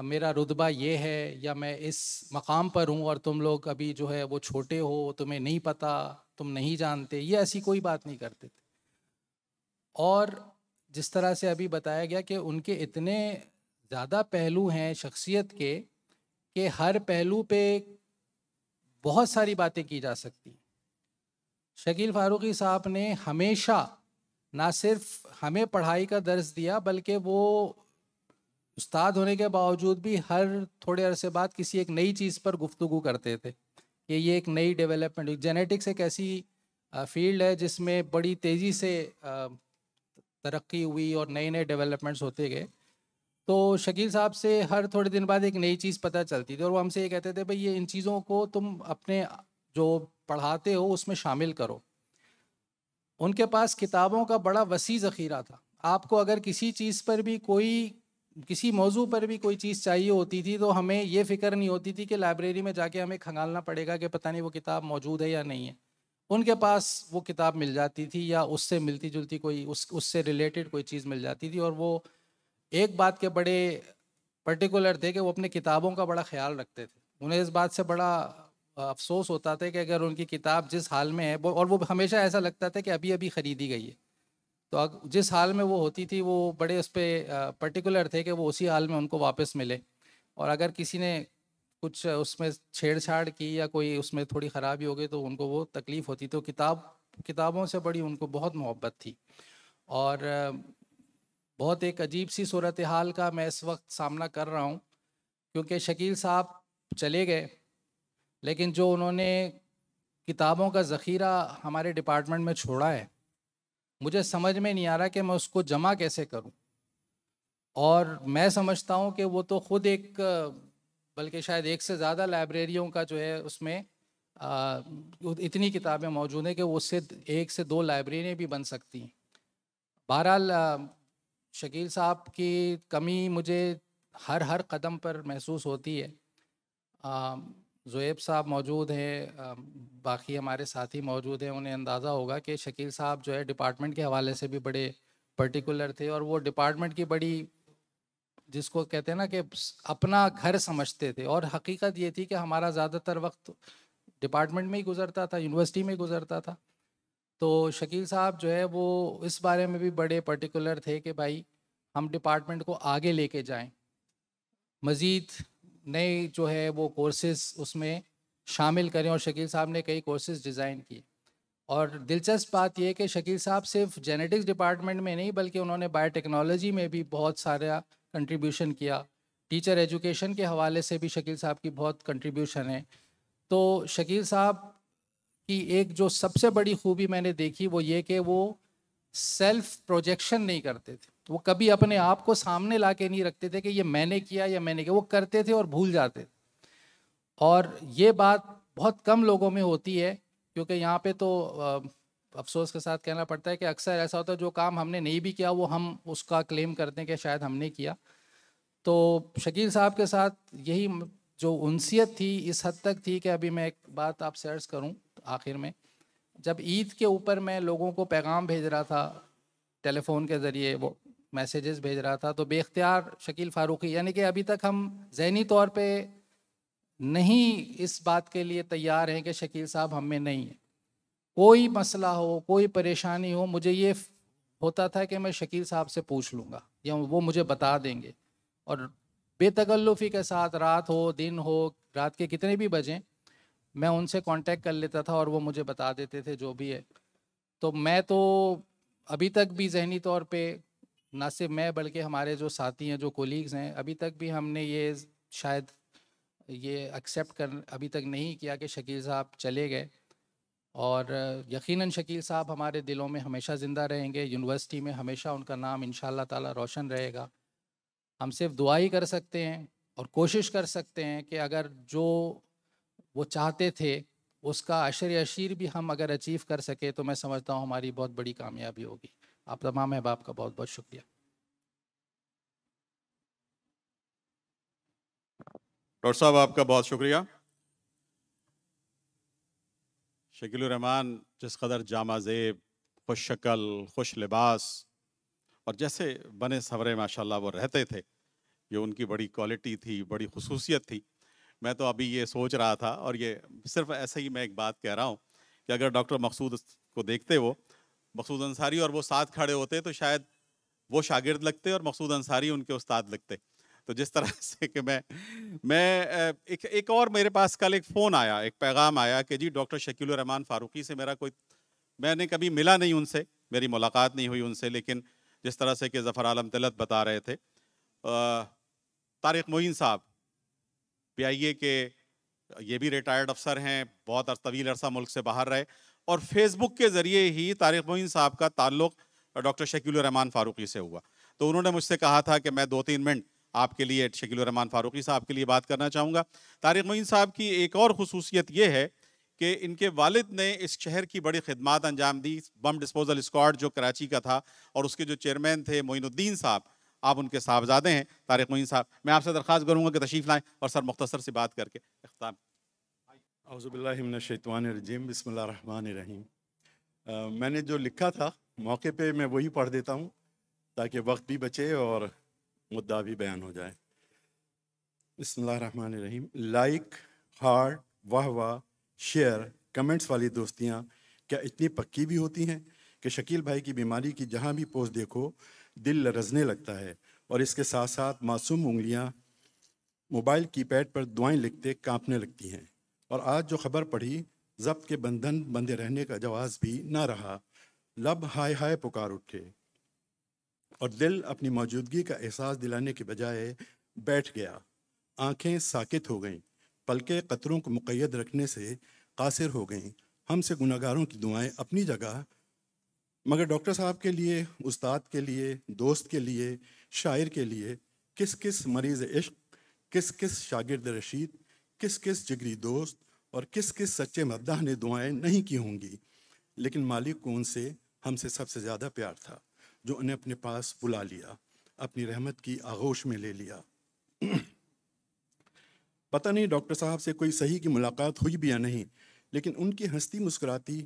मेरा रुतबा ये है या मैं इस मकाम पर हूँ और तुम लोग अभी जो है वो छोटे हो, तुम्हें नहीं पता, तुम नहीं जानते, ये ऐसी कोई बात नहीं करते थे। और जिस तरह से अभी बताया गया कि उनके इतने ज़्यादा पहलू हैं शख्सियत के कि हर पहलू पे बहुत सारी बातें की जा सकती। शकील फारूकी साहब ने हमेशा ना सिर्फ हमें पढ़ाई का दर्स दिया बल्कि वो उस्ताद होने के बावजूद भी हर थोड़े अरसे बाद किसी एक नई चीज़ पर गुफ्तगू करते थे कि ये एक नई डेवलपमेंट। जेनेटिक्स एक ऐसी फील्ड है जिसमें बड़ी तेज़ी से तरक्की हुई और नए नए डेवलपमेंट्स होते गए, तो शकील साहब से हर थोड़े दिन बाद एक नई चीज़ पता चलती थी और वो हमसे ये कहते थे भाई ये इन चीज़ों को तुम अपने जो पढ़ाते हो उसमें शामिल करो। उनके पास किताबों का बड़ा वसी ज़ख़ीरा था। आपको अगर किसी चीज़ पर भी कोई किसी मौजू पर भी कोई चीज़ चाहिए होती थी तो हमें ये फ़िक्र नहीं होती थी कि लाइब्रेरी में जाके हमें खंगालना पड़ेगा कि पता नहीं वो किताब मौजूद है या नहीं है। उनके पास वो किताब मिल जाती थी या उससे मिलती जुलती कोई उस उससे रिलेटेड कोई चीज़ मिल जाती थी और वो एक बात के बड़े पर्टिकुलर थे कि वो अपने किताबों का बड़ा ख्याल रखते थे। उन्हें इस बात से बड़ा अफसोस होता था कि अगर उनकी किताब जिस हाल में है वो, और वो हमेशा ऐसा लगता था कि अभी अभी ख़रीदी गई है, तो जिस हाल में वो होती थी वो बड़े उस पर पर्टिकुलर थे कि वो उसी हाल में उनको वापस मिले। और अगर किसी ने कुछ उसमें छेड़छाड़ की या कोई उसमें थोड़ी ख़राबी हो गई तो उनको वो तकलीफ़ होती। तो किताब किताबों से बड़ी उनको बहुत मोहब्बत थी। और बहुत एक अजीब सी सूरत हाल का मैं इस वक्त सामना कर रहा हूँ, क्योंकि शकील साहब चले गए, लेकिन जो उन्होंने किताबों का ज़ख़ीरा हमारे डिपार्टमेंट में छोड़ा है, मुझे समझ में नहीं आ रहा कि मैं उसको जमा कैसे करूँ। और मैं समझता हूँ कि वो तो ख़ुद एक, बल्कि शायद एक से ज़्यादा लाइब्रेरियों का जो है उसमें आ, इतनी किताबें मौजूद हैं कि उससे एक से दो लाइब्रेरियाँ भी बन सकती हैं। बहरहाल शकील साहब की कमी मुझे हर हर कदम पर महसूस होती है। ज़ुएब साहब मौजूद हैं, बाकी हमारे साथी मौजूद हैं, उन्हें अंदाज़ा होगा कि शकील साहब जो है डिपार्टमेंट के हवाले से भी बड़े पर्टिकुलर थे और वो डिपार्टमेंट की बड़ी, जिसको कहते हैं ना कि अपना घर समझते थे। और हकीकत ये थी कि हमारा ज़्यादातर वक्त डिपार्टमेंट में ही गुजरता था, यूनिवर्सिटी में ही गुजरता था। तो शकील साहब जो है वो इस बारे में भी बड़े पर्टिकुलर थे कि भाई हम डिपार्टमेंट को आगे लेके जाएं, मज़ीद नए जो है वो कोर्सेज़ उसमें शामिल करें। और शकील साहब ने कई कोर्सेज़ डिज़ाइन किए। और दिलचस्प बात यह कि शकील साहब सिर्फ जेनेटिक्स डिपार्टमेंट में नहीं, बल्कि उन्होंने बायोटेक्नोलॉजी में भी बहुत सारा कंट्रीब्यूशन किया। टीचर एजुकेशन के हवाले से भी शकील साहब की बहुत कंट्रीब्यूशन है। तो शकील साहब की एक जो सबसे बड़ी खूबी मैंने देखी वो ये कि वो सेल्फ प्रोजेक्शन नहीं करते थे। वो कभी अपने आप को सामने ला के नहीं रखते थे कि ये मैंने किया या मैंने किया, वो करते थे और भूल जाते थे। और ये बात बहुत कम लोगों में होती है, क्योंकि यहाँ पे तो अफसोस के साथ कहना पड़ता है कि अक्सर ऐसा होता है जो काम हमने नहीं भी किया वो हम उसका क्लेम करते हैं कि शायद हमने किया। तो शकील साहब के साथ यही जो उनसियत थी इस हद तक थी कि अभी मैं एक बात आपसे अर्ज़ करूँ आखिर में। जब ईद के ऊपर मैं लोगों को पैगाम भेज रहा था, टेलीफोन के ज़रिए वो मैसेजेस भेज रहा था, तो बेख्तियार शकील फारूकी, यानी कि अभी तक हम ज़हनी तौर पे नहीं इस बात के लिए तैयार हैं कि शकील साहब हम में नहीं है, कोई मसला हो कोई परेशानी हो, मुझे ये होता था कि मैं शकील साहब से पूछ लूँगा या वो मुझे बता देंगे। और बेतकल्लुफ़ी के साथ रात हो दिन हो, रात के कितने भी बजें, मैं उनसे कांटेक्ट कर लेता था और वो मुझे बता देते थे जो भी है। तो मैं तो अभी तक भी ज़हनी तौर पे, ना सिर्फ मैं बल्कि हमारे जो साथी हैं जो कोलीग्स हैं, अभी तक भी हमने ये शायद ये एक्सेप्ट कर अभी तक नहीं किया कि शकील साहब चले गए। और यकीनन शकील साहब हमारे दिलों में हमेशा ज़िंदा रहेंगे, यूनिवर्सिटी में हमेशा उनका नाम इंशाअल्लाह ताला रोशन रहेगा। हम सिर्फ दुआ ही कर सकते हैं और कोशिश कर सकते हैं कि अगर जो वो चाहते थे उसका अशर अशीर भी हम अगर अचीव कर सके तो मैं समझता हूँ हमारी बहुत बड़ी कामयाबी होगी। आप तमाम अहबाब का बहुत बहुत शुक्रिया। डॉक्टर साहब आपका बहुत शुक्रिया। शकीलुर्रहमान जिस कदर जामा ज़ेब, खुश शक्ल, खुश लिबास और जैसे बने सवरे माशाल्लाह वो रहते थे, ये उनकी बड़ी क्वालिटी थी, बड़ी खसूसियत थी। मैं तो अभी ये सोच रहा था, और ये सिर्फ ऐसे ही मैं एक बात कह रहा हूँ कि अगर डॉक्टर मकसूद को देखते वो मकसूद अंसारी और वो साथ खड़े होते तो शायद वो शागिर्द लगते और मकसूद अंसारी उनके उस्ताद लगते। तो जिस तरह से कि मैं मैं एक एक और मेरे पास कल एक फ़ोन आया, एक पैगाम आया कि जी डॉक्टर शकीलुर्रहमान फारूकी से मेरा कोई, मैंने कभी मिला नहीं उनसे, मेरी मुलाकात नहीं हुई उनसे, लेकिन जिस तरह से कि ज़फ़र आलम तिलत बता रहे थे, तारिक मोइन साहब पी आई ए के ये भी रिटायर्ड अफसर हैं, बहुत तवील अरसा मुल्क से बाहर रहे, और फेसबुक के ज़रिए ही तारिक मोइन साहब का ताल्लुक़ डॉक्टर शकीलुर्रहमान फारूकी से हुआ। तो उन्होंने मुझसे कहा था कि मैं दो तीन मिनट आपके लिए शकीलुर्रहमान फारूकी साहब के लिए बात करना चाहूँगा। तारिक मोइन साहब की एक और खसूसियत ये है कि इनके वालिद ने इस शहर की बड़ी खिदमत अंजाम दी। बम डिस्पोजल स्क्वाड जो कराची का था और उसके जो चेयरमैन थे मोइनुद्दीन साहब, आप उनके साहबजादे हैं तारिक मोइन साहब। मैं आपसे दरख्वास्त करूँगा कि तशरीफ़ लाएँ और सर मुख्तसर से बात करके इख्तिताम। औज़ुबिल्लाहि मिनश्शैतानिर्रजीम, बिस्मिल्लाहिर्रहमानिर्रहीम। मैंने जो लिखा था मौके पर मैं वही पढ़ देता हूँ ताकि वक्त भी बचे और मुद्दा भी बयान हो जाए। बिस्मिल्लाहिर्रहमानिर्रहीम। लाइक, हार्ट, वाह वाह, शेयर, कमेंट्स वाली दोस्तियाँ क्या इतनी पक्की भी होती हैं कि शकील भाई की बीमारी की जहाँ भी पोस्ट देखो दिल लरजने लगता है और इसके साथ साथ मासूम उंगलियाँ मोबाइल कीपैड पर दुआएं लिखते कांपने लगती हैं। और आज जो खबर पढ़ी, जब्त के बंधन बंधे रहने का जवाब भी ना रहा, लब हाय हाय पुकार उठे और दिल अपनी मौजूदगी का एहसास दिलाने के बजाय बैठ गया। आंखें साकित हो गईं, पलकें कतरों को मुक़य्यद रखने से कासिर हो गईं। हमसे गुनहगारों की दुआएं अपनी जगह, मगर डॉक्टर साहब के लिए, उस्ताद के लिए, दोस्त के लिए, शायर के लिए किस किस मरीज़ इश्क, किस किस शागिर्द रशीद, किस किस जिगरी दोस्त और किस किस सच्चे मद्दाह ने दुआएं नहीं की होंगी। लेकिन मालिक को उनसे, हमसे सबसे ज़्यादा प्यार था जो उन्हें अपने पास बुला लिया, अपनी रहमत की आगोश में ले लिया। पता नहीं डॉक्टर साहब से कोई सही की मुलाकात हुई भी या नहीं, लेकिन उनकी हंसती मुस्कुराती,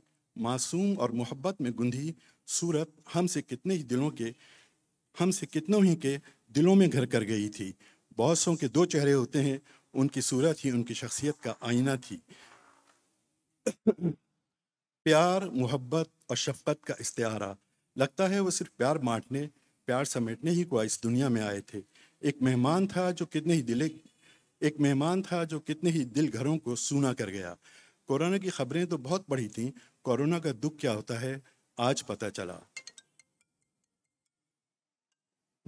मासूम और मोहब्बत में गुंधी सूरत हमसे कितने ही दिलों के हमसे कितनों ही के दिलों में घर कर गई थी। बहुत सौ के दो चेहरे होते हैं, उनकी सूरत ही उनकी शख्सियत का आईना थी। प्यार, मोहब्बत और शफकत का इस्तेआरा। लगता है वो सिर्फ प्यार बांटने, प्यार समेटने ही को इस दुनिया में आए थे। एक मेहमान था जो कितने ही दिल एक मेहमान था जो कितने ही दिल घरों को सूना कर गया। कोरोना की खबरें तो बहुत बढ़ी थीं, कोरोना का दुख क्या होता है आज पता चला।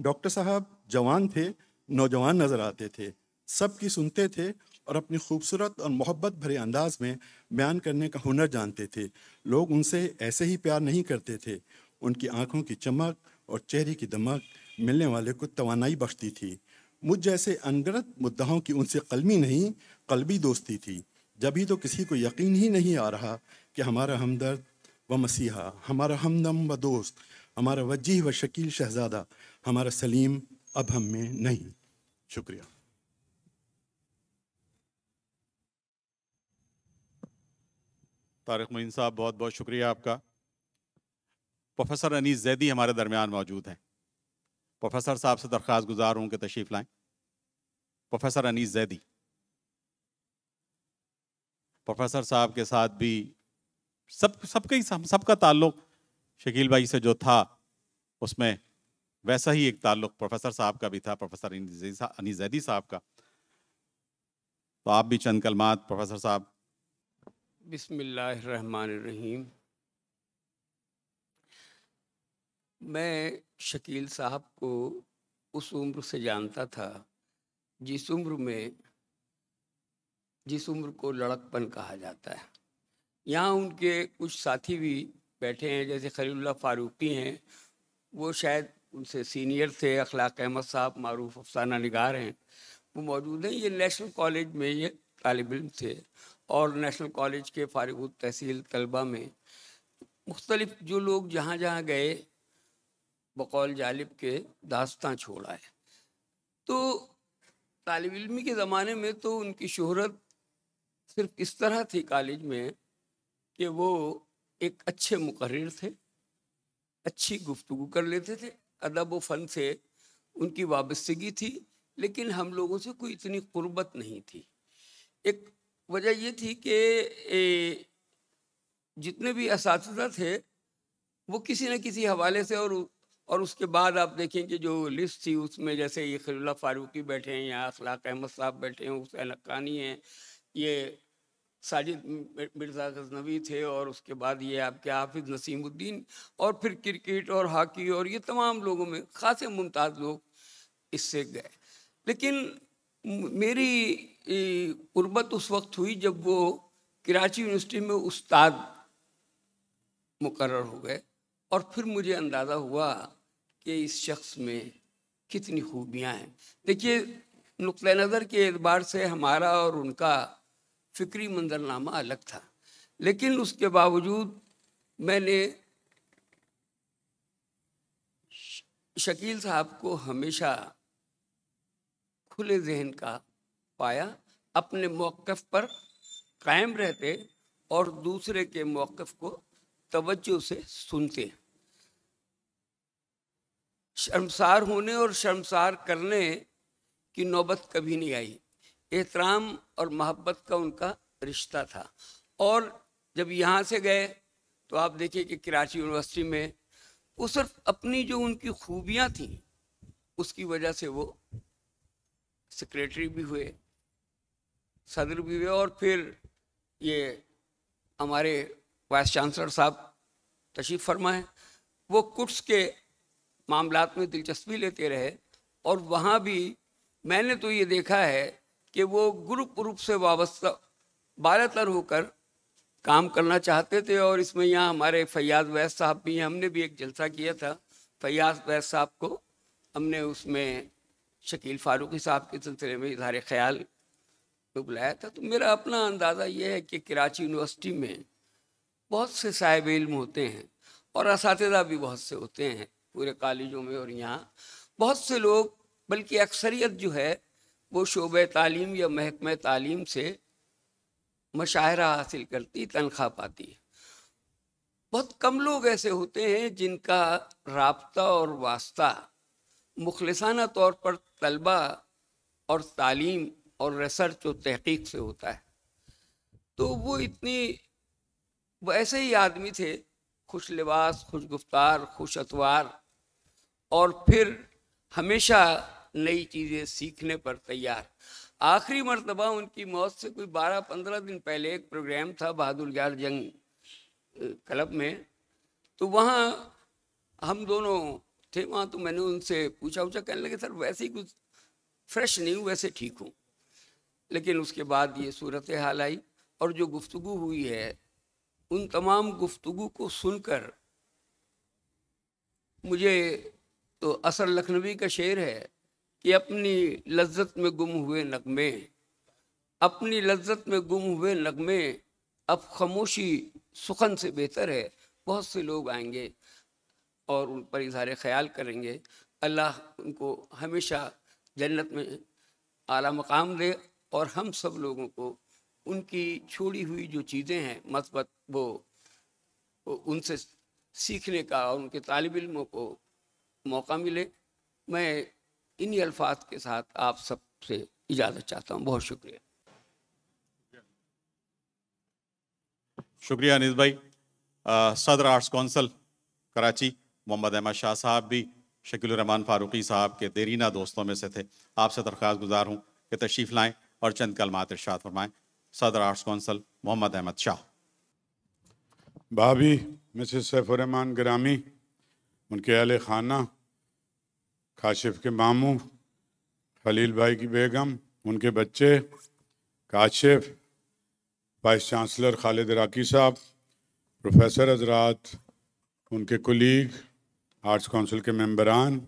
डॉक्टर साहब जवान थे, नौजवान नजर आते थे, सबकी सुनते थे और अपनी खूबसूरत और मोहब्बत भरे अंदाज में बयान करने का हुनर जानते थे। लोग उनसे ऐसे ही प्यार नहीं करते थे। उनकी आंखों की चमक और चेहरे की दमक मिलने वाले को तवानाई बख्शती थी। मुझ जैसे अनगिनत मुद्दाओं की उनसे कलमी नहीं, कल्बी दोस्ती थी। जब ही तो किसी को यकीन ही नहीं आ रहा कि हमारा हमदर्द व मसीहा, हमारा हमदम व दोस्त, हमारा वजीह व शकील शहजादा, हमारा सलीम अब हम में नहीं। शुक्रिया। तारिक मोइन साहब, बहुत बहुत शुक्रिया आपका। प्रोफेसर अनीस जैदी हमारे दरमियान मौजूद हैं। प्रोफेसर साहब से दरख्वास्त गुजार हूँ कि तशरीफ़ लाएं। प्रोफेसर अनीस जैदी प्रोफेसर साहब के साथ भी सब सबका ही सबका ताल्लुक शकील भाई से जो था, उसमें वैसा ही एक ताल्लुक प्रोफेसर साहब का भी था, प्रोफेसर अनीस जैदी साहब का। तो आप भी चंद कलमात प्रोफेसर साहब। बिस्मिल्लाहिर्रहमानिर्रहीम। मैं शकील साहब को उस उम्र से जानता था जिस उम्र में जिस उम्र को लड़कपन कहा जाता है। यहाँ उनके कुछ साथी भी बैठे हैं, जैसे खलीलुल्लाह फारूकी हैं, वो शायद उनसे सीनियर थे। अखलाक अहमद साहब मारूफ अफसाना निगार हैं, वो मौजूद हैं। ये नेशनल कॉलेज में ये तालिब इल्म थे और नेशनल कॉलेज के फारिगुत तहसील तलबा में मुख्तलिफ जो लोग जहाँ जहाँ गए बकौल जालिब के दास्तां छोड़ा है। तो तालिब इल्मी के ज़माने में तो उनकी शोहरत सिर्फ इस तरह थी कॉलेज में कि वो एक अच्छे मुकर्रिर थे, अच्छी गुफ्तगू कर लेते थे, अदब व फ़न से उनकी वाबस्तगी थी, लेकिन हम लोगों से कोई इतनी क़ुर्बत नहीं थी। एक वजह ये थी कि जितने भी असातिज़ा थे वो किसी न किसी हवाले से, और और उसके बाद आप देखें कि जो लिस्ट थी उसमें जैसे ये खलीलुल्लाह फारूकी बैठे हैं, यहाँ अखलाक अहमद साहब बैठे हैं, हुसैन हक्कानी हैं, ये साजिद मिर्ज़ा गज़नवी थे, और उसके बाद ये आपके हाफिज़ नसीमुद्दीन, और फिर क्रिकेट और हॉकी और ये तमाम लोगों में ख़ासे मुमताज़ लोग इससे गए। लेकिन मेरी क़ुर्बत उस वक्त हुई जब वो कराची यूनिवर्सिटी में उस्ताद मुकर्रर हो गए, और फिर मुझे अंदाज़ा हुआ कि इस शख्स में कितनी खूबियां हैं। देखिए, नुक्ते नज़र के एतबार से हमारा और उनका फ़िक्री मंजरनामा अलग था, लेकिन उसके बावजूद मैंने शकील साहब को हमेशा खुले जहन का पाया, अपने मौक़िफ़ पर कायम रहते और दूसरे के मौक़िफ़ को तवज्जो से सुनते। शर्मसार होने और शर्मसार करने की नौबत कभी नहीं आई। एहतराम और मोहब्बत का उनका रिश्ता था। और जब यहाँ से गए तो आप देखिए कि कराची यूनिवर्सिटी में वो सिर्फ अपनी जो उनकी खूबियाँ थीं उसकी वजह से वो सेक्रेटरी भी हुए, सदर भी हुए, और फिर ये हमारे वाइस चांसलर साहब तशरीफ़ फरमाए। वो कुट्स के मामलात में दिलचस्पी लेते रहे और वहाँ भी मैंने तो ये देखा है कि वो ग्रुप ग्रुप से वाबस्ता बालतर होकर काम करना चाहते थे। और इसमें यहाँ हमारे फैयाज़ वैस साहब भी, हमने भी एक जलसा किया था फैयाज़ वैस साहब को, हमने उसमें शकील फारूकी साहब के सिलसिले में इजहार ख्याल को बुलाया था। तो मेरा अपना अंदाज़ा ये है कि कराची यूनिवर्सिटी में बहुत से साहिब इल्म होते हैं और असातिज़ा भी बहुत से होते हैं पूरे कॉलेजों में, और यहाँ बहुत से लोग बल्कि अक्सरियत जो है वो शोबे तालीम या महकमे तालीम से मशाहरा हासिल करती, तनख्वाह पाती है। बहुत कम लोग ऐसे होते हैं जिनका राब्ता और वास्ता मुखलिसाना तौर पर तलबा और तालीम और रिसर्च और तहक़ीक़ से होता है। तो वो इतनी वो ऐसे ही आदमी थे, खुश लिबास, खुश गुफ्तार, खुश अतवार, और फिर हमेशा नई चीज़ें सीखने पर तैयार। आखिरी मरतबा उनकी मौत से कोई बारह पंद्रह दिन पहले एक प्रोग्राम था बहादुरगढ़ जंग क्लब में, तो वहाँ हम दोनों थे वहाँ, तो मैंने उनसे पूछा पूछा कहने लगे सर वैसे ही कुछ फ्रेश नहीं हूँ, वैसे ठीक हूँ। लेकिन उसके बाद ये सूरत हाल आई और जो गुफ्तगू हुई है, उन तमाम गुफ्तगू को सुनकर मुझे तो असर लखनवी का शेर है कि अपनी लज्जत में गुम हुए नगमे, अपनी लज्जत में गुम हुए नगमे, अब खामोशी सुखन से बेहतर है। बहुत से लोग आएंगे और उन पर इजहार ख्याल करेंगे, अल्लाह उनको हमेशा जन्नत में आला मकाम दे और हम सब लोगों को उनकी छोड़ी हुई जो चीज़ें हैं मतलब वो उनसे सीखने का और उनके तालिब इल्मों को मौका मिले। मैं इन्हीं अल्फाज के साथ आप सब से इजाज़त चाहता हूँ। बहुत शुक्रिया। शुक्रिया अनिस भाई। आ, सदर आर्ट्स कौंसल कराची मोहम्मद अहमद शाह साहब भी शकील रहमान फारूकी साहब के देरीना दोस्तों में से थे। आपसे दरख्वास्त गुजार हूँ कि तशरीफ़ लाएँ और चंद कलमात इरशाद फरमाएँ। सदर आर्ट्स कौंसल मोहम्मद अहमद शाह। भाभी मिसेस सैफुर्रहमान गिरामी, उनके अहले खाना, काशिफ के मामू, खलील भाई की बेगम, उनके बच्चे, काशिफ, वाइस चांसलर खालिद इराकी साहब, प्रोफेसर हजरात, उनके कुलीग, आर्ट्स काउंसिल के मेंबरान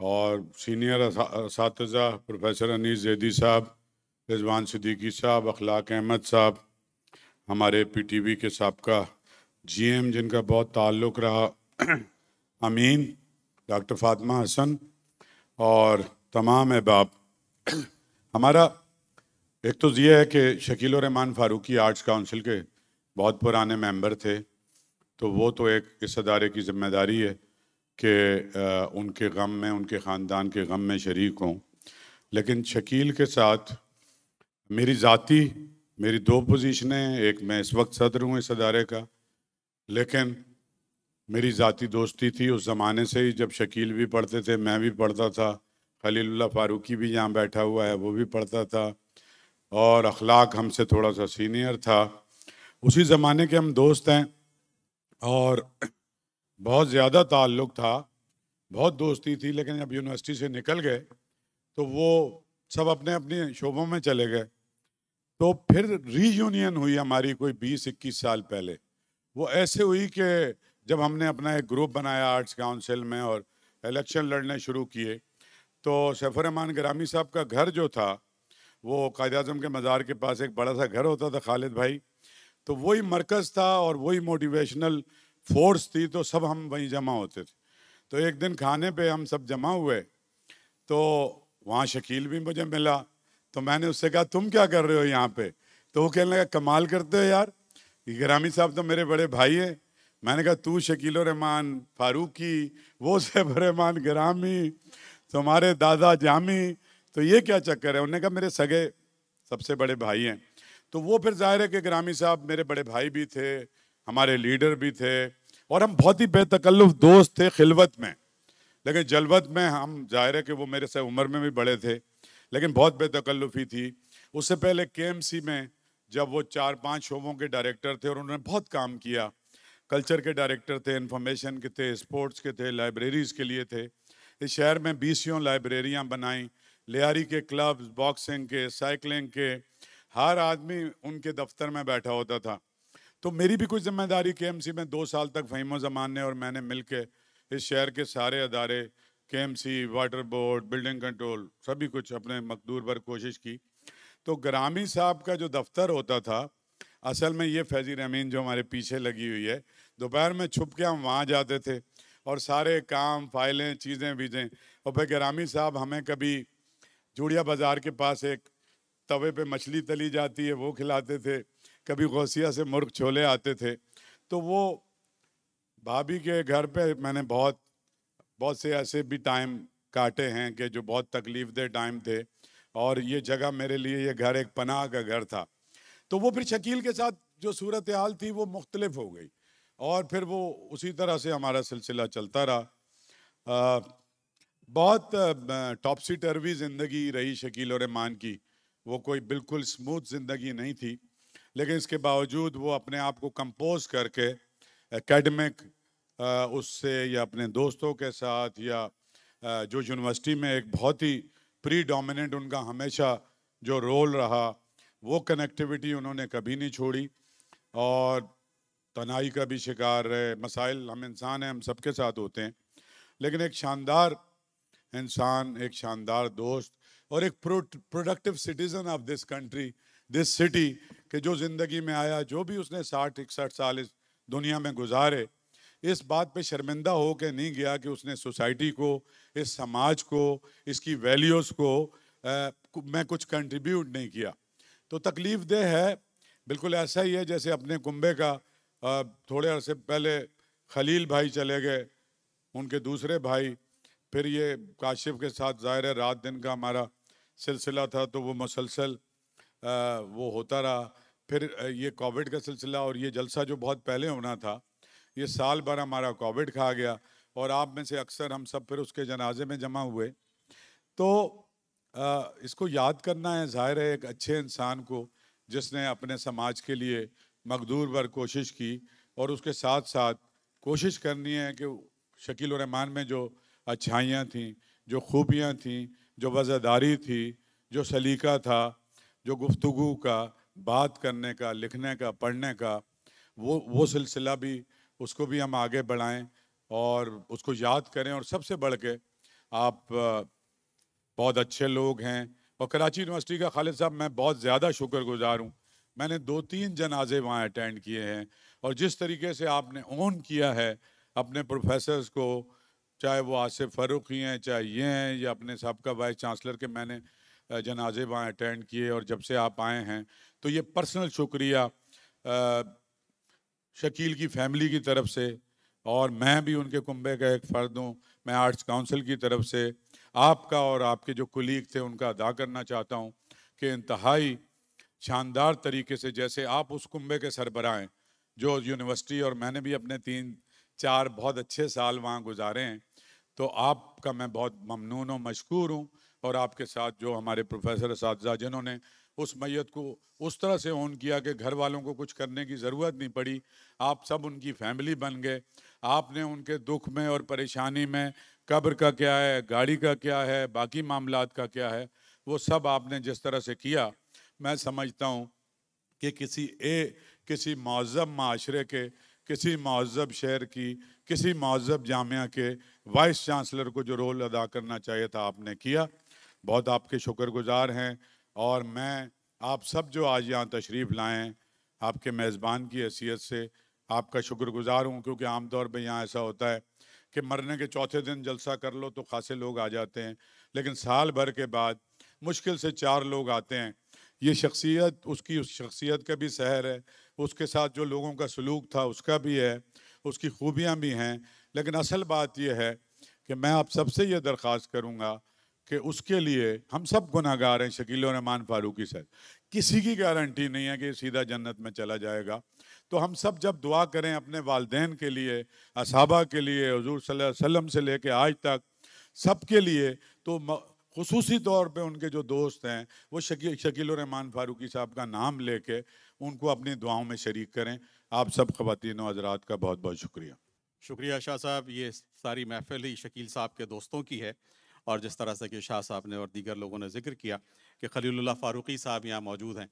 और सीनियर असातिज़ा प्रोफेसर अनीस जैदी साहब, रिजवान सिद्दीकी साहब, अखलाक अहमद साहब, हमारे पीटीवी के साबका जीएम जिनका बहुत ताल्लुक़ रहा अमीन, डॉक्टर फातिमा हसन और तमाम अहबाब। हमारा एक तो ये है कि शकील रहमान फारूकी आर्ट्स काउंसिल के बहुत पुराने मेंबर थे, तो वो तो एक इस अदारे की जिम्मेदारी है कि उनके गम में, उनके ख़ानदान के गम में शरीक हों। लेकिन शकील के साथ मेरी ज़ाती मेरी दो पोजीशनें, एक मैं इस वक्त सदर हूँ इस अदारे का, लेकिन मेरी ज़ाती दोस्ती थी उस ज़माने से ही, जब शकील भी पढ़ते थे मैं भी पढ़ता था, खलीलुल्लाह फारूकी भी यहाँ बैठा हुआ है वो भी पढ़ता था, और अखलाक हमसे थोड़ा सा सीनियर था। उसी ज़माने के हम दोस्त हैं और बहुत ज़्यादा ताल्लुक़ था, बहुत दोस्ती थी। लेकिन जब यूनिवर्सिटी से निकल गए तो वो सब अपने अपने शोबों में चले गए, तो फिर रीयूनियन हुई हमारी कोई बीस इक्कीस साल पहले। वो ऐसे हुई कि जब हमने अपना एक ग्रुप बनाया आर्ट्स काउंसिल में और इलेक्शन लड़ने शुरू किए, तो सैफुर्रहमान गिरामी साहब का घर जो था वो कायद आज़म के मज़ार के पास एक बड़ा सा घर होता था, खालिद भाई, तो वही मरकज़ था और वही मोटिवेशनल फोर्स थी, तो सब हम वहीं जमा होते थे। तो एक दिन खाने पे हम सब जमा हुए, तो वहाँ शकील भी मुझे मिला, तो मैंने उससे कहा तुम क्या कर रहे हो यहाँ पर? तो वो कहने लगा कमाल करते हो यार, गिरामी साहब तो मेरे बड़े भाई हैं। मैंने कहा तू शकील रहमान फारूकी, वो सैफुर्रहमान गिरामी, तुम्हारे दादा जामी, तो ये क्या चक्कर है? उन्होंने कहा मेरे सगे सबसे बड़े भाई हैं। तो वो फिर जाहिर है कि गिरामी साहब मेरे बड़े भाई भी थे, हमारे लीडर भी थे, और हम बहुत ही बेतकल्लुफ़ दोस्त थे खिलवत में, लेकिन जलवत में हम जाहिर है कि वो मेरे से उम्र में भी बड़े थे। लेकिन बहुत बेतकल्लुफ़ी थी। उससे पहले के एम सी में जब वो चार पांच शोबों के डायरेक्टर थे और उन्होंने बहुत काम किया, कल्चर के डायरेक्टर थे, इंफॉर्मेशन के थे, स्पोर्ट्स के थे, लाइब्रेरीज़ के लिए थे। इस शहर में बीसियों लाइब्रेरियाँ बनाई, लिहारी के क्लब्स, बॉक्सिंग के, साइकिलिंग के, हर आदमी उनके दफ्तर में बैठा होता था। तो मेरी भी कुछ जिम्मेदारी के एम सी में दो साल तक फ़हीम ज़मान ने और मैंने मिल के इस शहर के सारे अदारे K M C, water board, building control सभी कुछ अपने मकदूर पर कोशिश की। तो ग्रामी साहब का जो दफ्तर होता था, असल में ये फैज़ी रमीन जो हमारे पीछे लगी हुई है, दोपहर में छुप के हम वहाँ जाते थे और सारे काम, फाइलें, चीज़ें वीजें। और फिर ग्रामी साहब हमें कभी जूड़िया बाज़ार के पास एक तवे पे मछली तली जाती है वो खिलाते थे, कभी गौसिया से मुर्ग छोले आते थे। तो वो भाभी के घर पे मैंने बहुत बहुत से ऐसे भी टाइम काटे हैं कि जो बहुत तकलीफ दे टाइम थे। और ये जगह मेरे लिए, ये घर एक पनाह का घर था। तो वो फिर शकील के साथ जो सूरत हाल थी वो मुख्तलिफ हो गई और फिर वो उसी तरह से हमारा सिलसिला चलता रहा। आ, बहुत टॉपसी टर्वी ज़िंदगी रही शकील और ईमान की, वो कोई बिल्कुल स्मूथ ज़िंदगी नहीं थी। लेकिन इसके बावजूद वो अपने आप को कंपोज करके एकेडमिक उससे या अपने दोस्तों के साथ या जो यूनिवर्सिटी में एक बहुत ही प्रीडोमिनेंट उनका हमेशा जो रोल रहा, वो कनेक्टिविटी उन्होंने कभी नहीं छोड़ी। और तनाई का भी शिकार रहे, मसाइल, हम इंसान हैं, हम सबके साथ होते हैं। लेकिन एक शानदार इंसान, एक शानदार दोस्त और एक productive citizen of this country, this city, के जो ज़िंदगी में आया, जो भी उसने साठ इकसठ साल इस दुनिया में गुजारे, इस बात पे शर्मिंदा हो के नहीं गया कि उसने सोसाइटी को, इस समाज को, इसकी वैल्यूज़ को आ, मैं कुछ कंट्रीब्यूट नहीं किया। तो तकलीफ देह है, बिल्कुल ऐसा ही है जैसे अपने कुंबे का आ, थोड़े अरसे पहले खलील भाई चले गए, उनके दूसरे भाई, फिर ये काशिफ के साथ, ज़ाहिर है रात दिन का हमारा सिलसिला था तो वो मुसलसल आ, वो होता रहा। फिर ये कोविड का सिलसिला और ये जलसा जो बहुत पहले होना था, ये साल भर हमारा कोविड खा गया और आप में से अक्सर हम सब फिर उसके जनाजे में जमा हुए। तो आ, इसको याद करना है, ज़ाहिर है एक अच्छे इंसान को जिसने अपने समाज के लिए मकदूर भर कोशिश की और उसके साथ साथ कोशिश करनी है कि शकील और रहमान में जो अच्छाइयाँ थीं, जो खूबियाँ थीं, जो वज़ादारी थी, जो सलीका था, जो गुफ्तगू का, बात करने का, लिखने का, पढ़ने का, वो वो सिलसिला भी, उसको भी हम आगे बढ़ाएं और उसको याद करें। और सबसे बढ़ के आप बहुत अच्छे लोग हैं। और कराची यूनिवर्सिटी का खालिद साहब मैं बहुत ज़्यादा शुक्रगुजार हूँ। मैंने दो तीन जनाजे वहाँ अटेंड किए हैं और जिस तरीके से आपने ओन किया है अपने प्रोफेसर्स को, चाहे वो आसिफ फ़ारूक़ी हैं, चाहे ये हैं, या अपने सबका वाइस चांसलर के मैंने जनाजे वहाँ अटेंड किए। और जब से आप आए हैं तो ये पर्सनल शुक्रिया शकील की फैमिली की तरफ से, और मैं भी उनके कुंबे का एक फ़र्द हूँ, मैं आर्ट्स काउंसिल की तरफ से आपका और आपके जो कुलीग थे उनका अदा करना चाहता हूँ कि इंतहाई शानदार तरीके से जैसे आप उस कुंबे के सरबराह हैं जो यूनिवर्सिटी, और मैंने भी अपने तीन चार बहुत अच्छे साल वहाँ गुजारे हैं, तो आपका मैं बहुत ममनून और मशकूर हूँ। और आपके साथ जो हमारे प्रोफेसर साहब जिन्होंने उस मैयत को उस तरह से ऑन किया कि घर वालों को कुछ करने की ज़रूरत नहीं पड़ी, आप सब उनकी फैमिली बन गए। आपने उनके दुख में और परेशानी में, कब्र का क्या है, गाड़ी का क्या है, बाकी मामलात का क्या है, वो सब आपने जिस तरह से किया, मैं समझता हूँ कि किसी ए किसी मुअज़्ज़ब माशरे के, किसी मुअज़्ज़ब शहर की, किसी मुअज़्ज़ब जामिया के वाइस चांसलर को जो रोल अदा करना चाहिए था आपने किया। बहुत आपके शुक्रगुजार हैं। और मैं आप सब जो आज यहाँ तशरीफ़ लाएँ, आपके मेज़बान की हैसियत से आपका शुक्रगुजार हूँ, क्योंकि आमतौर पर यहाँ ऐसा होता है कि मरने के चौथे दिन जलसा कर लो तो खासे लोग आ जाते हैं, लेकिन साल भर के बाद मुश्किल से चार लोग आते हैं। ये शख्सियत, उसकी उस शख्सियत का भी सहर है, उसके साथ जो लोगों का सलूक था उसका भी है, उसकी खूबियाँ भी हैं। लेकिन असल बात यह है कि मैं आप सबसे ये दरख्वास्त करूँगा कि उसके लिए हम सब गुनाहगार हैं। शकील और रहमान फारूकी साहब, किसी की गारंटी नहीं है कि सीधा जन्नत में चला जाएगा। तो हम सब जब दुआ करें अपने वालदेन के लिए, असहाबा के लिए, हुजूर सल्लल्लाहु अलैहि वसल्लम से लेके आज तक सब के लिए, तो ख़ुसूसी तौर पे उनके जो दोस्त हैं वो शकी शकीलुर्रहमान फ़ारूकी साहब का नाम लेके उनको अपनी दुआओं में शरीक करें। आप सब ख़वातीन और हज़रात का बहुत बहुत शुक्रिया। शुक्रिया शाह साहब। ये सारी महफ़िल ही शकील साहब के दोस्तों की है और जिस तरह से कि शाह साहब ने और दीगर लोगों ने जिक्र किया कि खलीलुल्लाह फ़ारूकी साहब यहाँ मौजूद हैं,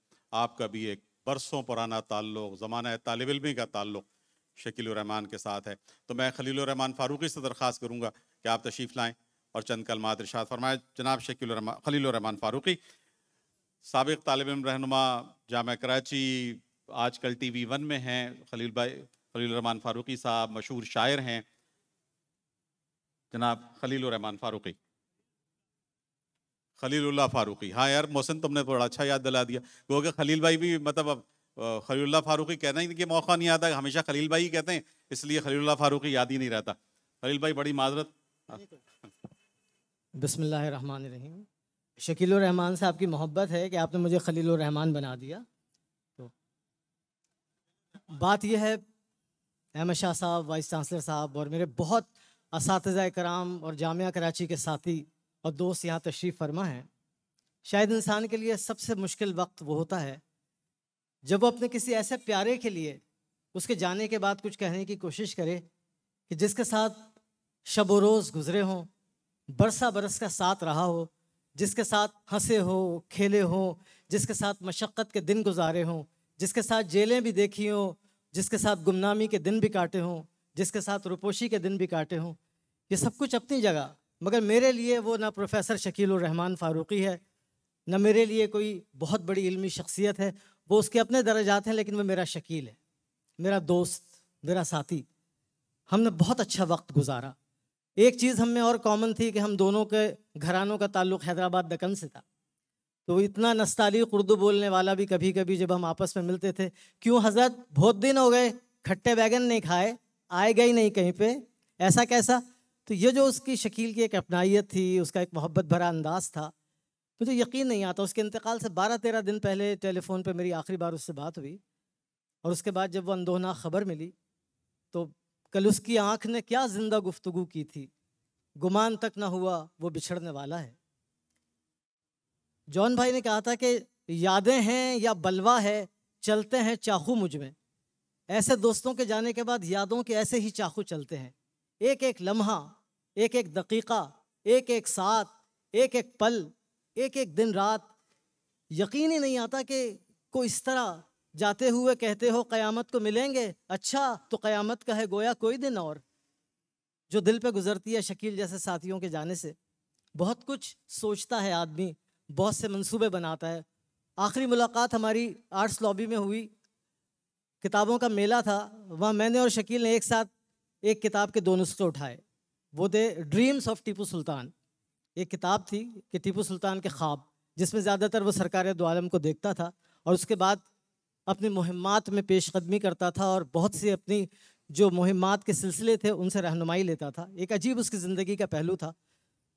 आपका भी एक बरसों पुराना ताल्लुक़, ज़माना तालिब इल्मी का ताल्लुक़ शकीलुर्रहमान के साथ है। तो मैं खलीलुर्रहमान फ़ारूकी से दरख्वास्त करूँगा कि आप तशरीफ़ लाएँ और चंद कलमात इरशाद फरमाए। जनाब शकीलुर्रहमान खलीलुर्रहमान फ़ारूकी साबिक़ तालिब इल्म रहनुमा जामा कराची, आजकल टी वी वन में हैं। खलील भाई खलीलुर्रहमान फ़ारूकी साहब मशहूर शायर हैं। जनाब खलीलुर्रहमान फ़ारूकी खलीलुल्लाह फ़ारूकी। हाँ यार मोहसिन, तुमने थोड़ा अच्छा याद दिला दिया। क्योंकि खलील भाई भी मतलब खलीलुल्लाह फ़ारूकी कहना ही कि मौका नहीं आता, हमेशा खलील भाई ही कहते हैं, इसलिए खलीलुल्लाह फ़ारूकी याद ही नहीं रहता। खलील भाई बड़ी माजरत। बिस्मिल्लाहिर्रहमानिर्रहीम। शकीलुर्रहमान साहब की मोहब्बत है कि आपने मुझे खलीलुर्रहमान बना दिया। तो बात यह है, अहमद शाह साहब, वाइस चांसलर साहब और मेरे बहुत असातिज़ाए कराम और जामिया कराची के साथी और दोस्त यहाँ तशरीफ़ फरमा हैं। शायद इंसान के लिए सबसे मुश्किल वक्त वो होता है जब वो अपने किसी ऐसे प्यारे के लिए उसके जाने के बाद कुछ कहने की कोशिश करे कि जिसके साथ शब व रोज़ गुजरे हों, बरसा बरस का साथ रहा हो, जिसके साथ हंसे हो, खेले हो, जिसके साथ मशक्क़त के दिन गुजारे हों, जिसके साथ जेलें भी देखी हों, जिसके साथ गुमनामी के दिन भी काटे हों, जिसके साथ रुपोशी के दिन भी काटे हों। ये सब कुछ अपनी जगह, मगर मेरे लिए वो ना प्रोफेसर शकीलुर्रहमान फ़ारूकी है, ना मेरे लिए कोई बहुत बड़ी इल्मी शख्सियत है। वो उसके अपने दर्जात हैं, लेकिन वो मेरा शकील है, मेरा दोस्त, मेरा साथी। हमने बहुत अच्छा वक्त गुजारा। एक चीज़ हम में और कॉमन थी कि हम दोनों के घरानों का ताल्लुक़ हैदराबाद दक्कन से था। तो इतना नस्तालिक उर्दू बोलने वाला भी कभी कभी जब हम आपस में मिलते थे, क्यों हज़रत बहुत दिन हो गए, खट्टे बैगन नहीं खाए, आए गए नहीं कहीं पे, ऐसा कैसा। तो ये जो उसकी शकील की एक अपनाइत थी, उसका एक मोहब्बत भरा अंदाज़ था, मुझे यकीन नहीं आता। उसके इंतकाल से बारह तेरह दिन पहले टेलीफोन पर मेरी आखिरी बार उससे बात हुई और उसके बाद जब वो अंदोहनाक ख़बर मिली तो कल उसकी आँख ने क्या ज़िंदा गुफ्तगू की थी, गुमान तक ना हुआ वो बिछड़ने वाला है। जॉन भाई ने कहा था कि यादें हैं या बलवा है, चलते हैं चाकू मुझ में। ऐसे दोस्तों के जाने के बाद यादों के ऐसे ही चाकू चलते हैं। एक एक लम्हा, एक एक दकीका, एक एक साथ, एक एक पल, एक एक दिन रात। यकीन ही नहीं आता कि कोई इस तरह जाते हुए कहते हो क़यामत को मिलेंगे, अच्छा तो क़यामत का है गोया कोई दिन और। जो दिल पे गुजरती है शकील जैसे साथियों के जाने से, बहुत कुछ सोचता है आदमी, बहुत से मंसूबे बनाता है। आखिरी मुलाकात हमारी आर्ट्स लॉबी में हुई, किताबों का मेला था वहाँ। मैंने और शकील ने एक साथ एक किताब के दो नुस्खे उठाए, वो थे ड्रीम्स ऑफ टीपू सुल्तान। एक किताब थी कि टीपू सुल्तान के ख्वाब, जिसमें ज़्यादातर वो सरकार दो आलम को देखता था और उसके बाद अपनी मुहिमात में पेशकदमी करता था और बहुत सी अपनी जो मुहिमात के सिलसिले थे उनसे रहनुमाई लेता था। एक अजीब उसकी ज़िंदगी का पहलू था।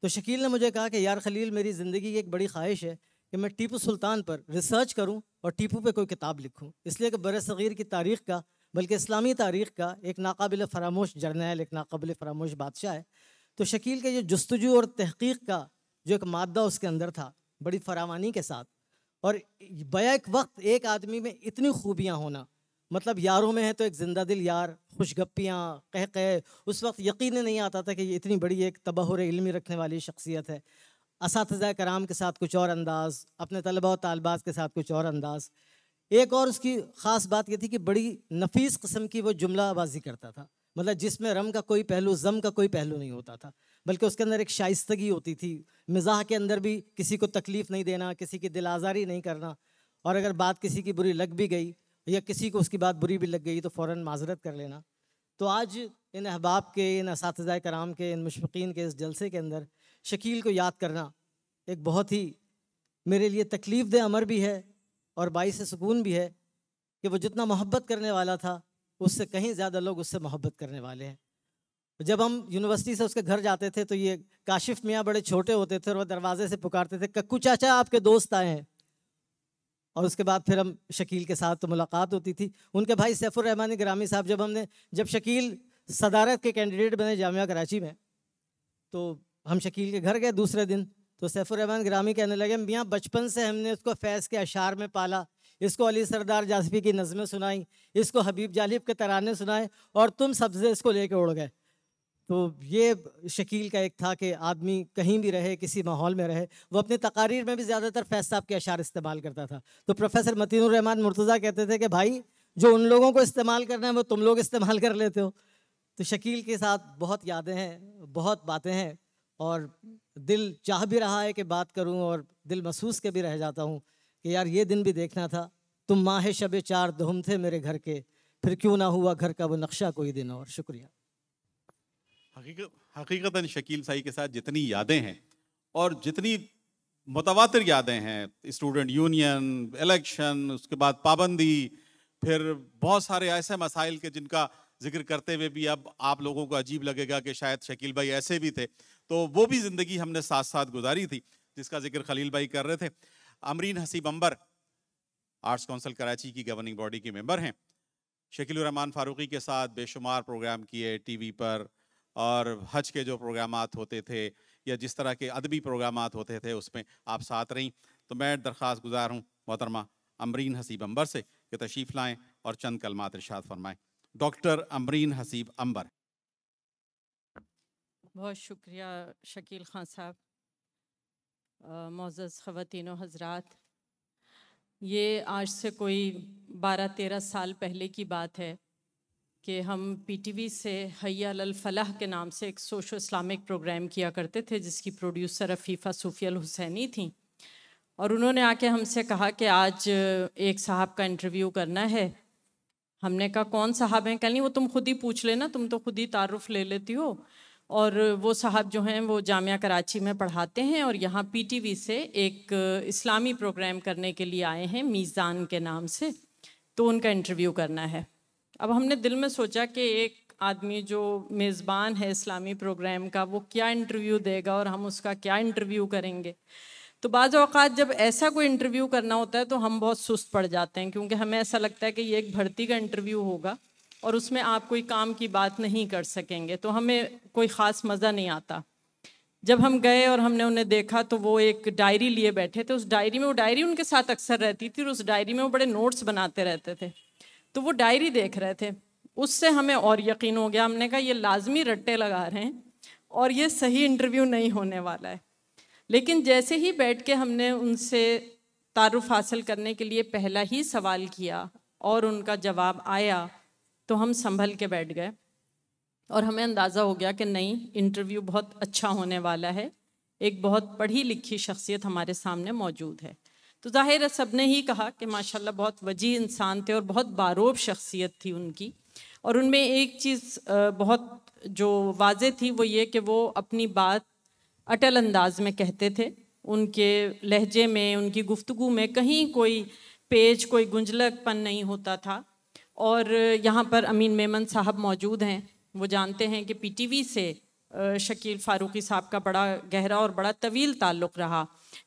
तो शकील ने मुझे कहा कि यार खलील, मेरी ज़िंदगी की एक बड़ी ख्वाहिश है कि मैं टीपू सुल्तान पर रिसर्च करूं और टीपू पे कोई किताब लिखूं, इसलिए कि बरे सग़ीर की तारीख़ का, बल्कि इस्लामी तारीख़ का एक नाकाबिल फ़रामोश जर्नैल, एक नाकाबिल फ़रामोश बादशाह है। तो शकील के ये जस्तजू और तहक़ीक़ का जो एक मादा उसके अंदर था, बड़ी फरावानी के साथ, और बैक वक्त एक आदमी में इतनी खूबियाँ होना, मतलब यारों में है तो एक ज़िंदा दिल यार, खुशगप्पियाँ, कह कह उस वक्त यकीन नहीं आता था कि ये इतनी बड़ी एक तबहर इल्मी रखने वाली शख्सियत है। असातिज़ाए कराम के साथ कुछ और अंदाज़, अपने तलबा और तालबात के साथ कुछ और अंदाज़। एक और उसकी ख़ास बात ये थी कि बड़ी नफीस किस्म की वो जुमलाबाजी करता था, मतलब जिसमें रम का कोई पहलू, ज़म का कोई पहलू नहीं होता था, बल्कि उसके अंदर एक शाइस्तगी होती थी। मिजाह के अंदर भी किसी को तकलीफ़ नहीं देना, किसी की दिल आज़ारी नहीं करना, और अगर बात किसी की बुरी लग भी गई या किसी को उसकी बात बुरी भी लग गई तो फ़ौरन माजरत कर लेना। तो आज इन अहबाब के, इन असातिज़ाए कराम के, इन मुशफ़िक़ीन के इस जलसे के अंदर शकील को याद करना एक बहुत ही मेरे लिए तकलीफ़ दे अमर भी है और बाईस सुकून भी है कि वो जितना मोहब्बत करने वाला था उससे कहीं ज़्यादा लोग उससे मोहब्बत करने वाले हैं। जब हम यूनिवर्सिटी से उसके घर जाते थे तो ये काशिफ मियाँ बड़े छोटे होते थे और वह दरवाजे से पुकारते थे, कक्कू चाचा आपके दोस्त आए हैं। और उसके बाद फिर हम शकील के साथ तो मुलाकात होती थी। उनके भाई सैफुर्रहमान गिरामी साहब, जब हमने जब शकील सदारत के कैंडिडेट बने जामिया कराची में तो हम शकील के घर गए दूसरे दिन, तो सैफुर्रहमान ग्रामी कहने लगे, मियाँ बचपन से हमने उसको फैज़ के अशार में पाला, इसको अली सरदार जासफी की नज़में सुनाई, इसको हबीब जालिब के तराने सुनाए और तुम सब्ज़े इसको लेके उड़ गए। तो ये शकील का एक था कि आदमी कहीं भी रहे, किसी माहौल में रहे। वो अपनी तकारीर में भी ज़्यादातर फैज़ साहब के अशार इस्तेमाल करता था। तो प्रोफेसर मतीनुर्रहमान मुर्तज़ा कहते थे कि भाई जो उन लोगों को इस्तेमाल करना है वो तुम लोग इस्तेमाल कर लेते हो। तो शकील के साथ बहुत यादें हैं, बहुत बातें हैं और दिल चाह भी रहा है कि बात करूं और दिल महसूस के भी रह जाता हूं कि यार ये दिन भी देखना था। तुम माह शब चार दुहम थे मेरे घर के, फिर क्यों ना हुआ घर का वो नक्शा कोई दिन और। शुक्रिया। हकीकत हकीकतन शकील साई के साथ जितनी यादें हैं और जितनी मुतवातिर यादें हैं, स्टूडेंट यूनियन, इलेक्शन, उसके बाद पाबंदी, फिर बहुत सारे ऐसे मसाइल के जिनका जिक्र करते हुए भी अब आप लोगों को अजीब लगेगा कि शायद शकील भाई ऐसे भी थे। तो वो भी ज़िंदगी हमने साथ साथ गुजारी थी जिसका जिक्र खलील भाई कर रहे थे। अमरीन हसीब अंबर आर्ट्स काउंसिल कराची की गवर्निंग बॉडी के मेंबर हैं। शकील रहमान फारूकी के साथ बेशुमार प्रोग्राम किए टीवी पर, और हज के जो प्रोग्रामात होते थे या जिस तरह के अदबी प्रोग्रामात होते थे उसमें आप साथ रहीं। तो मैं दरख्वास्त गुजार हूँ मोहतरमा अमरीन हसीब अंबर से कि तशरीफ़ लाएँ और चंद कलमात इरशाद फरमाएँ। डॉक्टर अमरीन हसीब अंबर। बहुत शुक्रिया शकील खान साहब। मोअज़्ज़ज़ ख़वातीनो हज़रात, ये आज से कोई बारह तेरह साल पहले की बात है कि हम पीटीवी से हय्या अल फलाह के नाम से एक सोशो इस्लामिक प्रोग्राम किया करते थे जिसकी प्रोड्यूसर अफ़ीफ़ा सूफिया अल हुसैनी थी, और उन्होंने आके हमसे कहा कि आज एक साहब का इंटरव्यू करना है। हमने कहा कौन साहब हैं? कह नहीं, वो तुम खुद ही पूछ लेना, तुम तो खुद ही तारुफ़ ले लेती हो। और वो साहब जो हैं वो जामिया कराची में पढ़ाते हैं और यहाँ पीटीवी से एक इस्लामी प्रोग्राम करने के लिए आए हैं मीज़ान के नाम से, तो उनका इंटरव्यू करना है। अब हमने दिल में सोचा कि एक आदमी जो मेज़बान है इस्लामी प्रोग्राम का वो क्या इंटरव्यू देगा और हम उसका क्या इंटरव्यू करेंगे। तो बाज़ औक़ात जब ऐसा कोई इंटरव्यू करना होता है तो हम बहुत सुस्त पड़ जाते हैं क्योंकि हमें ऐसा लगता है कि ये एक भर्ती का इंटरव्यू होगा और उसमें आप कोई काम की बात नहीं कर सकेंगे, तो हमें कोई ख़ास मज़ा नहीं आता। जब हम गए और हमने उन्हें देखा तो वो एक डायरी लिए बैठे थे। उस डायरी में वो डायरी उनके साथ अक्सर रहती थी और उस डायरी में वो बड़े नोट्स बनाते रहते थे। तो वो डायरी देख रहे थे, उससे हमें और यकीन हो गया। हमने कहा ये लाजमी रट्टे लगा रहे हैं और ये सही इंटरव्यू नहीं होने वाला है। लेकिन जैसे ही बैठ के हमने उनसे तारुफ हासिल करने के लिए पहला ही सवाल किया और उनका जवाब आया तो हम संभल के बैठ गए और हमें अंदाज़ा हो गया कि नहीं, इंटरव्यू बहुत अच्छा होने वाला है। एक बहुत पढ़ी लिखी शख्सियत हमारे सामने मौजूद है। तो जाहिर है सब ने ही कहा कि माशाल्लाह बहुत वजी इंसान थे और बहुत बारोब शख्सियत थी उनकी। और उनमें एक चीज़ बहुत जो वाजे थी वो ये कि वो अपनी बात अटल अंदाज में कहते थे। उनके लहजे में, उनकी गुफ्तगू में कहीं कोई पेच, कोई गुंजलकपन नहीं होता था। और यहाँ पर अमीन मेमन साहब मौजूद हैं, वो जानते हैं कि पीटीवी से शकील फारूकी साहब का बड़ा गहरा और बड़ा तवील ताल्लुक़ रहा।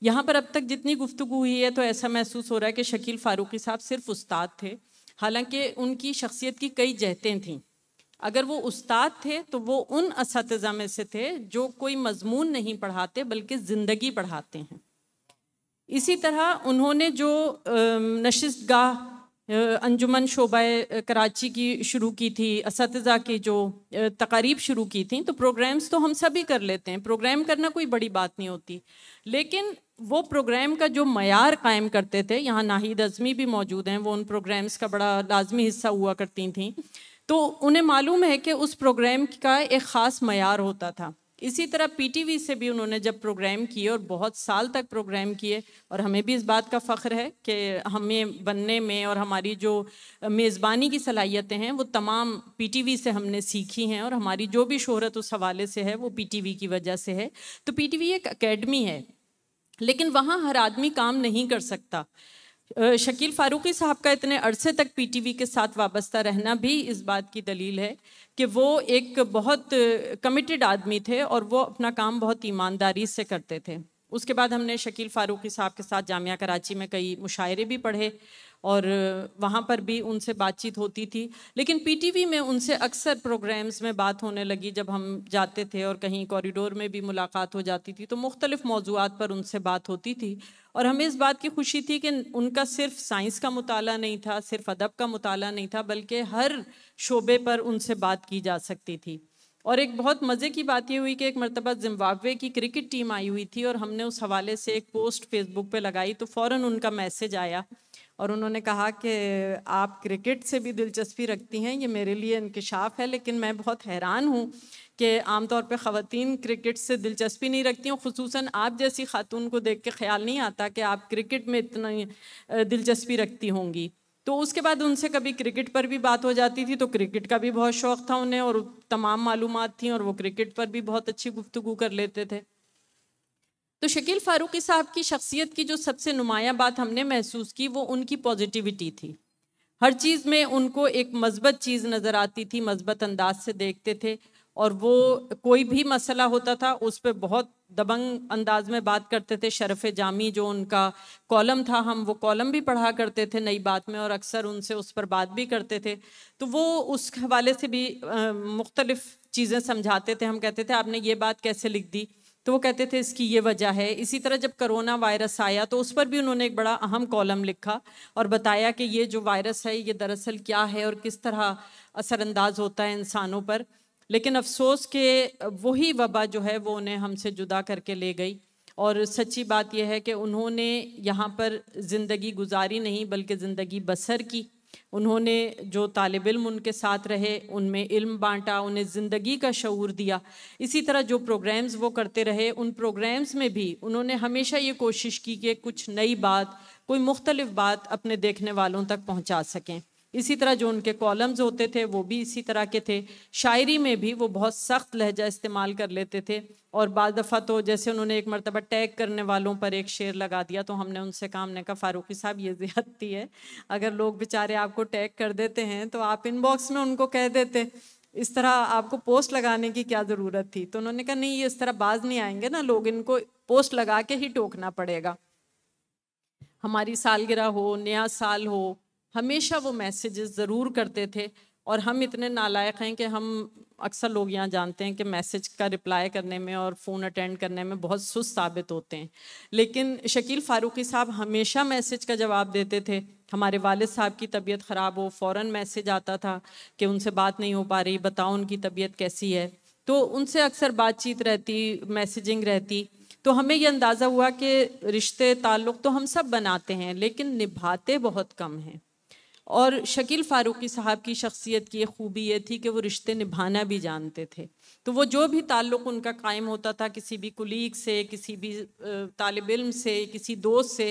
यहाँ पर अब तक जितनी गुफ्तगू हुई है तो ऐसा महसूस हो रहा है कि शकील फारूकी साहब सिर्फ उस्ताद थे, हालांकि उनकी शख्सियत की कई जहतें थीं। अगर वो उस्ताद थे तो वो उन असातिज़ा में से थे जो कोई मजमून नहीं पढ़ाते बल्कि ज़िंदगी पढ़ाते हैं। इसी तरह उन्होंने जो नशिस्तगाह अंजुमन शोबाए कराची की शुरू की थी, असातिज़ा की जो तकारीब शुरू की थी, तो प्रोग्राम्स तो हम सभी कर लेते हैं, प्रोग्राम करना कोई बड़ी बात नहीं होती, लेकिन वो प्रोग्राम का जो मयार कायम करते थे, यहाँ नाहिद अज़मी भी मौजूद हैं, वो उन प्रोग्राम्स का बड़ा लाजमी हिस्सा हुआ करती थी, तो उन्हें मालूम है कि उस प्रोग्राम का एक ख़ास मयार होता था। इसी तरह पीटीवी से भी उन्होंने जब प्रोग्राम किए और बहुत साल तक प्रोग्राम किए, और हमें भी इस बात का फ़ख्र है कि हमें बनने में और हमारी जो मेज़बानी की सलाहियतें हैं वो तमाम पीटीवी से हमने सीखी हैं, और हमारी जो भी शोहरत उस हवाले से है वो पीटीवी की वजह से है। तो पीटीवी एक अकेडमी है लेकिन वहाँ हर आदमी काम नहीं कर सकता। शकील फारूकी साहब का इतने अरसे तक पीटीवी के साथ वाबस्ता रहना भी इस बात की दलील है कि वो एक बहुत कमिटेड आदमी थे और वो अपना काम बहुत ईमानदारी से करते थे। उसके बाद हमने शकील फारूकी साहब के साथ जामिया कराची में कई मुशायरे भी पढ़े और वहाँ पर भी उनसे बातचीत होती थी। लेकिन पीटीवी में उनसे अक्सर प्रोग्राम्स में बात होने लगी, जब हम जाते थे और कहीं कॉरिडोर में भी मुलाकात हो जाती थी, तो मुख्तलिफ़ मौज़ूआत पर उनसे बात होती थी। और हमें इस बात की खुशी थी कि उनका सिर्फ साइंस का मुताला नहीं था, सिर्फ अदब का मुताला नहीं था, बल्कि हर शोबे पर उनसे बात की जा सकती थी। और एक बहुत मज़े की बात ये हुई कि एक मरतबा जिम्बाब्वे की क्रिकेट टीम आई हुई थी और हमने उस हवाले से एक पोस्ट फेसबुक पे लगाई, तो फ़ौरन उनका मैसेज आया और उन्होंने कहा कि आप क्रिकेट से भी दिलचस्पी रखती हैं, ये मेरे लिए इंकिशाफ है, लेकिन मैं बहुत हैरान हूँ कि आमतौर पे ख़वातीन क्रिकेट से दिलचस्पी नहीं रखती हूँ, ख़ुसूसन आप जैसी खातून को देख के ख्याल नहीं आता कि आप क्रिकेट में इतनी दिलचस्पी रखती होंगी। तो उसके बाद उनसे कभी क्रिकेट पर भी बात हो जाती थी, तो क्रिकेट का भी बहुत शौक़ था उन्हें और तमाम मालूमात थी और वो क्रिकेट पर भी बहुत अच्छी गुफ्तगू कर लेते थे। तो शकील फ़ारूकी साहब की शख्सियत की जो सबसे नुमायां बात हमने महसूस की वो उनकी पॉजिटिविटी थी। हर चीज़ में उनको एक मस्बत चीज़ नज़र आती थी, मस्बत अंदाज से देखते थे और वो कोई भी मसला होता था उस पर बहुत दबंग अंदाज में बात करते थे। शरफ़ जामी जो उनका कॉलम था, हम वो कॉलम भी पढ़ा करते थे नई बात में और अक्सर उनसे उस पर बात भी करते थे, तो वो उस हवाले से भी मुख्तलिफ़ चीज़ें समझाते थे। हम कहते थे आपने ये बात कैसे लिख दी, तो वो कहते थे इसकी ये वजह है। इसी तरह जब करोना वायरस आया तो उस पर भी उन्होंने एक बड़ा अहम कॉलम लिखा और बताया कि ये जो वायरस है ये दरअसल क्या है और किस तरह असरअंदाज होता है इंसानों पर। लेकिन अफसोस के वही वबा जो है वो उन्हें हमसे जुदा करके ले गई। और सच्ची बात यह है कि उन्होंने यहाँ पर ज़िंदगी गुजारी नहीं बल्कि ज़िंदगी बसर की। उन्होंने जो तालिब इल्म उनके साथ रहे उनमें इल्म बांटा, उन्हें ज़िंदगी का शऊर दिया। इसी तरह जो प्रोग्राम्स वो करते रहे उन प्रोग्राम्स में भी उन्होंने हमेशा ये कोशिश की कि कुछ नई बात, कोई मुख्तलिफ़ बात अपने देखने वालों तक पहुँचा सकें। इसी तरह जो उनके कॉलम्स होते थे वो भी इसी तरह के थे। शायरी में भी वो बहुत सख्त लहजा इस्तेमाल कर लेते थे और बाज़ दफ़ा तो जैसे उन्होंने एक मरतबा टैग करने वालों पर एक शेर लगा दिया, तो हमने उनसे कहा, हमने कहा फ़ारूकी साहब ये ज़ियादती है, अगर लोग बेचारे आपको टैग कर देते हैं तो आप इनबॉक्स में उनको कह देते, इस तरह आपको पोस्ट लगाने की क्या ज़रूरत थी। तो उन्होंने कहा नहीं, ये इस तरह बाज़ नहीं आएंगे ना लोग, इनको पोस्ट लगा के ही टोकना पड़ेगा। हमारी सालगिरह हो, नया साल हो, हमेशा वो मैसेजेस ज़रूर करते थे। और हम इतने नालायक हैं कि हम अक्सर लोग यहाँ जानते हैं कि मैसेज का रिप्लाई करने में और फ़ोन अटेंड करने में बहुत सुस्त साबित होते हैं, लेकिन शकील फ़ारूकी साहब हमेशा मैसेज का जवाब देते थे। हमारे वालिद साहब की तबीयत ख़राब हो, फ़ौरन मैसेज आता था कि उनसे बात नहीं हो पा रही, बताओ उनकी तबीयत कैसी है, तो उनसे अक्सर बातचीत रहती, मैसेजिंग रहती। तो हमें यह अंदाज़ा हुआ कि रिश्ते ताल्लुक़ तो हम सब बनाते हैं लेकिन निभाते बहुत कम हैं। और शकील फ़ारूकी साहब की शख्सियत की एक ख़ूबी ये थी कि वो रिश्ते निभाना भी जानते थे। तो वो जो भी ताल्लुक़ उनका कायम होता था किसी भी कुलीग से, किसी भी तालिब इल्म से, किसी दोस्त से,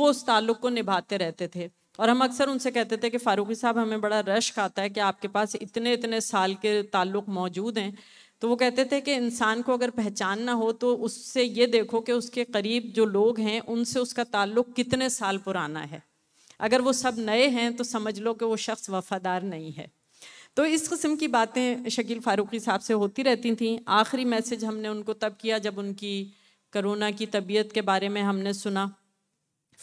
वो उस ताल्लुक़ को निभाते रहते थे। और हम अक्सर उनसे कहते थे कि फ़ारूकी साहब हमें बड़ा रश्क आता है कि आपके पास इतने इतने साल के ताल्लुक़ मौजूद हैं, तो वो कहते थे कि इंसान को अगर पहचानना हो तो उससे ये देखो कि उसके करीब जो लोग हैं उनसे उसका ताल्लुक़ कितने साल पुराना है, अगर वो सब नए हैं तो समझ लो कि वो शख्स वफ़ादार नहीं है। तो इस किस्म की बातें शकील फ़ारूकी साहब से होती रहती थीं। आखिरी मैसेज हमने उनको तब किया जब उनकी करोना की तबीयत के बारे में हमने सुना,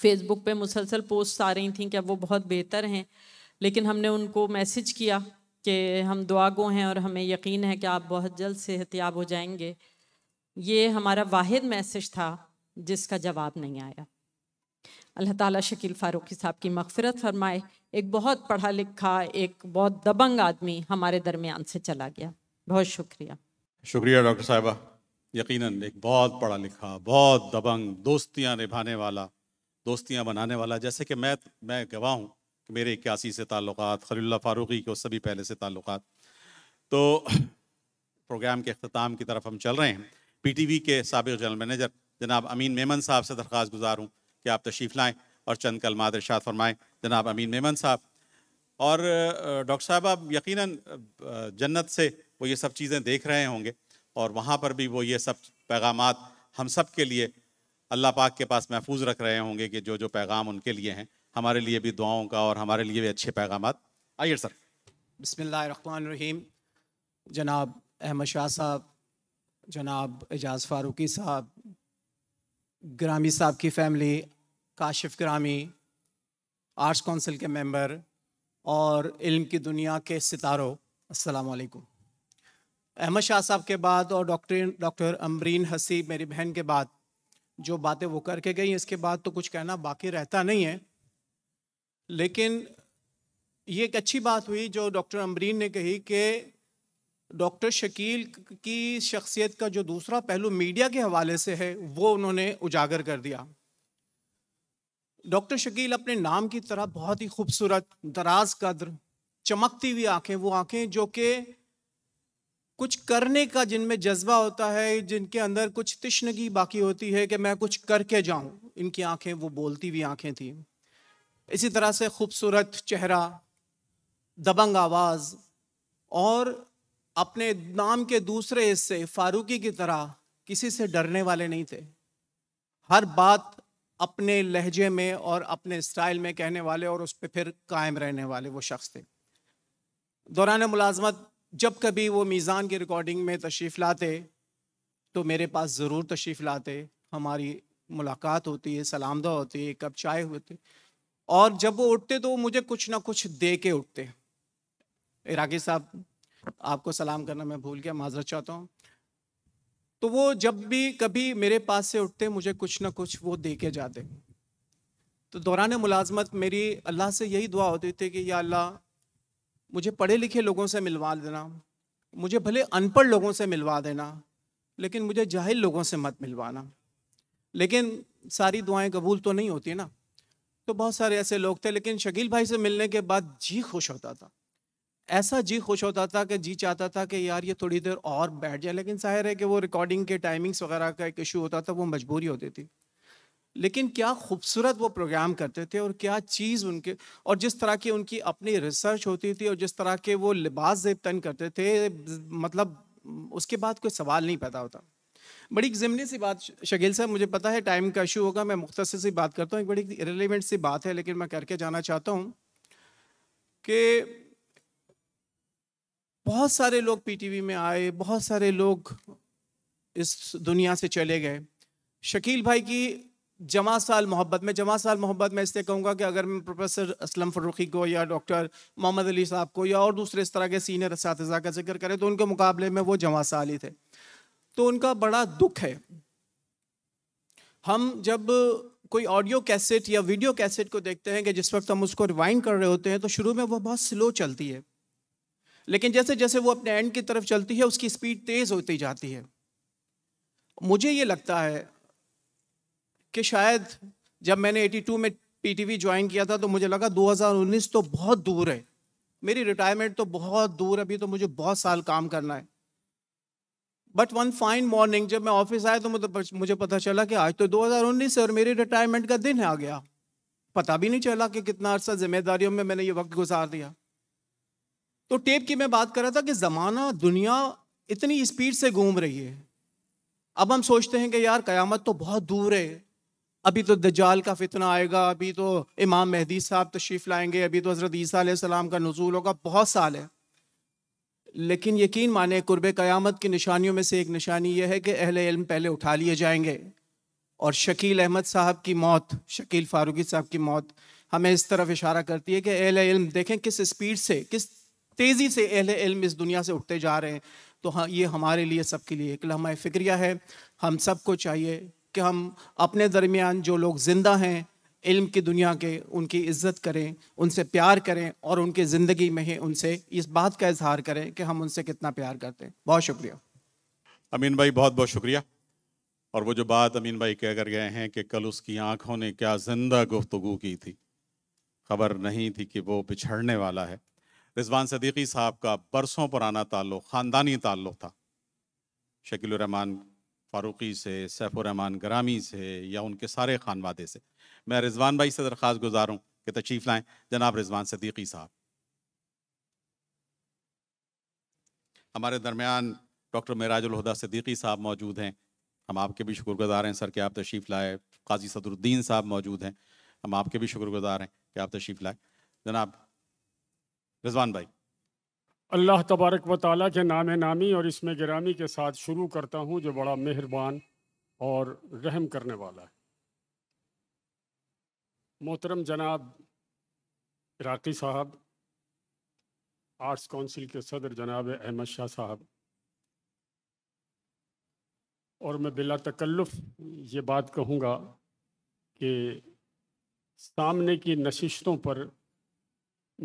फ़ेसबुक पे मुसलसल पोस्ट आ रही थी कि अब वो बहुत बेहतर हैं, लेकिन हमने उनको मैसेज किया कि हम दुआगो हैं और हमें यकीन है कि आप बहुत जल्द सेहतयाब हो जाएंगे। ये हमारा वाहिद मैसेज था जिसका जवाब नहीं आया। अल्लाह ताला शकील फ़ारूकी साहब की मग़फ़िरत फरमाए। एक बहुत पढ़ा लिखा, एक बहुत दबंग आदमी हमारे दरमियान से चला गया। बहुत शुक्रिया। शुक्रिया डॉक्टर साहिबा। यकीनन एक बहुत पढ़ा लिखा, बहुत दबंग, दोस्तियां निभाने वाला, दोस्तियां बनाने वाला। जैसे कि मैं मैं गवाह हूँ कि मेरे इक्यासी से ताल्लुक़ात, खलीलुल्लाह फ़ारूकी के उससे भी पहले से ताल्लुक़ात। तो प्रोग्राम के अख्ताम की तरफ हम चल रहे हैं। पी टी वी के साबिक़ जनरल मैनेजर जनाब अमीन मेमन साहब से दरख्वास्त गुजार हूँ कि आप तशरीफ़ लाएँ और चंद कलमात इरशाद फरमाएँ। जनाब अमीन मेमन साहब। और डॉक्टर साहब आप यकीनन जन्नत से वो ये सब चीज़ें देख रहे होंगे और वहाँ पर भी वो ये सब पैगामात हम सब के लिए अल्लाह पाक के पास महफूज रख रहे होंगे कि जो जो पैगाम उनके लिए हैं, हमारे लिए भी दुआओं का और हमारे लिए भी अच्छे पैगामात। आइए सर। बिस्मिल्लाहिर्रहमानिर्रहीम। जनाब अहमद शाह साहब, जनाब एजाज़ फ़ारूकी साहब, ग्रामी साहब की फ़ैमिली, काशिफ ग्रामी, आर्ट्स काउंसिल के मेंबर और इल्म की दुनिया के सितारों, अस्सलाम वालेकुम। अहमद शाह साहब के बाद और डॉक्टर डॉक्टर अमरीन हसी मेरी बहन के बाद जो बातें वो करके गई, इसके बाद तो कुछ कहना बाकी रहता नहीं है। लेकिन ये एक अच्छी बात हुई जो डॉक्टर अमरीन ने कही कि डॉक्टर शकील की शख्सियत का जो दूसरा पहलू मीडिया के हवाले से है वो उन्होंने उजागर कर दिया। डॉक्टर शकील अपने नाम की तरह बहुत ही खूबसूरत, दराज कद्र, चमकती हुई आँखें, वो आँखें जो कि कुछ करने का जिनमें जज्बा होता है, जिनके अंदर कुछ तिश्नगी बाकी होती है कि मैं कुछ करके जाऊं, इनकी आंखें वो बोलती हुई आंखें थी। इसी तरह से खूबसूरत चेहरा, दबंग आवाज़ और अपने नाम के दूसरे हिस्से फारूकी की तरह किसी से डरने वाले नहीं थे। हर बात अपने लहजे में और अपने स्टाइल में कहने वाले और उस पर फिर कायम रहने वाले वो शख्स थे। दौरान मुलाजमत जब कभी वो मीज़ान की रिकॉर्डिंग में तशरीफ़ लाते तो मेरे पास ज़रूर तशरीफ़ लाते, हमारी मुलाकात होती है, सलामदा होती है, कप चाय होती, और जब वो उठते तो वो मुझे कुछ ना कुछ दे के उठते। इराक़ी साहब, आपको सलाम करना मैं भूल गया, माजरत चाहता हूँ। तो वो जब भी कभी मेरे पास से उठते मुझे कुछ ना कुछ वो दे के जाते। तो दौरान मुलाजमत मेरी अल्लाह से यही दुआ होती थी कि या अल्लाह मुझे पढ़े लिखे लोगों से मिलवा देना, मुझे भले अनपढ़ लोगों से मिलवा देना, लेकिन मुझे जाहिल लोगों से मत मिलवाना। लेकिन सारी दुआएं कबूल तो नहीं होती ना, तो बहुत सारे ऐसे लोग थे। लेकिन शकील भाई से मिलने के बाद जी खुश होता था, ऐसा जी खुश होता था कि जी चाहता था कि यार ये थोड़ी देर और बैठ जाए। लेकिन जाहिर है कि वो रिकॉर्डिंग के टाइमिंग्स वगैरह का एक इशू होता था, वो मजबूरी होती थी। लेकिन क्या खूबसूरत वो प्रोग्राम करते थे और क्या चीज़ उनके, और जिस तरह की उनकी अपनी रिसर्च होती थी और जिस तरह के वो लिबास ज़ेबतन करते थे, मतलब उसके बाद कोई सवाल नहीं पैदा होता। बड़ी ज़िमनी सी बात शकील साहब, मुझे पता है टाइम का इशू होगा, मैं मुख्तसर सी बात करता हूँ। एक बड़ी रिलेवेंट सी बात है लेकिन मैं करके जाना चाहता हूँ कि बहुत सारे लोग पी टी वी में आए, बहुत सारे लोग इस दुनिया से चले गए। शकील भाई की जमा साल मोहब्बत में, जमा साल मोहब्बत में इसलिए कहूँगा कि अगर मैं प्रोफेसर असलम फर्रुखी को या डॉक्टर मोहम्मद अली साहब को या और दूसरे इस तरह के सीनियर इस्तातिज़ा का जिक्र करें तो उनके मुकाबले में वो जमा साल ही थे। तो उनका बड़ा दुख है। हम जब कोई ऑडियो कैसेट या वीडियो कैसेट को देखते हैं कि जिस वक्त हम उसको रिवाइंड कर रहे होते हैं तो शुरू में वो बहुत स्लो चलती है, लेकिन जैसे जैसे वो अपने एंड की तरफ चलती है उसकी स्पीड तेज़ होती जाती है। मुझे ये लगता है कि शायद जब मैंने बयासी में पीटीवी ज्वाइन किया था तो मुझे लगा दो हज़ार उन्नीस तो बहुत दूर है, मेरी रिटायरमेंट तो बहुत दूर, अभी तो मुझे बहुत साल काम करना है। बट वन फाइन मॉर्निंग जब मैं ऑफिस आया तो मुझे पता चला कि आज तो दो हज़ार उन्नीस है और मेरी रिटायरमेंट का दिन आ गया। पता भी नहीं चला कि कितना अर्सा जिम्मेदारियों में मैंने ये वक्त गुजार दिया। तो टेप की मैं बात कर रहा था कि ज़माना, दुनिया इतनी स्पीड से घूम रही है। अब हम सोचते हैं कि यार क़यामत तो बहुत दूर है, अभी तो दज्जाल का फितना आएगा, अभी तो इमाम मेहदी साहब तशरीफ़ लाएंगे, अभी तो हज़रत ईसा अलैहिस्सलाम का नुज़ूल होगा, बहुत साल है। लेकिन यकीन माने कुर्बे क़यामत की निशानियों में से एक निशानी यह है कि अहले इल्म पहले उठा लिए जाएंगे। और शकील अहमद साहब की मौत, शकील फारूकी साहब की मौत हमें इस तरफ इशारा करती है कि अहले इल्म देखें किस स्पीड से, किस तेज़ी से अहले इल्म इस दुनिया से उठते जा रहे हैं। तो हाँ, ये हमारे लिए, सबके लिए एक लम्हा फ़िक्रिया है। हम सबको चाहिए कि हम अपने दरमियान जो लोग ज़िंदा हैं इल्म की दुनिया के, उनकी इज़्ज़त करें, उनसे प्यार करें और उनके ज़िंदगी में ही उनसे इस बात का इजहार करें कि हम उनसे कितना प्यार करते हैं। बहुत शुक्रिया अमीन भाई, बहुत बहुत शुक्रिया। और वो जो बात अमीन भाई कह कर गए हैं कि कल उसकी आँखों ने क्या जिंदा गुफ्तगू की थी, खबर नहीं थी कि वो पिछड़ने वाला है। रिजवान सदीक़ी साहब का बरसों पुराना ताल्लुक़, ख़ानदानी ताल्लुक़ था शकील रहमान फारूकी से, सैफुर्रहमान गरामी से या उनके सारे खानवादे से। मैं रिजवान भाई से दरख्वास्त गुजार हूँ कि तशरीफ़ लाएँ जनाब रिजवान सदीक़ी साहब। हमारे दरमियान डॉक्टर मेराजुल हुदा सदीक़ी साहब मौजूद हैं, हम आपके भी शुक्रगुजार हैं सर कि आप तशरीफ़ लाए। काजी सदरुद्दीन साहब मौजूद हैं, हम आपके भी शुक्रगुजार हैं कि आप तशरीफ़ लाए। जनाब रिजवान भाई, अल्लाह तबारक व तआला के नाम नामी और इसमें गिरामी के साथ शुरू करता हूँ जो बड़ा मेहरबान और रहम करने वाला है। मोहतरम जनाब इराक़ी साहब, आर्ट्स काउंसिल के सदर जनाब अहमद शाह साहब, और मैं बिला तकल्लुफ़ ये बात कहूँगा कि सामने की नशिस्तों पर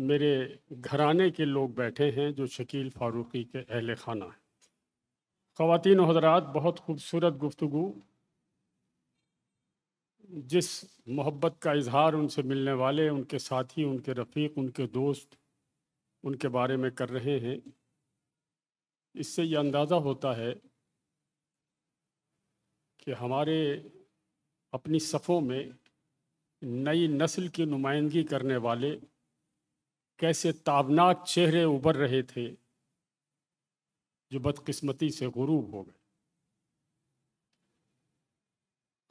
मेरे घराने के लोग बैठे हैं जो शकील फ़ारूक़ी के अहल ख़ाना हैं। ख़वातीन और हज़रात, बहुत खूबसूरत गुफ्तगू, जिस मोहब्बत का इजहार उनसे मिलने वाले, उनके साथी, उनके रफ़ीक, उनके दोस्त उनके बारे में कर रहे हैं, इससे यह अंदाज़ा होता है कि हमारे अपनी सफ़ों में नई नस्ल की नुमाइंदगी करने वाले कैसे ताबनाक चेहरे उभर रहे थे जो बदकिस्मती से गुरूब हो गए।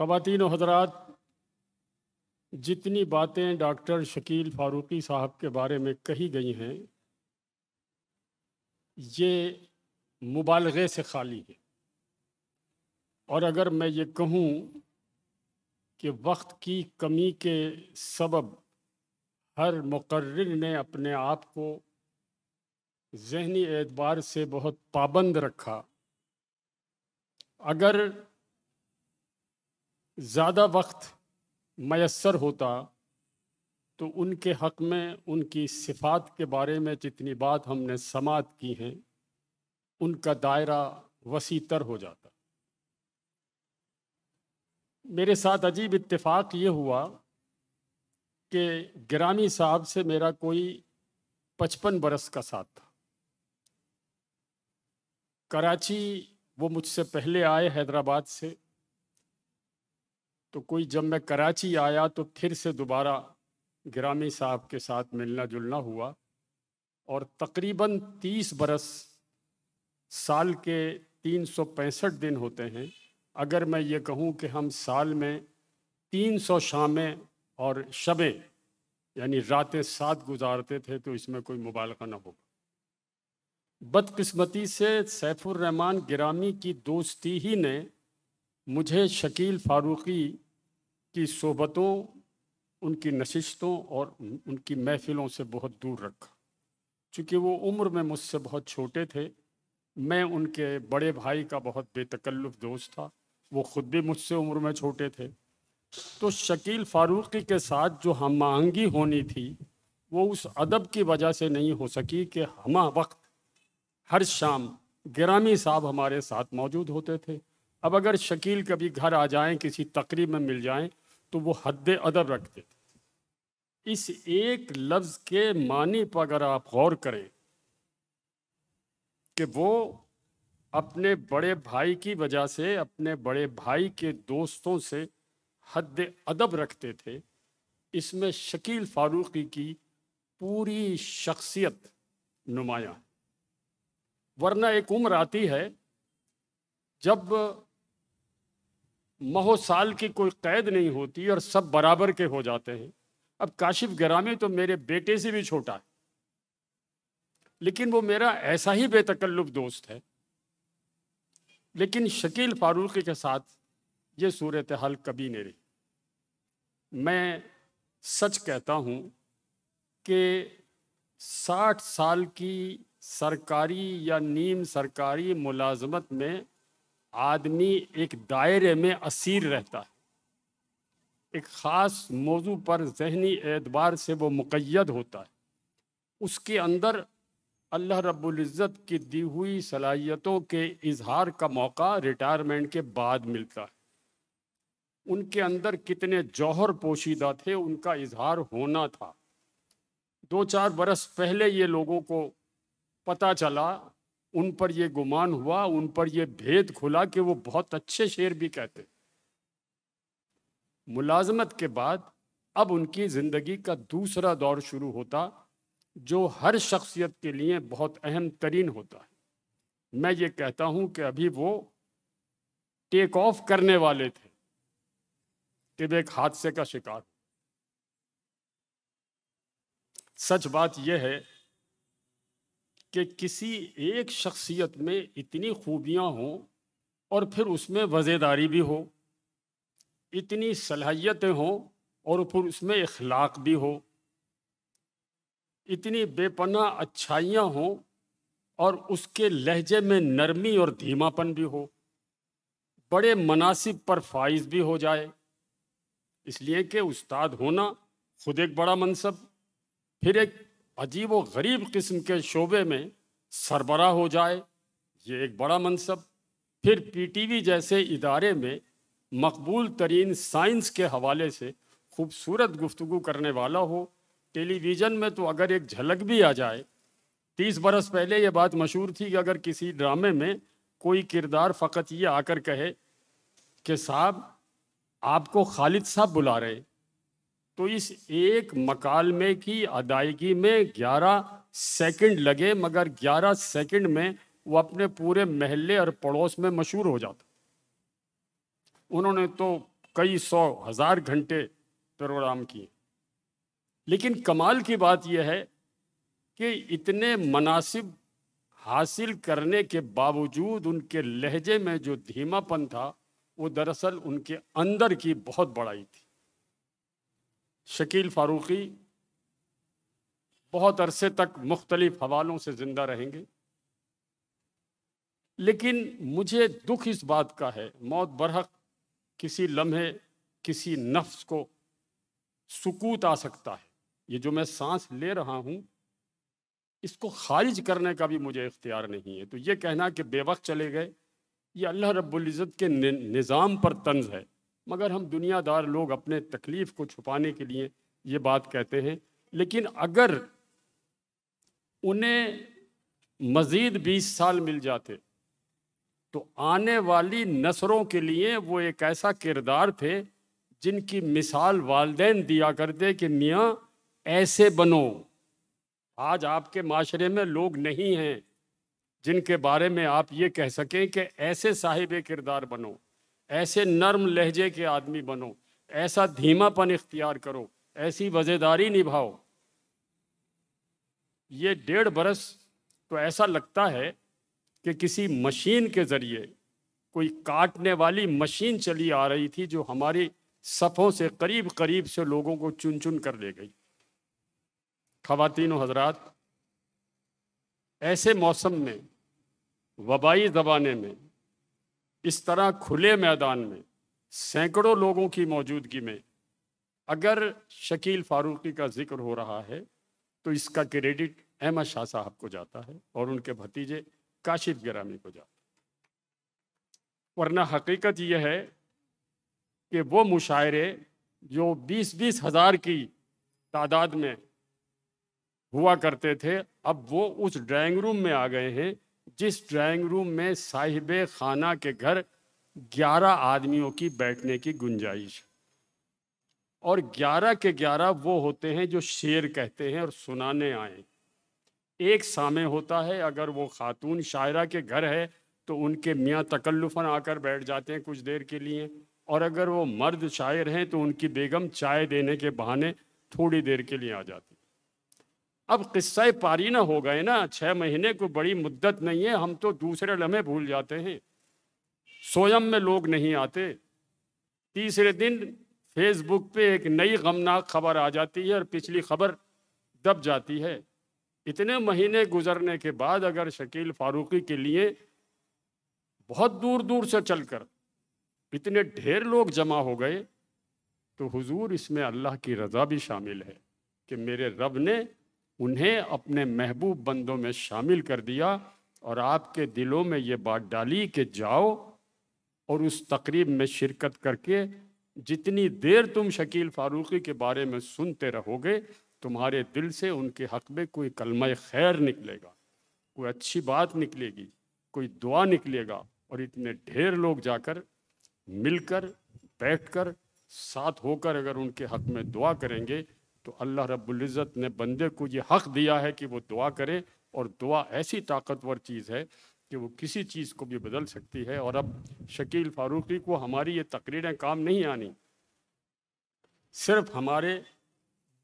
ख़वातीन और हज़रात, जितनी बातें डॉक्टर शकील फ़ारूक़ी साहब के बारे में कही गई हैं ये मुबालगे से खाली है। और अगर मैं ये कहूँ कि वक्त की कमी के सबब हर मुकर्रिर ने अपने आप को ज़हनी एतबार से बहुत पाबंद रखा, अगर ज़्यादा वक्त मैसर होता तो उनके हक़ में, उनकी सिफ़ात के बारे में जितनी बात हमने समात की हैं उनका दायरा वसी तर हो जाता। मेरे साथ अजीब इत्तेफाक ये हुआ कि गिरामी साहब से मेरा कोई पचपन बरस का साथ था। कराची वो मुझसे पहले आए हैदराबाद से, तो कोई जब मैं कराची आया तो फिर से दोबारा गिरामी साहब के साथ मिलना जुलना हुआ और तकरीबन तीस बरस, साल के तीन सौ पैंसठ दिन होते हैं, अगर मैं ये कहूँ कि हम साल में तीन सौ शामें और शबे यानी रातें साथ गुजारते थे तो इसमें कोई मुबालगा ना होगा। बदकिस्मती से सैफुर रहमान गिरामी की दोस्ती ही ने मुझे शकील फ़ारूक़ी की सोबतों, उनकी नशिस्तों और उनकी महफ़िलों से बहुत दूर रखा। चूँकि वो उम्र में मुझसे बहुत छोटे थे, मैं उनके बड़े भाई का बहुत बेतकल्लुफ़ दोस्त था, वो ख़ुद भी मुझसे उम्र में छोटे थे, तो शकील फ़ारूक़ी के साथ जो हम आहंगी होनी थी वो उस अदब की वजह से नहीं हो सकी कि हम वक्त हर शाम गिरामी साहब हमारे साथ मौजूद होते थे। अब अगर शकील कभी घर आ जाएं, किसी तकरीब में मिल जाएं, तो वो हद अदब रखते थे। इस एक लफ्ज़ के मानी पर अगर आप गौर करें कि वो अपने बड़े भाई की वजह से, अपने बड़े भाई के दोस्तों से हद अदब रखते थे, इसमें शकील फ़ारूक़ी की पूरी शख्सियत नुमायां है। वरना एक उम्र आती है जब महो साल की कोई क़ैद नहीं होती और सब बराबर के हो जाते हैं। अब काशिफ़ गिरामी तो मेरे बेटे से भी छोटा है, लेकिन वो मेरा ऐसा ही बेतकल्लुफ़ दोस्त है। लेकिन शकील फ़ारूक़ी के साथ ये सूरत हाल कभी नहीं रही। मैं सच कहता हूँ कि साठ साल की सरकारी या नीम सरकारी मुलाजमत में आदमी एक दायरे में असीर रहता है, एक ख़ास मौजू पर ज़हनी एतबार से वो मुक़य्यद होता है। उसके अंदर अल्लाह रब्बुल इज़्ज़त की दी हुई सलाहियतों के इजहार का मौका रिटायरमेंट के बाद मिलता है। उनके अंदर कितने जौहर पोशीदा थे, उनका इजहार होना था। दो चार बरस पहले ये लोगों को पता चला, उन पर ये गुमान हुआ, उन पर ये भेद खुला कि वो बहुत अच्छे शेर भी कहते। मुलाजमत के बाद अब उनकी ज़िंदगी का दूसरा दौर शुरू होता जो हर शख्सियत के लिए बहुत अहम तरीन होता है। मैं ये कहता हूँ कि अभी वो टेक ऑफ करने वाले थे कि वे एक हादसे का शिकार। सच बात यह है कि किसी एक शख्सियत में इतनी खूबियां हों और फिर उसमें वज़ेदारी भी हो, इतनी सलाहियतें हों और फिर उसमें इखलाक भी हो, इतनी बेपनाह अच्छाइयाँ हों और उसके लहजे में नरमी और धीमापन भी हो, बड़े मनासिब पर फाइज भी हो जाए। इसलिए कि उस्ताद होना खुद एक बड़ा मनसब, फिर एक अजीब व गरीब किस्म के शोबे में सरबरा हो जाए, ये एक बड़ा मनसब, फिर पीटीवी जैसे इदारे में मकबूल तरीन साइंस के हवाले से खूबसूरत गुफ्तगू करने वाला हो। टेलीविज़न में तो अगर एक झलक भी आ जाए, तीस बरस पहले ये बात मशहूर थी कि अगर किसी ड्रामे में कोई किरदार फ़कत ये आकर कहे कि साहब आपको खालिद साहब बुला रहे, तो इस एक मकालमे की अदायगी में ग्यारह सेकंड लगे, मगर ग्यारह सेकंड में वो अपने पूरे महल्ले और पड़ोस में मशहूर हो जाता। उन्होंने तो कई सौ हज़ार घंटे प्रोग्राम किए। लेकिन कमाल की बात यह है कि इतने मनासिब हासिल करने के बावजूद उनके लहजे में जो धीमापन था, वो दरअसल उनके अंदर की बहुत बड़ाई थी। शकील फारूकी बहुत अरसे तक मुख्तलिफ हवालों से ज़िंदा रहेंगे, लेकिन मुझे दुख इस बात का है, मौत बरहक किसी लम्हे किसी नफ्स को सुकूत आ सकता है। ये जो मैं सांस ले रहा हूँ, इसको खारिज करने का भी मुझे इख्तियार नहीं है। तो ये कहना कि बेवक्त चले गए, ये अल्लाह रब्बुल इज़्ज़त के निज़ाम पर तंज है। मगर हम दुनियादार लोग अपने तकलीफ़ को छुपाने के लिए ये बात कहते हैं। लेकिन अगर उन्हें मज़ीद बीस साल मिल जाते तो आने वाली नस्लों के लिए वो एक ऐसा किरदार थे जिनकी मिसाल वालदैन दिया करते कि मियाँ ऐसे बनो। आज आपके माशरे में लोग नहीं हैं जिनके बारे में आप ये कह सकें कि ऐसे साहिबे किरदार बनो, ऐसे नर्म लहजे के आदमी बनो, ऐसा धीमापन इख्तियार करो, ऐसी वज़ेदारी निभाओ। ये डेढ़ बरस तो ऐसा लगता है कि किसी मशीन के ज़रिए, कोई काटने वाली मशीन चली आ रही थी जो हमारी सफ़ों से करीब करीब से लोगों को चुन चुन कर ले गई। ख़वातीन और हज़रात, ऐसे मौसम में, वबाई ज़माने में, इस तरह खुले मैदान में सैकड़ों लोगों की मौजूदगी में अगर शकील फारूकी का जिक्र हो रहा है तो इसका क्रेडिट अहमद शाह साहब को जाता है और उनके भतीजे काशिफ गिरामी को जाता है। वरना हकीकत यह है कि वो मुशायरे जो बीस बीस हज़ार की तादाद में हुआ करते थे, अब वो उस ड्राइंग रूम में आ गए हैं जिस ड्राइंग रूम में साहिबे खाना के घर ग्यारह आदमियों की बैठने की गुंजाइश, और ग्यारह के ग्यारह वो होते हैं जो शेर कहते हैं और सुनाने आए। एक सामे होता है, अगर वो खातून शायरा के घर है तो उनके मियाँ तकल्लुफन आकर बैठ जाते हैं कुछ देर के लिए, और अगर वो मर्द शायर हैं तो उनकी बेगम चाय देने के बहाने थोड़ी देर के लिए आ जाती। अब किस्सा पारीना हो गए ना, छः महीने को बड़ी मुद्दत नहीं है, हम तो दूसरे लम्हे भूल जाते हैं। सोयम में लोग नहीं आते, तीसरे दिन फेसबुक पे एक नई गमनाक खबर आ जाती है और पिछली खबर दब जाती है। इतने महीने गुजरने के बाद अगर शकील फारूकी के लिए बहुत दूर दूर से चलकर इतने ढेर लोग जमा हो गए, तो हुजूर इसमें अल्लाह की रज़ा भी शामिल है कि मेरे रब ने उन्हें अपने महबूब बंदों में शामिल कर दिया और आपके दिलों में ये बात डाली कि जाओ और उस तकरीब में शिरकत करके जितनी देर तुम शकील फारूकी के बारे में सुनते रहोगे, तुम्हारे दिल से उनके हक़ में कोई कलमा खैर निकलेगा, कोई अच्छी बात निकलेगी, कोई दुआ निकलेगा। और इतने ढेर लोग जाकर मिलकर बैठकर साथ होकर अगर उनके हक़ में दुआ करेंगे तो अल्लाह रब्बुल इज़्ज़त ने बंदे को ये हक़ दिया है कि वो दुआ करे, और दुआ ऐसी ताकतवर चीज़ है कि वो किसी चीज़ को भी बदल सकती है। और अब शकील फारूकी को हमारी ये तकरीरें काम नहीं आनी, सिर्फ हमारे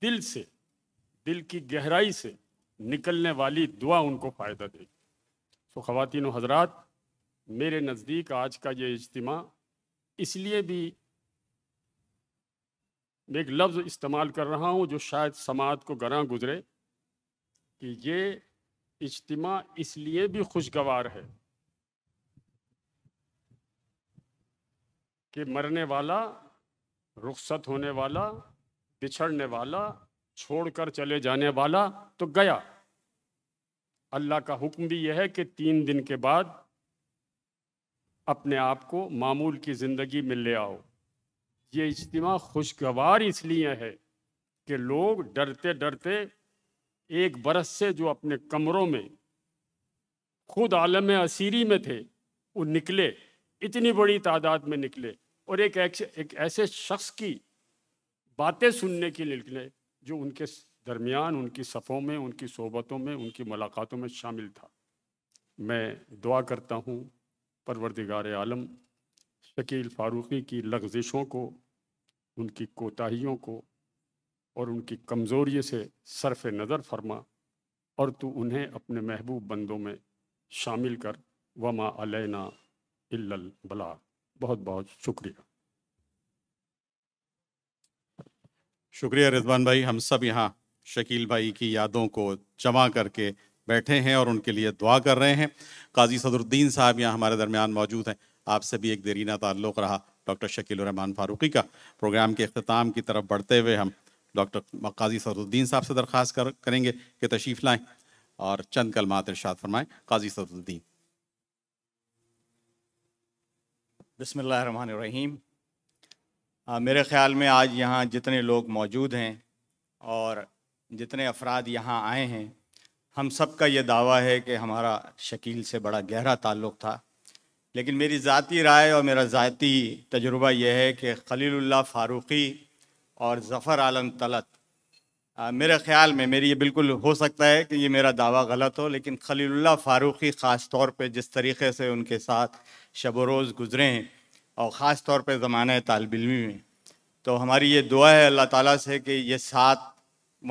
दिल से, दिल की गहराई से निकलने वाली दुआ उनको फ़ायदा देगी। तो ख़वातीन और हज़रात, मेरे नज़दीक आज का ये इज्तिमा इसलिए भी मैं एक लफ्ज़ इस्तेमाल कर रहा हूँ जो शायद समाज को गरां गुजरे, कि ये इज्तिमा इसलिए भी खुशगवार है कि मरने वाला, रुखसत होने वाला, बिछड़ने वाला, छोड़कर चले जाने वाला तो गया। अल्लाह का हुक्म भी यह है कि तीन दिन के बाद अपने आप को मामूल की ज़िंदगी में ले आओ। ये इज्तिमा खुशगवार इसलिए है कि लोग डरते डरते एक बरस से जो अपने कमरों में खुद आलम असीरी में थे वो निकले, इतनी बड़ी तादाद में निकले और एक एक ऐसे शख्स की बातें सुनने के लिए निकले जो उनके दरमियान, उनकी सफ़ों में, उनकी सोहबतों में, उनकी मुलाकातों में शामिल था। मैं दुआ करता हूँ परवरदिगार आलम शकील फारूकी की लग़ज़िशों को, उनकी कोताहियों को और उनकी कमज़ोरी से सरफ़ नज़र फरमा और तू उन्हें अपने महबूब बंदों में शामिल कर। वमा अलैना इल्लल बलाग। बहुत बहुत शुक्रिया। शुक्रिया रिजवान भाई। हम सब यहाँ शकील भाई की यादों को जमा करके बैठे हैं और उनके लिए दुआ कर रहे हैं। काजी सदरुद्दीन साहब यहाँ हमारे दरमियान मौजूद हैं। आपसे भी एक देरीना ताल्लुक़ रहा डॉक्टर शकील रहमान फारूकी का। प्रोग्राम के अख्ताम की तरफ बढ़ते हुए हम डॉक्टर काजी सदरुद्दीन साहब से दरख्वास्त कर, करेंगे कि तशरीफ़ लाएँ और चंद कलमात इरशाद फरमाएँ। काजी सदरुद्दीन। बिस्मिल्लाह रहमान रहीम। मेरे ख़्याल में आज यहाँ जितने लोग मौजूद हैं और जितने अफराद यहाँ आए हैं, हम सब का ये दावा है कि हमारा शकील से बड़ा गहरा ताल्लुक़ था। लेकिन मेरी ज़ाती राय और मेरा ज़ाती तजुर्बा यह है कि खलीलुल्लाह फ़ारूक़ी और ज़फ़र आलम तलत, मेरे ख़्याल में, मेरी ये बिल्कुल हो सकता है कि ये मेरा दावा गलत हो, लेकिन खलीलुल्लाह फ़ारूक़ी ख़ास तौर पे जिस तरीक़े से उनके साथ शब व रोज़ गुज़रे हैं और ख़ास तौर पे ज़माने तालिब इल्मी में, तो हमारी ये दुआ है अल्लाह ताला से कि ये साथ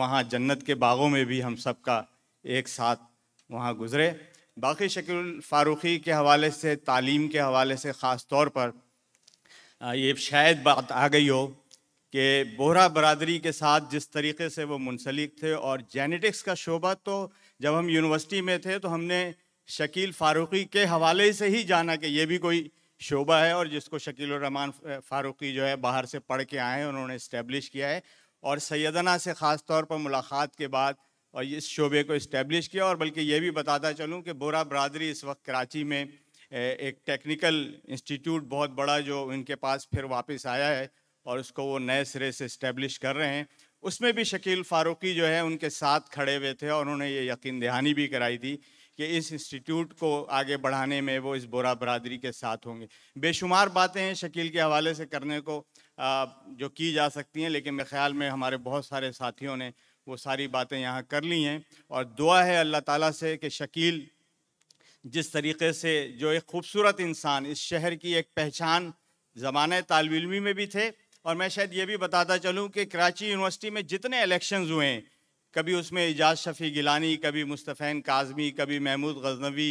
वहाँ जन्नत के बाग़ों में भी हम सब का एक साथ वहाँ गुज़रे। बाक़ी शकील फ़ारूक़ी के हवाले से, तालीम के हवाले से ख़ास तौर पर ये शायद बात आ गई हो कि बोहरा बरादरी के साथ जिस तरीक़े से वो मुंसलिक थे और जेनेटिक्स का शोबा, तो जब हम यूनिवर्सिटी में थे तो हमने शकील फ़ारूक़ी के हवाले से ही जाना कि ये भी कोई शोबा है और जिसको शकील रहमान फ़ारूक़ी जो है बाहर से पढ़ के आए हैं, उन्होंने इस्टेब्लिश किया है और सैदना से ख़ास तौर पर मुलाकात के बाद और इस शोबे को इस्टेब्लिश किया। और बल्कि ये भी बताता चलूँ कि बोहरा बरादरी इस वक्त कराची में एक टेक्निकल इंस्टीट्यूट बहुत बड़ा जो उनके पास फिर वापस आया है और उसको वो नए सिरे से इस्टेब्लिश कर रहे हैं, उसमें भी शकील फ़ारूक़ी जो है उनके साथ खड़े हुए थे और उन्होंने ये यकीन दहानी भी कराई थी कि इस इंस्टीट्यूट को आगे बढ़ाने में वो इस बोरा बरादरी के साथ होंगे। बेशुमार बातें हैं शकील के हवाले से करने को आ, जो की जा सकती हैं, लेकिन मेरे ख़्याल में हमारे बहुत सारे साथियों ने वो सारी बातें यहाँ कर ली हैं और दुआ है अल्लाह ताला से कि शकील जिस तरीक़े से, जो एक ख़ूबसूरत इंसान, इस शहर की एक पहचान ज़माने तालिब इल्मी में भी थे। और मैं शायद ये भी बताता चलूँ कि कराची यूनिवर्सिटी में जितने इलेक्शंस हुए हैं, कभी उसमें एजाज शफ़ी गिलानी, कभी मुस्तफ़ैन काज़मी, कभी महमूद गज़नवी,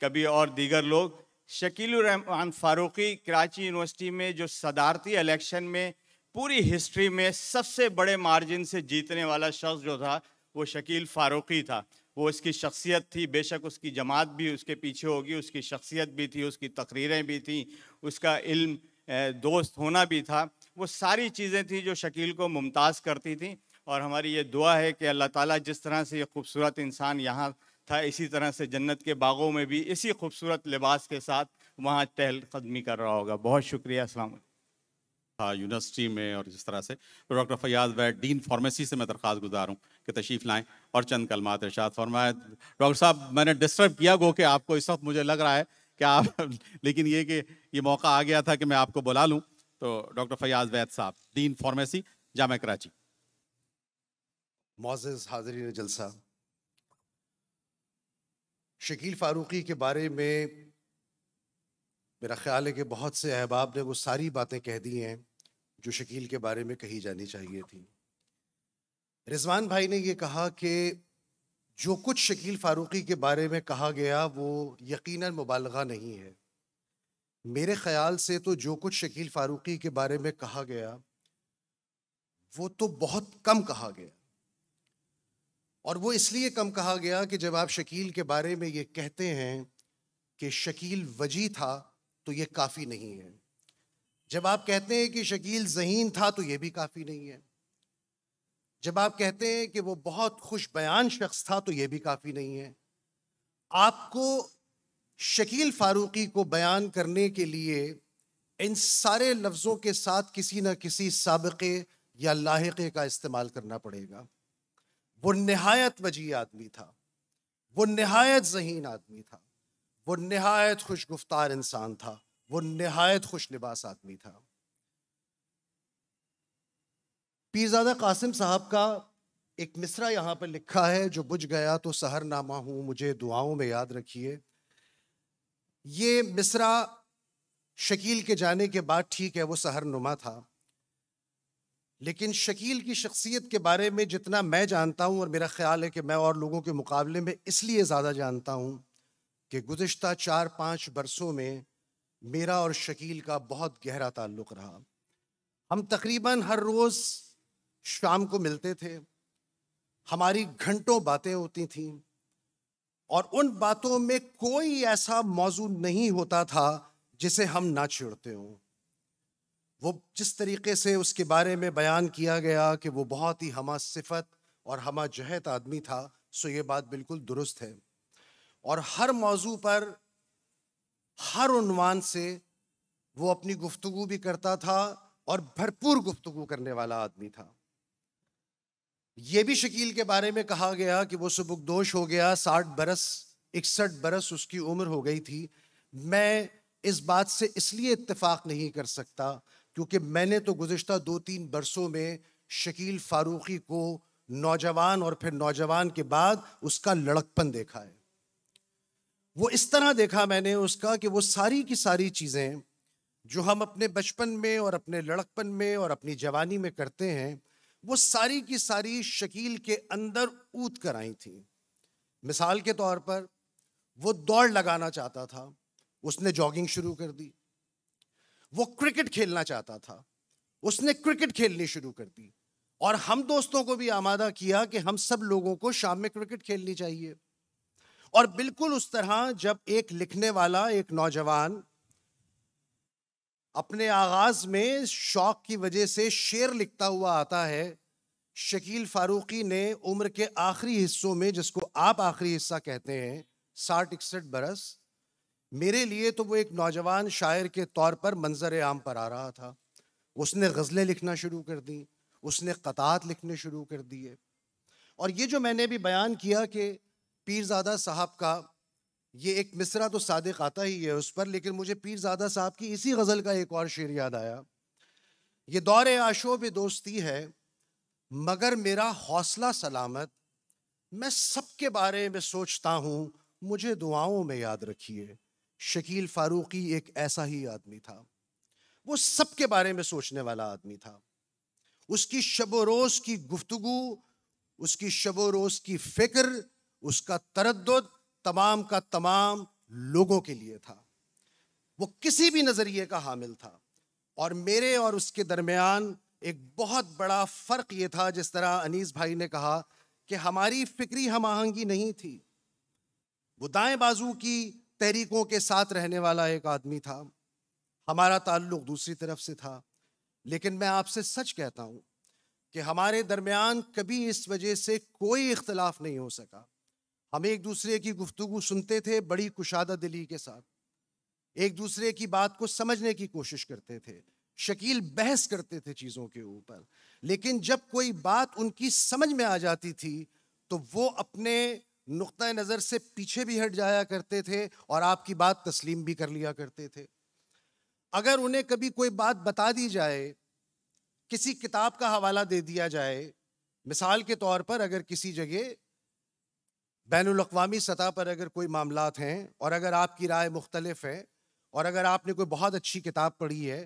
कभी और दीगर लोग, शकील रहमान फ़ारूक़ी कराची यूनिवर्सिटी में जो सदारती इलेक्शन में पूरी हिस्ट्री में सबसे बड़े मार्जिन से जीतने वाला शख्स जो था वो शकील फ़ारूक़ी था। वो इसकी शख्सियत थी, बेशक उसकी जमात भी उसके पीछे होगी, उसकी शख्सियत भी थी, उसकी तकरीरें भी थीं, उसका इल्म दोस्त होना भी था, वो सारी चीज़ें थी जो शकील को मुमताज़ करती थी। और हमारी ये दुआ है कि अल्लाह ताला जिस तरह से ये ख़ूबसूरत इंसान यहाँ था, इसी तरह से जन्नत के बाग़ों में भी इसी खूबसूरत लिबास के साथ वहाँ टहल कदमी कर रहा होगा। बहुत शुक्रिया। अस्सलाम वालेकुम। हाँ, यूनिवर्सिटी में और जिस तरह से doctor Fayaz Vaid, dean pharmacy से मैं दरख्वास्त गुजार हूँ कि तशरीफ़ लाएँ और चंद कलमात इरशाद फरमाएँ। डॉक्टर साहब, मैंने डिस्टर्ब किया गो कि आपको इस वक्त मुझे लग रहा है कि आप, लेकिन ये कि ये मौका आ गया था कि मैं आपको बुला लूँ। तो डॉक्टर फयाज़ वैद साहब, डीन फार्मेसी, जामा कराची। मौज़ज़ हाज़रीन जलसा, शकील फ़ारूक़ी के बारे में मेरा ख़्याल है कि बहुत से अहबाब ने वो सारी बातें कह दी हैं जो शकील के बारे में कही जानी चाहिए थी। रिजवान भाई ने ये कहा कि जो कुछ शकील फ़ारूक़ी के बारे में कहा गया वो यकीनन मुबालगा नहीं है। मेरे ख़्याल से तो जो कुछ शकील फ़ारूक़ी के बारे में कहा गया वो तो बहुत कम कहा गया और वो इसलिए कम कहा गया कि जब आप शकील के बारे में ये कहते हैं कि शकील वजी था तो ये काफ़ी नहीं है, जब आप कहते हैं कि शकील ज़हीन था तो ये भी काफ़ी नहीं है, जब आप कहते हैं कि वो बहुत खुश बयान शख्स था तो ये भी काफ़ी नहीं है। आपको शकील फारूकी को बयान करने के लिए इन सारे लफ्ज़ों के साथ किसी न किसी साबिक़े या लाहिक़े का इस्तेमाल करना पड़ेगा। वो नहायत वजी आदमी था, वो नहायत ज़हीन आदमी था, वो नहायत खुशगुफ्तार इंसान था, वो नहायत खुश लिबास आदमी था। पीरज़ादा कासिम साहब का एक मिसरा यहाँ पर लिखा है, जो बुझ गया तो सहरनामा हूँ मुझे दुआओं में याद रखिए। ये मिसरा शकील के जाने के बाद ठीक है वो सहरनुमा था, लेकिन शकील की शख्सियत के बारे में जितना मैं जानता हूँ, और मेरा ख्याल है कि मैं और लोगों के मुकाबले में इसलिए ज़्यादा जानता हूँ कि गुज़िश्ता चार पाँच बरसों में मेरा और शकील का बहुत गहरा ताल्लुक़ रहा। हम तकरीबन हर रोज़ शाम को मिलते थे, हमारी घंटों बातें होती थीं, और उन बातों में कोई ऐसा मौजू नहीं होता था जिसे हम ना छेड़ते हों। वो जिस तरीके से उसके बारे में बयान किया गया कि वो बहुत ही हमा सिफत और हमा जहत आदमी था, सो ये बात बिल्कुल दुरुस्त है। और हर मौजू पर हर उन्वान से वो अपनी गुफ्तगू भी करता था और भरपूर गुफ्तगू करने वाला आदमी था। ये भी शकील के बारे में कहा गया कि वो सुबकदोश हो गया, साठ बरस इकसठ बरस उसकी उम्र हो गई थी। मैं इस बात से इसलिए इत्तेफाक नहीं कर सकता क्योंकि मैंने तो गुज़िश्ता दो तीन बरसों में शकील फारूकी को नौजवान और फिर नौजवान के बाद उसका लड़कपन देखा है। वो इस तरह देखा मैंने उसका कि वो सारी की सारी चीज़ें जो हम अपने बचपन में और अपने लड़कपन में और अपनी जवानी में करते हैं, वो सारी की सारी शकील के अंदर ऊत कर आई थी। मिसाल के तौर पर वो दौड़ लगाना चाहता था, उसने जॉगिंग शुरू कर दी। वो क्रिकेट खेलना चाहता था, उसने क्रिकेट खेलनी शुरू कर दी। और हम दोस्तों को भी आमादा किया कि हम सब लोगों को शाम में क्रिकेट खेलनी चाहिए। और बिल्कुल उस तरह जब एक लिखने वाला, एक नौजवान अपने आगाज में शौक की वजह से शेर लिखता हुआ आता है, शकील फारूकी ने उम्र के आखिरी हिस्सों में, जिसको आप आखिरी हिस्सा कहते हैं, साठ इकसठ बरस, मेरे लिए तो वो एक नौजवान शायर के तौर पर मंजर आम पर आ रहा था। उसने गज़लें लिखना शुरू कर दी, उसने क़तात लिखने शुरू कर दिए। और ये जो मैंने भी बयान किया कि पीरज़ादा साहब का ये एक मिसरा तो सादिक आता ही है उस पर, लेकिन मुझे पीरज़ादा साहब की इसी गज़ल का एक और शेर याद आया। ये दौरे आशोब दोस्ती है मगर मेरा हौसला सलामत, मैं सबके बारे में सोचता हूँ मुझे दुआओं में याद रखिए। शकील फारूकी एक ऐसा ही आदमी था, वो सबके बारे में सोचने वाला आदमी था। उसकी शबो रोज़ की गुफ्तगू, उसकी शबो रोज़ की फ़िक्र, उसका तरद्दुद तमाम का तमाम लोगों के लिए था। वो किसी भी नज़रिए का हामिल था। और मेरे और उसके दरमियान एक बहुत बड़ा फ़र्क ये था, जिस तरह अनीस भाई ने कहा कि हमारी फ़िक्री हम आहंगी नहीं थी। वो दाएं बाजू की तहरीकों के साथ रहने वाला एक आदमी था, हमारा ताल्लुक़ दूसरी तरफ से था। लेकिन मैं आपसे सच कहता हूँ कि हमारे दरमियान कभी इस वजह से कोई इख्तलाफ नहीं हो सका। हम एक दूसरे की गुफ्तगू सुनते थे बड़ी कुशादा दिली के साथ, एक दूसरे की बात को समझने की कोशिश करते थे। शकील बहस करते थे चीज़ों के ऊपर, लेकिन जब कोई बात उनकी समझ में आ जाती थी तो वो अपने नुक्ता नज़र से पीछे भी हट जाया करते थे और आपकी बात तस्लीम भी कर लिया करते थे। अगर उन्हें कभी कोई बात बता दी जाए, किसी किताब का हवाला दे दिया जाए, मिसाल के तौर पर अगर किसी जगह बैनुल अक़वामी सतह पर अगर कोई मामलात हैं और अगर आपकी राय मुख्तलिफ है और अगर आपने कोई बहुत अच्छी किताब पढ़ी है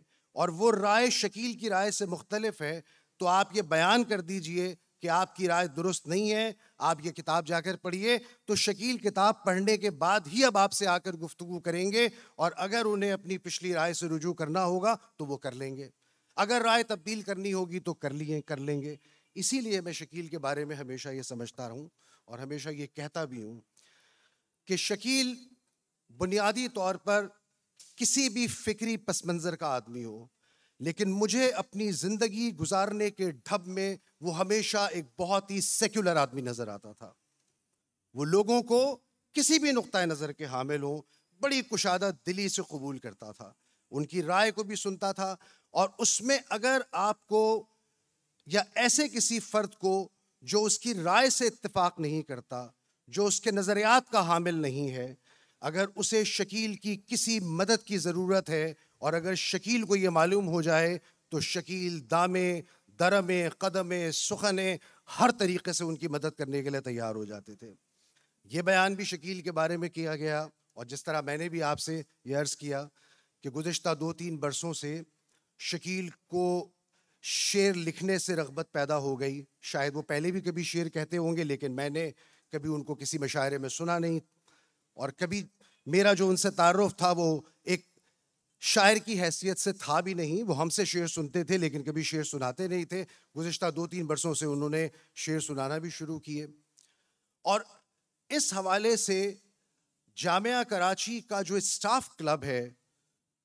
और वो राय शकील की राय से मुख्तलिफ है, तो आप ये बयान कर दीजिए कि आपकी राय दुरुस्त नहीं है, आप ये किताब जाकर पढ़िए। तो शकील किताब पढ़ने के बाद ही अब आपसे आकर गुफ्तगू करेंगे और अगर उन्हें अपनी पिछली राय से रुजू करना होगा तो वो कर लेंगे, अगर राय तब्दील करनी होगी तो कर लिए कर लेंगे। इसीलिए मैं शकील के बारे में हमेशा ये समझता रहूँ और हमेशा ये कहता भी हूँ कि शकील बुनियादी तौर पर किसी भी फिक्री पस मंज़र का आदमी हो, लेकिन मुझे अपनी ज़िंदगी गुजारने के ढब में वो हमेशा एक बहुत ही सेक्युलर आदमी नज़र आता था। वो लोगों को किसी भी नुक्ता नज़र के हामिल हों बड़ी कुशादा दिली से कबूल करता था, उनकी राय को भी सुनता था, और उसमें अगर आपको या ऐसे किसी फ़र्द को जो उसकी राय से इत्तेफाक नहीं करता, जो उसके नज़रियात का हामिल नहीं है, अगर उसे शकील की किसी मदद की ज़रूरत है और अगर शकील को ये मालूम हो जाए तो शकील दामे दरमे कदमे सुखने हर तरीक़े से उनकी मदद करने के लिए तैयार हो जाते थे। ये बयान भी शकील के बारे में किया गया, और जिस तरह मैंने भी आपसे ये अर्ज़ किया कि गुज़िश्ता दो तीन बरसों से शकील को शेर लिखने से रग़बत पैदा हो गई। शायद वो पहले भी कभी शेर कहते होंगे, लेकिन मैंने कभी उनको किसी मशायरे में सुना नहीं, और कभी मेरा जो उनसे तारुफ़ था वो एक शायर की हैसियत से था भी नहीं। वो हमसे शेर सुनते थे लेकिन कभी शेर सुनाते नहीं थे। गुज़िश्ता दो तीन बरसों से उन्होंने शेर सुनाना भी शुरू किए, और इस हवाले से जामिया कराची का जो स्टाफ क्लब है,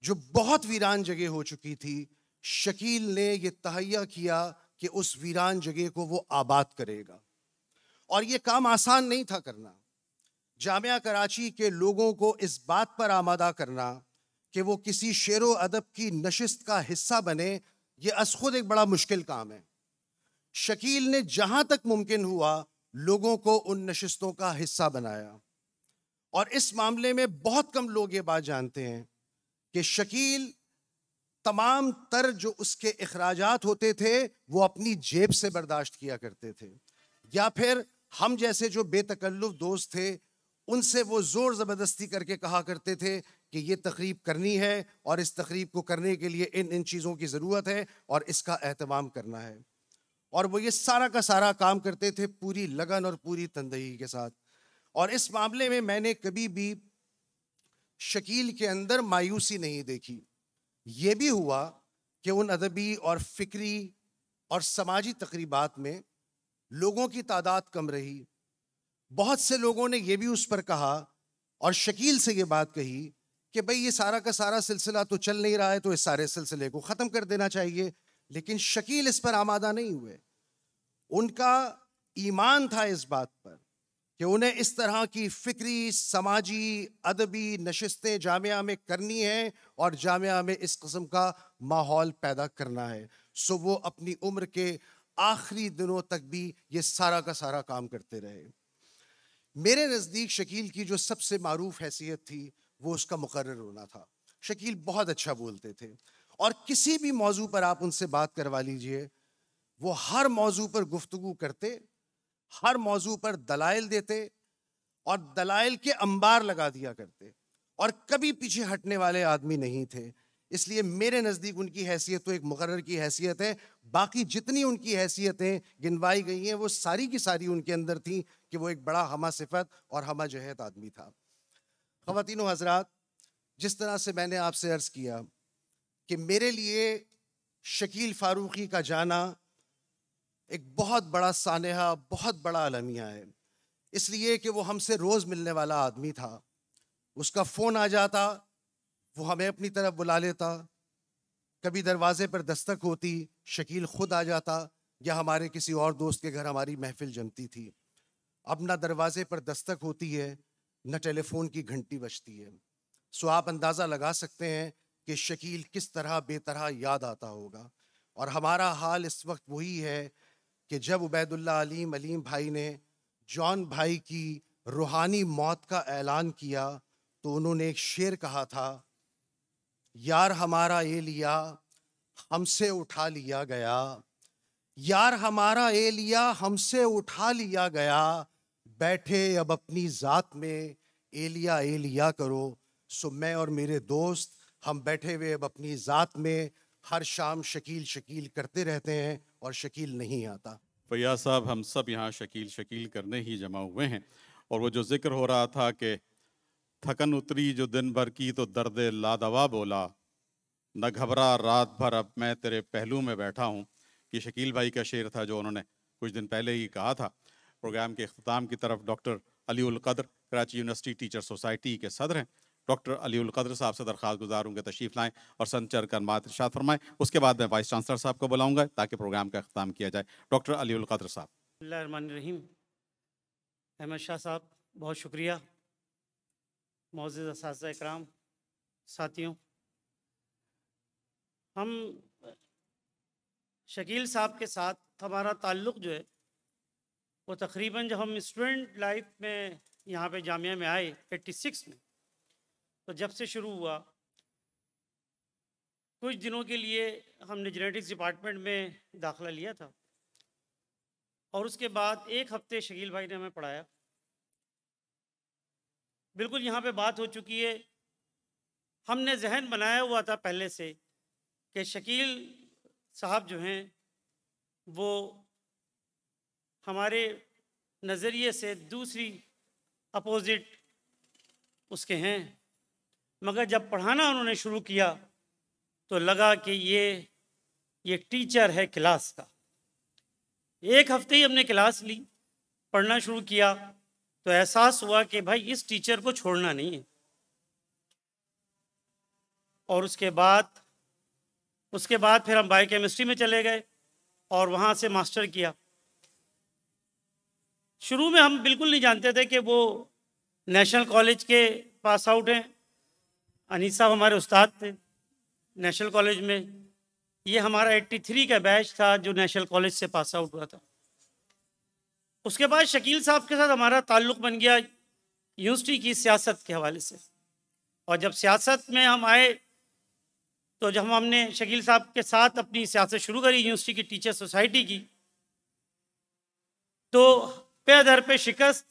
जो बहुत वीरान जगह हो चुकी थी, शकील ने ये तहैया किया कि उस वीरान जगह को वो आबाद करेगा। और ये काम आसान नहीं था करना। जामिया कराची के लोगों को इस बात पर आमादा करना कि वो किसी शेर व अदब की नशिस्त का हिस्सा बने, ये अस खुद एक बड़ा मुश्किल काम है। शकील ने जहाँ तक मुमकिन हुआ लोगों को उन नशिस्तों का हिस्सा बनाया, और इस मामले में बहुत कम लोग ये बात जानते हैं कि शकील तमाम तर जो उसके इखराजात होते थे वो अपनी जेब से बर्दाश्त किया करते थे, या फिर हम जैसे जो बेतकल्लुफ़ दोस्त थे उनसे वो ज़ोर ज़बरदस्ती करके कहा करते थे कि ये तकरीब करनी है और इस तकरीब को करने के लिए इन इन चीज़ों की ज़रूरत है और इसका एहतमाम करना है, और वो ये सारा का सारा काम करते थे पूरी लगन और पूरी तंदही के साथ। और इस मामले में मैंने कभी भी शकील के अंदर मायूसी नहीं देखी। ये भी हुआ कि उन अदबी और फ़िक्री और समाजी तकरीबात में लोगों की तादाद कम रही। बहुत से लोगों ने यह भी उस पर कहा और शकील से ये बात कही कि भाई ये सारा का सारा सिलसिला तो चल नहीं रहा है, तो इस सारे सिलसिले को ख़त्म कर देना चाहिए, लेकिन शकील इस पर आमादा नहीं हुए। उनका ईमान था इस बात पर कि उन्हें इस तरह की फ़िक्री समाजी अदबी नशिस्तें जामिया में करनी है और जामिया में इस किस्म का माहौल पैदा करना है। सो वो अपनी उम्र के आखिरी दिनों तक भी ये सारा का सारा काम करते रहे। मेरे नज़दीक शकील की जो सबसे मारूफ हैसियत थी वो उसका मुकर्रर होना था। शकील बहुत अच्छा बोलते थे, और किसी भी मौजू पर आप उनसे बात करवा लीजिए, वो हर मौजू पर गुफ्तगू करते, हर मौजू पर दलाइल देते और दलाइल के अंबार लगा दिया करते, और कभी पीछे हटने वाले आदमी नहीं थे। इसलिए मेरे नज़दीक उनकी हैसियत तो एक मुकर्रर की हैसियत है। बाकी जितनी उनकी हैसियतें गिनवाई गई हैं वो सारी की सारी उनके अंदर थी कि वो एक बड़ा हमा सिफत और हमा जहत आदमी था। ख़वातीन व हज़रात, जिस तरह से मैंने आपसे अर्ज़ किया कि मेरे लिए शकील फारूकी का जाना एक बहुत बड़ा सानहा, बहुत बड़ा अलमिया है, इसलिए कि वो हमसे रोज़ मिलने वाला आदमी था। उसका फ़ोन आ जाता, वो हमें अपनी तरफ बुला लेता, कभी दरवाज़े पर दस्तक होती, शकील ख़ुद आ जाता, या हमारे किसी और दोस्त के घर हमारी महफ़िल जमती थी। अब ना दरवाज़े पर दस्तक होती है, ना टेलीफोन की घंटी बजती है। सो आप अंदाज़ा लगा सकते हैं कि शकील किस तरह बेतरह याद आता होगा। और हमारा हाल इस वक्त वही है कि जब उबैदुल्ला अलीम अलीम भाई ने जॉन भाई की रूहानी मौत का ऐलान किया तो उन्होंने एक शेर कहा था, यार हमारा ये लिया हमसे उठा लिया गया, यार हमारा ये लिया हमसे उठा लिया गया, बैठे अब अपनी ज़ात में एलिया एलिया करो। सो मैं और मेरे दोस्त हम बैठे हुए अब अपनी ज़ात में हर शाम शकील शकील करते रहते हैं और शकील नहीं आता। फ़याज़ साहब, हम सब यहाँ शकील शकील करने ही जमा हुए हैं, और वो जो ज़िक्र हो रहा था कि थकन उतरी जो दिन भर की तो दर्द लादवा बोला, न घबरा रात भर अब मैं तेरे पहलू में बैठा हूँ, कि शकील भाई का शेर था जो उन्होंने कुछ दिन पहले ही कहा था। प्रोग्राम के अख्ताम की तरफ डॉक्टर अलीउल क़द्र कराची यूनिवर्सिटी टीचर सोसाइटी के सदर हैं। डॉक्टर अलीउल क़द्र साहब से दरख्वास्त गुजार होंगे तशरीफ़ लाएँ और संचर कर मातशात फरमाएँ। उसके बाद मैं वाइस चांसलर साहब को बुलाऊँगा ताकि प्रोग्राम का अख्ताम किया जाए। डॉक्टर अलीउल क़द्र साहब। बिस्मिल्लाह रहमान रहीम। अहमद शाह साहब बहुत शुक्रिया। मौजूद असातिज़ा इकराम, साथियों, हम शकील साहब के साथ हमारा ताल्लुक़ जो है वो तकरीबन जब हम स्टूडेंट लाइफ में यहाँ पे जामिया में आए छियासी में, तो जब से शुरू हुआ कुछ दिनों के लिए हमने जेनेटिक्स डिपार्टमेंट में दाखिला लिया था और उसके बाद एक हफ्ते शकील भाई ने हमें पढ़ाया। बिल्कुल यहाँ पे बात हो चुकी है, हमने जहन बनाया हुआ था पहले से कि शकील साहब जो हैं वो हमारे नज़रिए से दूसरी अपोजिट उसके हैं, मगर जब पढ़ाना उन्होंने शुरू किया तो लगा कि ये ये टीचर है क्लास का। एक हफ्ते ही हमने क्लास ली, पढ़ना शुरू किया तो एहसास हुआ कि भाई इस टीचर को छोड़ना नहीं है। और उसके बाद उसके बाद फिर हम बायोकेमिस्ट्री में चले गए और वहाँ से मास्टर किया। शुरू में हम बिल्कुल नहीं जानते थे कि वो नेशनल कॉलेज के पास आउट हैं। अनीस साहब हमारे उस्ताद थे नेशनल कॉलेज में। ये हमारा तिरासी का बैच था जो नेशनल कॉलेज से पास आउट हुआ था। उसके बाद शकील साहब के साथ हमारा ताल्लुक़ बन गया यूनिवर्सिटी की सियासत के हवाले से। और जब सियासत में हम आए तो जब हमने शकील साहब के साथ अपनी सियासत शुरू करी यूनिवर्सिटी की टीचर सोसाइटी की, तो पे दर पे शिकस्त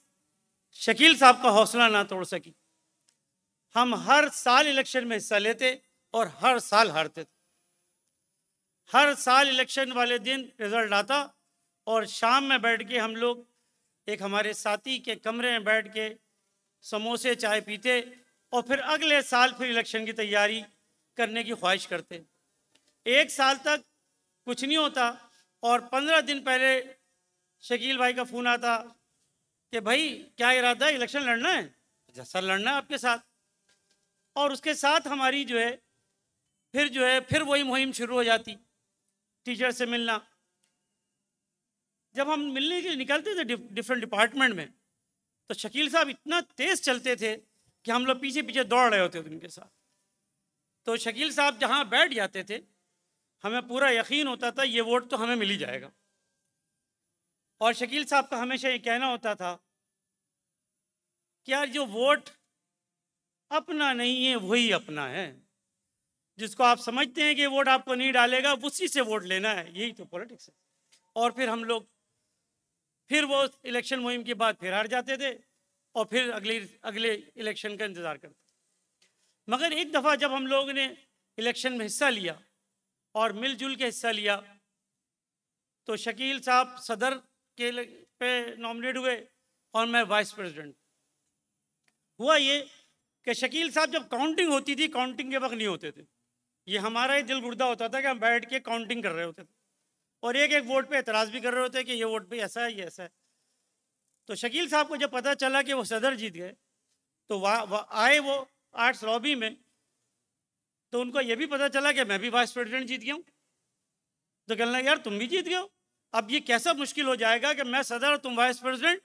शकील साहब का हौसला ना तोड़ सकी। हम हर साल इलेक्शन में हिस्सा लेते और हर साल हारते थे। हर साल इलेक्शन वाले दिन रिजल्ट आता और शाम में बैठ के हम लोग एक हमारे साथी के कमरे में बैठ के समोसे चाय पीते और फिर अगले साल फिर इलेक्शन की तैयारी करने की ख्वाहिश करते। एक साल तक कुछ नहीं होता और पंद्रह दिन पहले शकील भाई का फ़ोन आता कि भाई क्या इरादा है, इलेक्शन लड़ना है? जैसा लड़ना है आपके साथ। और उसके साथ हमारी जो है फिर जो है फिर वही मुहिम शुरू हो जाती, टीचर से मिलना। जब हम मिलने के लिए निकलते थे डिफ, डिफरेंट डिपार्टमेंट में, तो शकील साहब इतना तेज़ चलते थे कि हम लोग पीछे पीछे दौड़ रहे होते थे उनके साथ। तो शकील साहब जहाँ बैठ जाते थे हमें पूरा यकीन होता था ये वोट तो हमें मिल ही जाएगा। और शकील साहब का हमेशा ये कहना होता था कि यार जो वोट अपना नहीं है वही अपना है, जिसको आप समझते हैं कि वोट आपको नहीं डालेगा उसी से वोट लेना है, यही तो पॉलिटिक्स है। और फिर हम लोग फिर वो इलेक्शन मुहिम के बाद फिर हार जाते थे और फिर अगले अगले इलेक्शन का इंतज़ार करते थे। मगर एक दफ़ा जब हम लोगों ने इलेक्शन में हिस्सा लिया और मिलजुल के हिस्सा लिया तो शकील साहब सदर के पे नॉमिनेट हुए और मैं वाइस प्रेसिडेंट। हुआ ये कि शकील साहब जब काउंटिंग होती थी काउंटिंग के वक्त नहीं होते थे। ये हमारा ही दिल गुर्दा होता था कि हम बैठ के काउंटिंग कर रहे होते थे और एक एक वोट पे एतराज़ भी कर रहे होते कि ये वोट पे ऐसा है ये ऐसा है। तो शकील साहब को जब पता चला कि वो सदर जीत गए तो वहाँ वा, आए वो आर्ट्स लॉबी में, तो उनको ये भी पता चला कि मैं भी वाइस प्रेसिडेंट जीत गया हूँ। तो कहना यार तुम भी जीत गए हो, अब ये कैसा मुश्किल हो जाएगा कि मैं सदर और तुम वाइस प्रेसिडेंट,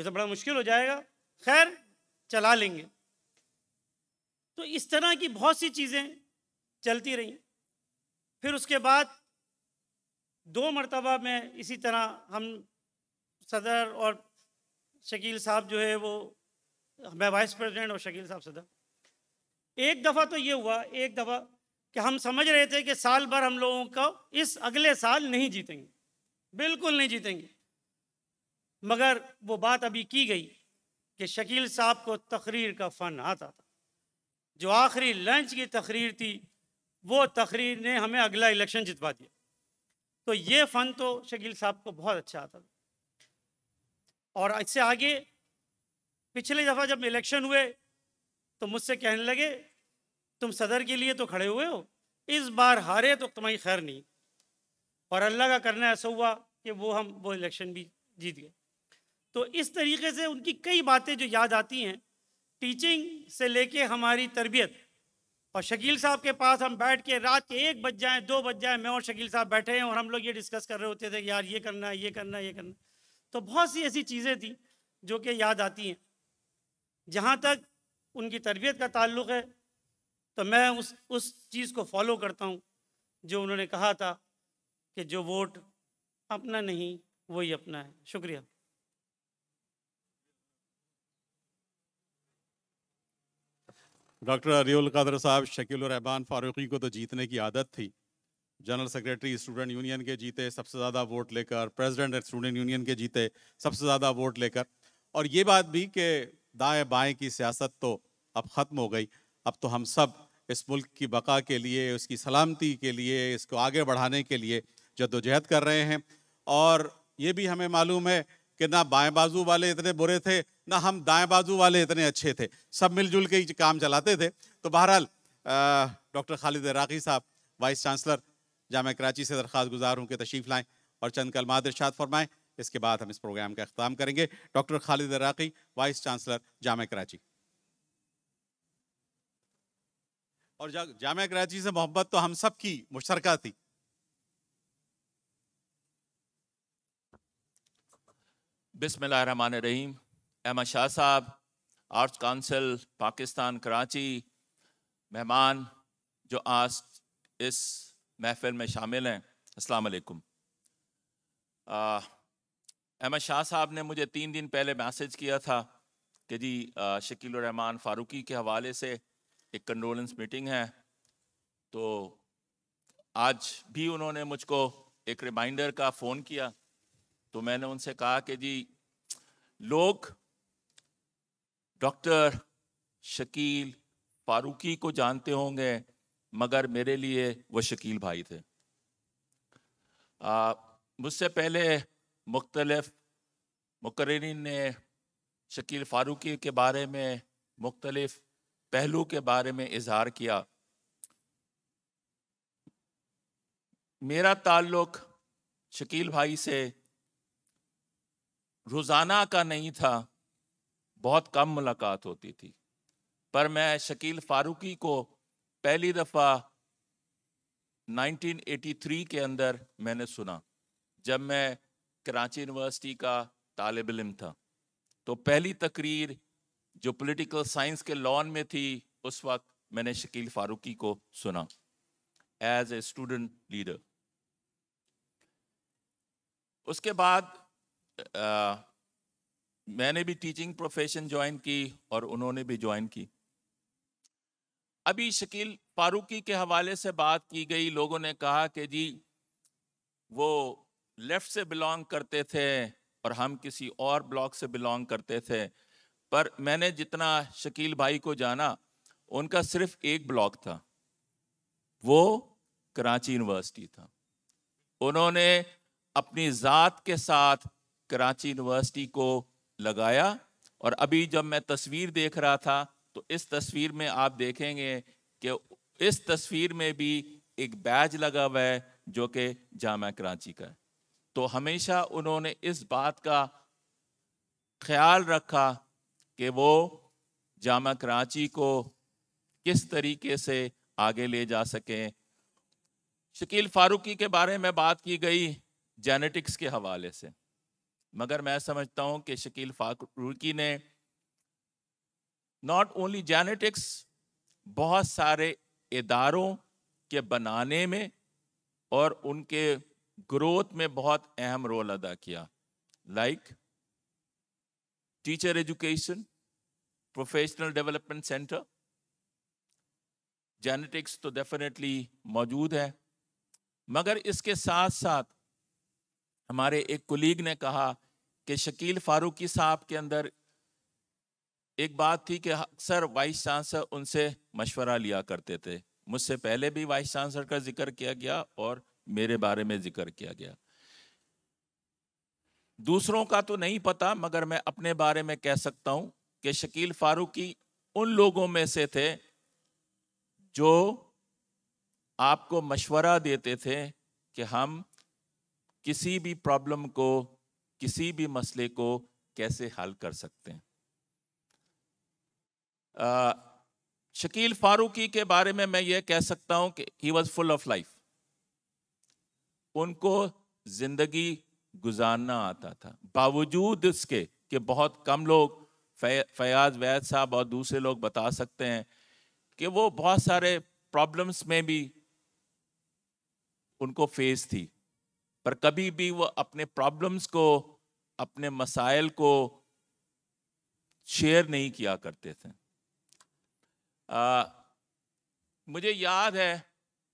ये तो बड़ा मुश्किल हो जाएगा, खैर चला लेंगे। तो इस तरह की बहुत सी चीज़ें चलती रहीं। फिर उसके बाद दो मरतबा में इसी तरह हम सदर और शकील साहब जो है वो मैं वाइस प्रेसिडेंट और शकील साहब सदर। एक दफ़ा तो ये हुआ एक दफ़ा कि हम समझ रहे थे कि साल भर हम लोगों का इस अगले साल नहीं जीतेंगे, बिल्कुल नहीं जीतेंगे, मगर वो बात अभी की गई कि शकील साहब को तकरीर का फ़न आता था। जो आखिरी लंच की तकरीर थी वो तकरीर ने हमें अगला इलेक्शन जितवा दिया। तो ये फ़न तो शकील साहब को बहुत अच्छा आता था। और इससे आगे पिछले दफ़ा जब इलेक्शन हुए तो मुझसे कहने लगे तुम सदर के लिए तो खड़े हुए हो, इस बार हारे तो तुम्हारी खैर नहीं। और अल्लाह का करना ऐसा हुआ कि वो हम वो इलेक्शन भी जीत गए। तो इस तरीके से उनकी कई बातें जो याद आती हैं टीचिंग से लेके हमारी तरबियत। और शकील साहब के पास हम बैठ के रात के एक बज जाएँ दो बज जाएँ मैं और शकील साहब बैठे हैं और हम लोग ये डिस्कस कर रहे होते थे कि यार ये करना है ये करना है ये करना। तो बहुत सी ऐसी चीज़ें थी जो कि याद आती हैं। जहाँ तक उनकी तरबियत का ताल्लुक़ है तो मैं उस उस चीज़ को फॉलो करता हूँ जो उन्होंने कहा था कि जो वोट अपना नहीं वही अपना है। शुक्रिया। डॉक्टर अरियुल कादर साहब, शकील रहमान फारूकी को तो जीतने की आदत थी, जनरल सेक्रेटरी स्टूडेंट यूनियन के जीते सबसे ज़्यादा वोट लेकर, प्रेसिडेंट स्टूडेंट यूनियन के जीते सबसे ज़्यादा वोट लेकर। और ये बात भी कि दाएं बाएं की सियासत तो अब ख़त्म हो गई, अब तो हम सब इस मुल्क की बका के लिए, उसकी सलामती के लिए, इसको आगे बढ़ाने के लिए जद्दोजहद कर रहे हैं। और ये भी हमें मालूम है कि ना बाएं बाजू वाले इतने बुरे थे ना हम दाएं बाजू वाले इतने अच्छे थे, सब मिलजुल के ही काम चलाते थे। तो बहरहाल डॉक्टर खालिद इराक़ी साहब वाइस चांसलर जामिया कराची से दरख्वास्त गुजार हूँ कि तशरीफ़ लाएँ और चंद कलमात इरशाद फरमाएँ, इसके बाद हम इस प्रोग्राम का अख्ताम करेंगे। Doctor Khalid Iraqi, vice chancellor Jamia Karachi. और जामिया कराची से मोहब्बत तो हम सब की मुश्तरका थी। बिस्मिल्लाहिर्रहमानिर्रहीम। अहमद शाह साहब, आर्ट्स काउंसिल पाकिस्तान कराची, मेहमान जो आज इस महफिल में शामिल हैं, अस्सलाम वालेकुम। अहमद शाह साहब ने मुझे तीन दिन पहले मैसेज किया था कि जी शकील रहमान फारूकी के हवाले से एक कंडोलेंस मीटिंग है, तो आज भी उन्होंने मुझको एक रिमाइंडर का फ़ोन किया। तो मैंने उनसे कहा कि जी लोग डॉक्टर शकील फारूकी को जानते होंगे मगर मेरे लिए वो शकील भाई थे। मुझसे पहले मुख्तलिफ मुकर्रिरीन ने शकील फारूकी के बारे में मुख्तलिफ पहलू के बारे में इजहार किया। मेरा ताल्लुक़ शकील भाई से रोज़ाना का नहीं था, बहुत कम मुलाकात होती थी, पर मैं शकील फारूकी को पहली दफ़ा उन्नीस सौ तिरासी के अंदर मैंने सुना, जब मैं कराची यूनिवर्सिटी का तालिब इल्म था। तो पहली तकरीर जो पॉलिटिकल साइंस के लॉन में थी उस वक्त मैंने शकील फारूकी को सुना एज ए स्टूडेंट लीडर। उसके बाद Uh, मैंने भी टीचिंग प्रोफेशन ज्वाइन की और उन्होंने भी ज्वाइन की। अभी शकील फारूकी के हवाले से बात की गई, लोगों ने कहा कि जी वो लेफ़्ट से बिलोंग करते थे और हम किसी और ब्लॉक से बिलोंग करते थे, पर मैंने जितना शकील भाई को जाना उनका सिर्फ एक ब्लॉक था, वो कराची यूनिवर्सिटी था। उन्होंने अपनी ज़ात के साथ कराची यूनिवर्सिटी को लगाया। और अभी जब मैं तस्वीर देख रहा था तो इस तस्वीर में आप देखेंगे कि इस तस्वीर में भी एक बैज लगा हुआ है जो कि जामिया कराची का है। तो हमेशा उन्होंने इस बात का ख्याल रखा कि वो जामिया कराची को किस तरीके से आगे ले जा सकें। शकील फारूकी के बारे में बात की गई जेनेटिक्स के हवाले से, मगर मैं समझता हूं कि शकील फारूकी ने नॉट ओनली जेनेटिक्स, बहुत सारे इदारों के बनाने में और उनके ग्रोथ में बहुत अहम रोल अदा किया, like teacher education, professional development centre. Genetics तो डेफिनेटली मौजूद है, मगर इसके साथ साथ हमारे एक कुलीग ने कहा कि शकील फारूकी साहब के अंदर एक बात थी कि अक्सर वाइस चांसलर उनसे मशवरा लिया करते थे। मुझसे पहले भी वाइस चांसलर का जिक्र किया गया और मेरे बारे में जिक्र किया गया। दूसरों का तो नहीं पता, मगर मैं अपने बारे में कह सकता हूं कि शकील फारूकी उन लोगों में से थे जो आपको मशवरा देते थे कि हम किसी भी प्रॉब्लम को, किसी भी मसले को कैसे हल कर सकते हैं। आ, शकील फारूकी के बारे में मैं ये कह सकता हूँ कि he was full of life, उनको जिंदगी गुजारना आता था, बावजूद इसके कि बहुत कम लोग, फयाज वैद साहब और दूसरे लोग बता सकते हैं कि वो बहुत सारे प्रॉब्लम्स में भी उनको फेस थी, पर कभी भी वो अपने प्रॉब्लम्स को, अपने मसाइल को शेयर नहीं किया करते थे। आ, मुझे याद है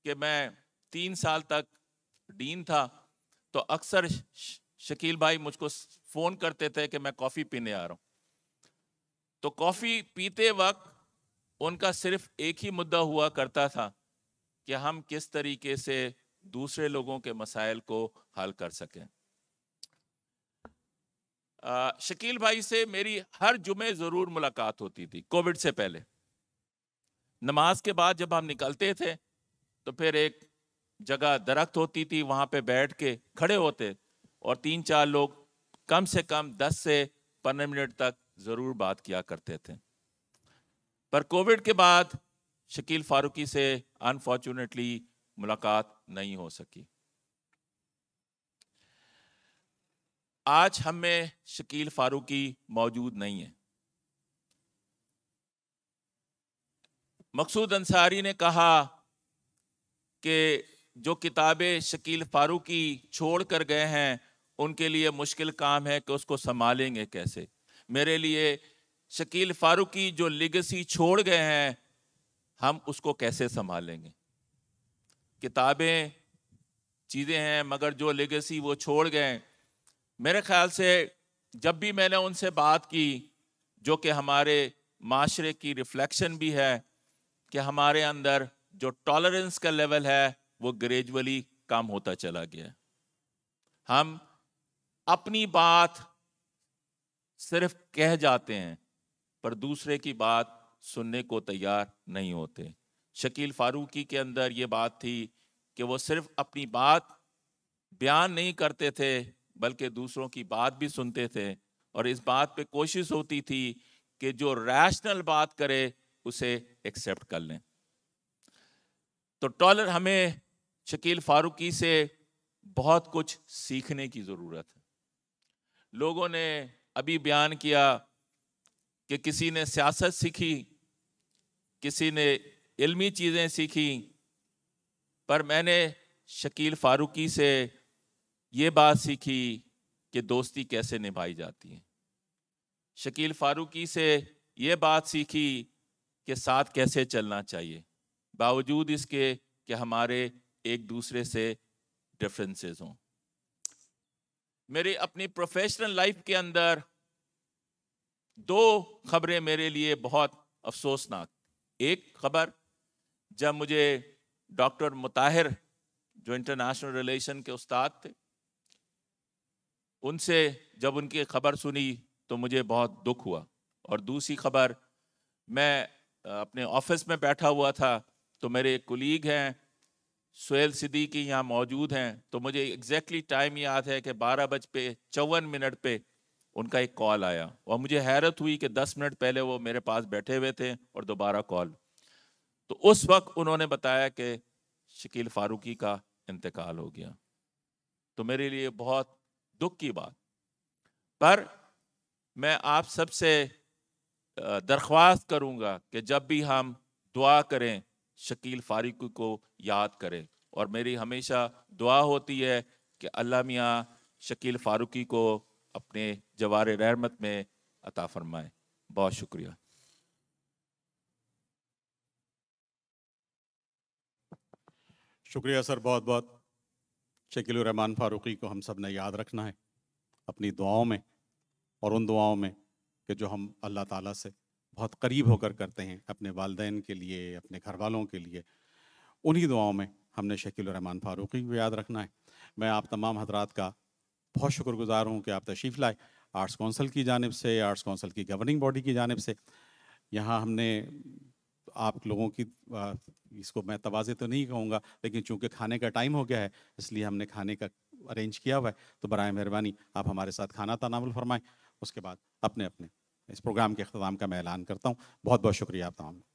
कि मैं तीन साल तक डीन था, तो अक्सर शकील भाई मुझको फ़ोन करते थे कि मैं कॉफ़ी पीने आ रहा हूँ। तो कॉफ़ी पीते वक्त उनका सिर्फ एक ही मुद्दा हुआ करता था कि हम किस तरीके से दूसरे लोगों के मसाइल को हल कर सकें। शकील भाई से मेरी हर जुमे ज़रूर मुलाकात होती थी। कोविड से पहले नमाज के बाद जब हम निकलते थे तो फिर एक जगह दरख्त होती थी, वहाँ पे बैठ के खड़े होते और तीन चार लोग कम से कम दस से पंद्रह मिनट तक ज़रूर बात किया करते थे। पर कोविड के बाद शकील फारूकी से अनफॉर्चुनेटली मुलाकात नहीं हो सकी। आज हम में शकील फारूकी मौजूद नहीं है। मकसूद अंसारी ने कहा कि जो किताबें शकील फारूकी छोड़ कर गए हैं उनके लिए मुश्किल काम है कि उसको संभालेंगे कैसे। मेरे लिए शकील फारूकी जो लेगेसी छोड़ गए हैं हम उसको कैसे संभालेंगे। किताबें चीज़ें हैं, मगर जो लेगेसी वो छोड़ गए, मेरे ख्याल से जब भी मैंने उनसे बात की, जो कि हमारे माशरे की रिफ्लेक्शन भी है कि हमारे अंदर जो टॉलरेंस का लेवल है वो ग्रेजुअली कम होता चला गया। हम अपनी बात सिर्फ कह जाते हैं पर दूसरे की बात सुनने को तैयार नहीं होते। शकील फारूकी के अंदर ये बात थी कि वो सिर्फ अपनी बात बयान नहीं करते थे बल्कि दूसरों की बात भी सुनते थे, और इस बात पे कोशिश होती थी कि जो रैशनल बात करे उसे एक्सेप्ट कर लें। तो टॉलर हमें शकील फारूकी से बहुत कुछ सीखने की ज़रूरत है। लोगों ने अभी बयान किया कि किसी ने सियासत सीखी, किसी ने इल्मी चीज़ें सीखी, पर मैंने शकील फारूकी से ये बात सीखी कि दोस्ती कैसे निभाई जाती है। शकील फारूकी से ये बात सीखी के साथ कैसे चलना चाहिए, बावजूद इसके कि हमारे एक दूसरे से डिफरेंसेस हों। मेरे अपनी प्रोफेशनल लाइफ के अंदर दो खबरें मेरे लिए बहुत अफसोसनाक। एक खबर, जब मुझे डॉक्टर मुताहिर जो इंटरनेशनल रिलेशन के उस्ताद थे, उनसे जब उनकी खबर सुनी तो मुझे बहुत दुख हुआ। और दूसरी खबर, मैं अपने ऑफिस में बैठा हुआ था तो मेरे एक कुलीग हैं सुहेल सिद्दीकी यहाँ मौजूद हैं, तो मुझे एग्जैक्टली टाइम याद है कि बारह बज पे चौवन मिनट पे उनका एक कॉल आया, और मुझे हैरत हुई कि दस मिनट पहले वो मेरे पास बैठे हुए थे और दोबारा कॉल। तो उस वक्त उन्होंने बताया कि शकील फारूकी का इंतकाल हो गया। तो मेरे लिए बहुत दुख की बात। पर मैं आप सबसे दरख्वास्त करूंगा कि जब भी हम दुआ करें शकील फारूकी को याद करें, और मेरी हमेशा दुआ होती है कि अल्लाह मियाँ शकील फारूकी को अपने जवारे रहमत में अता फरमाए। बहुत शुक्रिया। शुक्रिया सर, बहुत बहुत। शकील रहमान फारूकी को हम सब ने याद रखना है अपनी दुआओं में, और उन दुआओं में कि जो हम अल्लाह ताला से बहुत करीब होकर करते हैं, अपने वालदैन के लिए, अपने घर वालों के लिए, उन्हीं दुआओं में हमने शकील रहमान फारूकी को याद रखना है। मैं आप तमाम हजरात का बहुत शुक्रगुजार हूँ कि आप तशरीफ़ लाए। आर्ट्स कौंसिल की जानिब से, आर्ट्स कौंसिल की गवर्निंग बॉडी की जानिब से यहाँ हमने आप लोगों की, इसको मैं तवाज़े तो नहीं कहूँगा, लेकिन चूँकि खाने का टाइम हो गया है इसलिए हमने खाने का अरेंज किया हुआ है, तो बराए मेहरबानी आप हमारे साथ खाना तनावल फरमाएँ। उसके बाद अपने अपने इस प्रोग्राम के अख्ताम का मैं ऐलान करता हूँ। बहुत बहुत शुक्रिया आप तमाम।